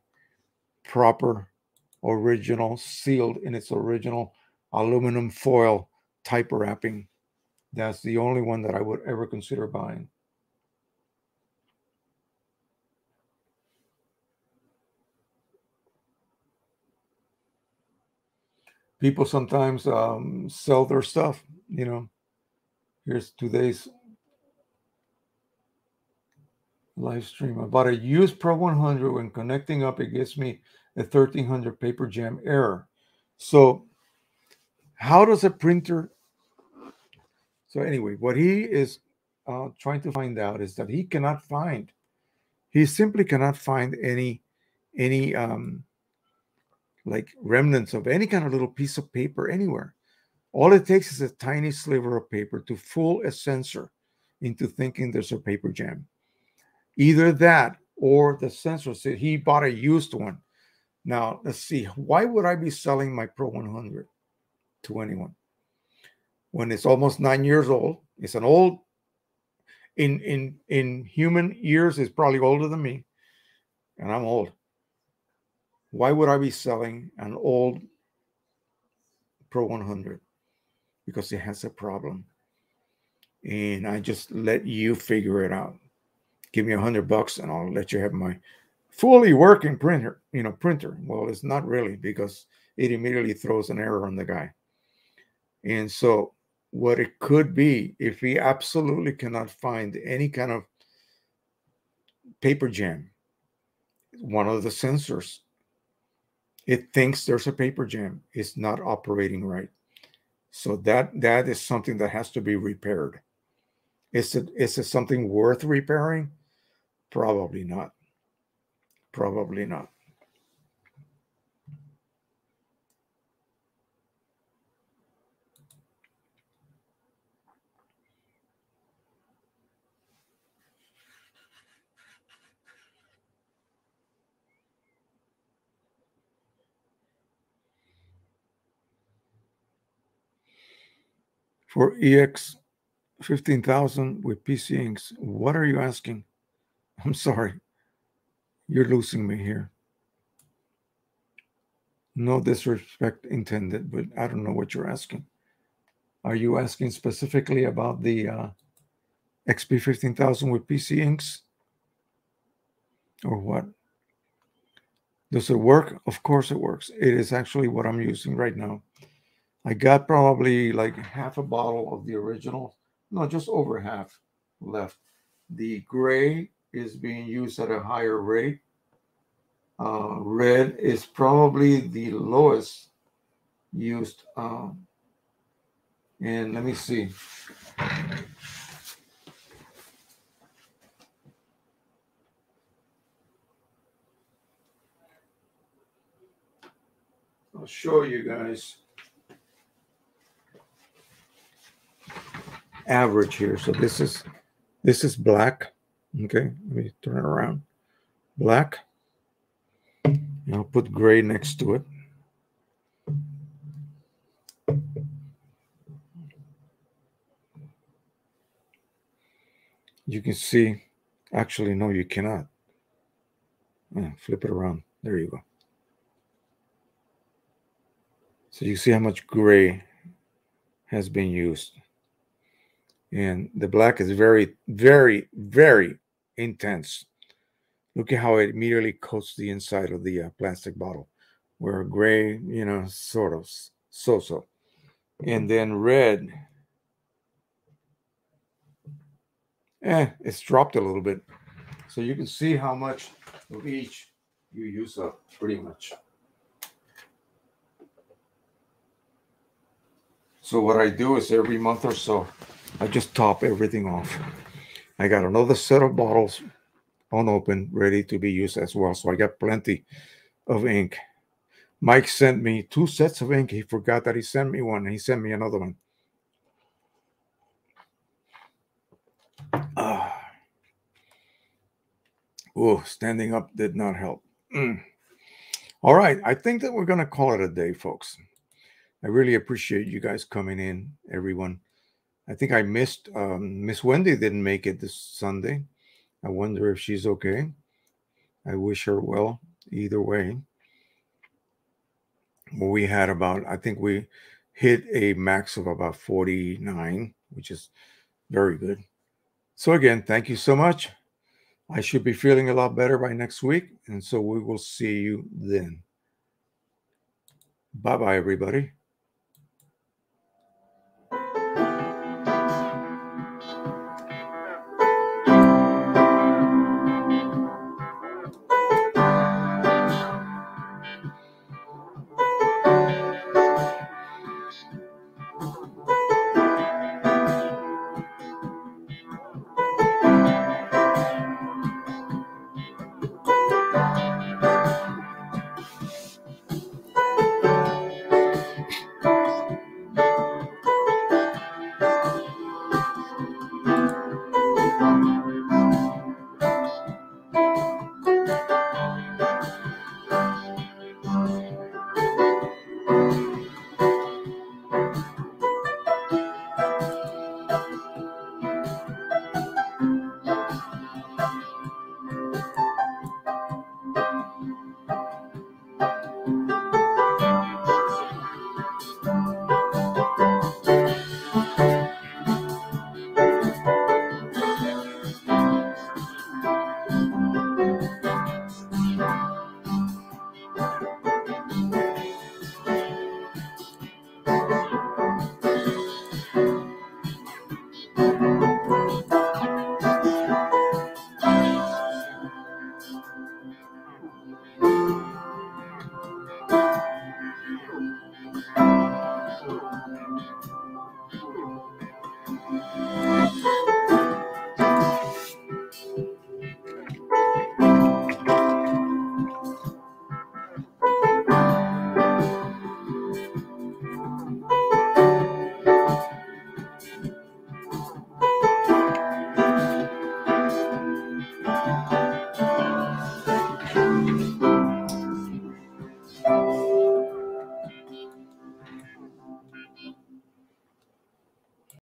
proper, original, sealed in its original aluminum foil type wrapping. That's the only one that I would ever consider buying. People sometimes um, sell their stuff, you know. Here's today's live stream. I bought a used Pro one hundred. When connecting up, it gives me a thirteen hundred paper jam error. So how does a printer... So anyway, what he is uh, trying to find out is that he cannot find, he simply cannot find any, any um, like remnants of any kind of little piece of paper anywhere. All it takes is a tiny sliver of paper to fool a sensor into thinking there's a paper jam. Either that or the sensor said he bought a used one. Now, let's see, why would I be selling my Pro one hundred? To anyone when it's almost nine years old? It's an old, in in in human years, it's probably older than me, and I'm old. Why would I be selling an old Pro one hundred? Because it has a problem. and I just let you figure it out. Give me a hundred bucks and I'll let you have my fully working printer, you know, printer. Well, it's not really, because it immediately throws an error on the guy. And so what it could be, if we absolutely cannot find any kind of paper jam, one of the sensors, it thinks there's a paper jam. It's not operating right. So that that is something that has to be repaired. Is it, is it something worth repairing? Probably not. Probably not. For E X fifteen thousand with P C inks, what are you asking? I'm sorry. You're losing me here. No disrespect intended, but I don't know what you're asking. Are you asking specifically about the uh, X P fifteen thousand with P C inks? Or what? Does it work? Of course it works. It is actually what I'm using right now. I got probably like half a bottle of the original. No, just over half left. The gray is being used at a higher rate. Uh, red is probably the lowest used. Um, and let me see. I'll show you guys. Average here. So this is this is black. Okay, let me turn it around. Black. And I'll put gray next to it. You can see, actually, no, you cannot. Yeah, flip it around. There you go. So you see how much gray has been used. And the black is very, very, very intense. Look at how it immediately coats the inside of the uh, plastic bottle, where gray, you know, sort of so-so. And then red, eh, it's dropped a little bit. So you can see how much of each you use up, pretty much. So what I do is every month or so, I just top everything off. I got another set of bottles unopened, ready to be used as well. So I got plenty of ink. Mike sent me two sets of ink. He forgot that he sent me one. And he sent me another one. Uh, oh, standing up did not help. Mm. All right. I think that we're going to call it a day, folks. I really appreciate you guys coming in, everyone. I think I missed, um, Miss Wendy didn't make it this Sunday. I wonder if she's okay. I wish her well either way. We had about, I think we hit a max of about forty-nine, which is very good. So again, thank you so much. I should be feeling a lot better by next week. And so we will see you then. Bye-bye, everybody.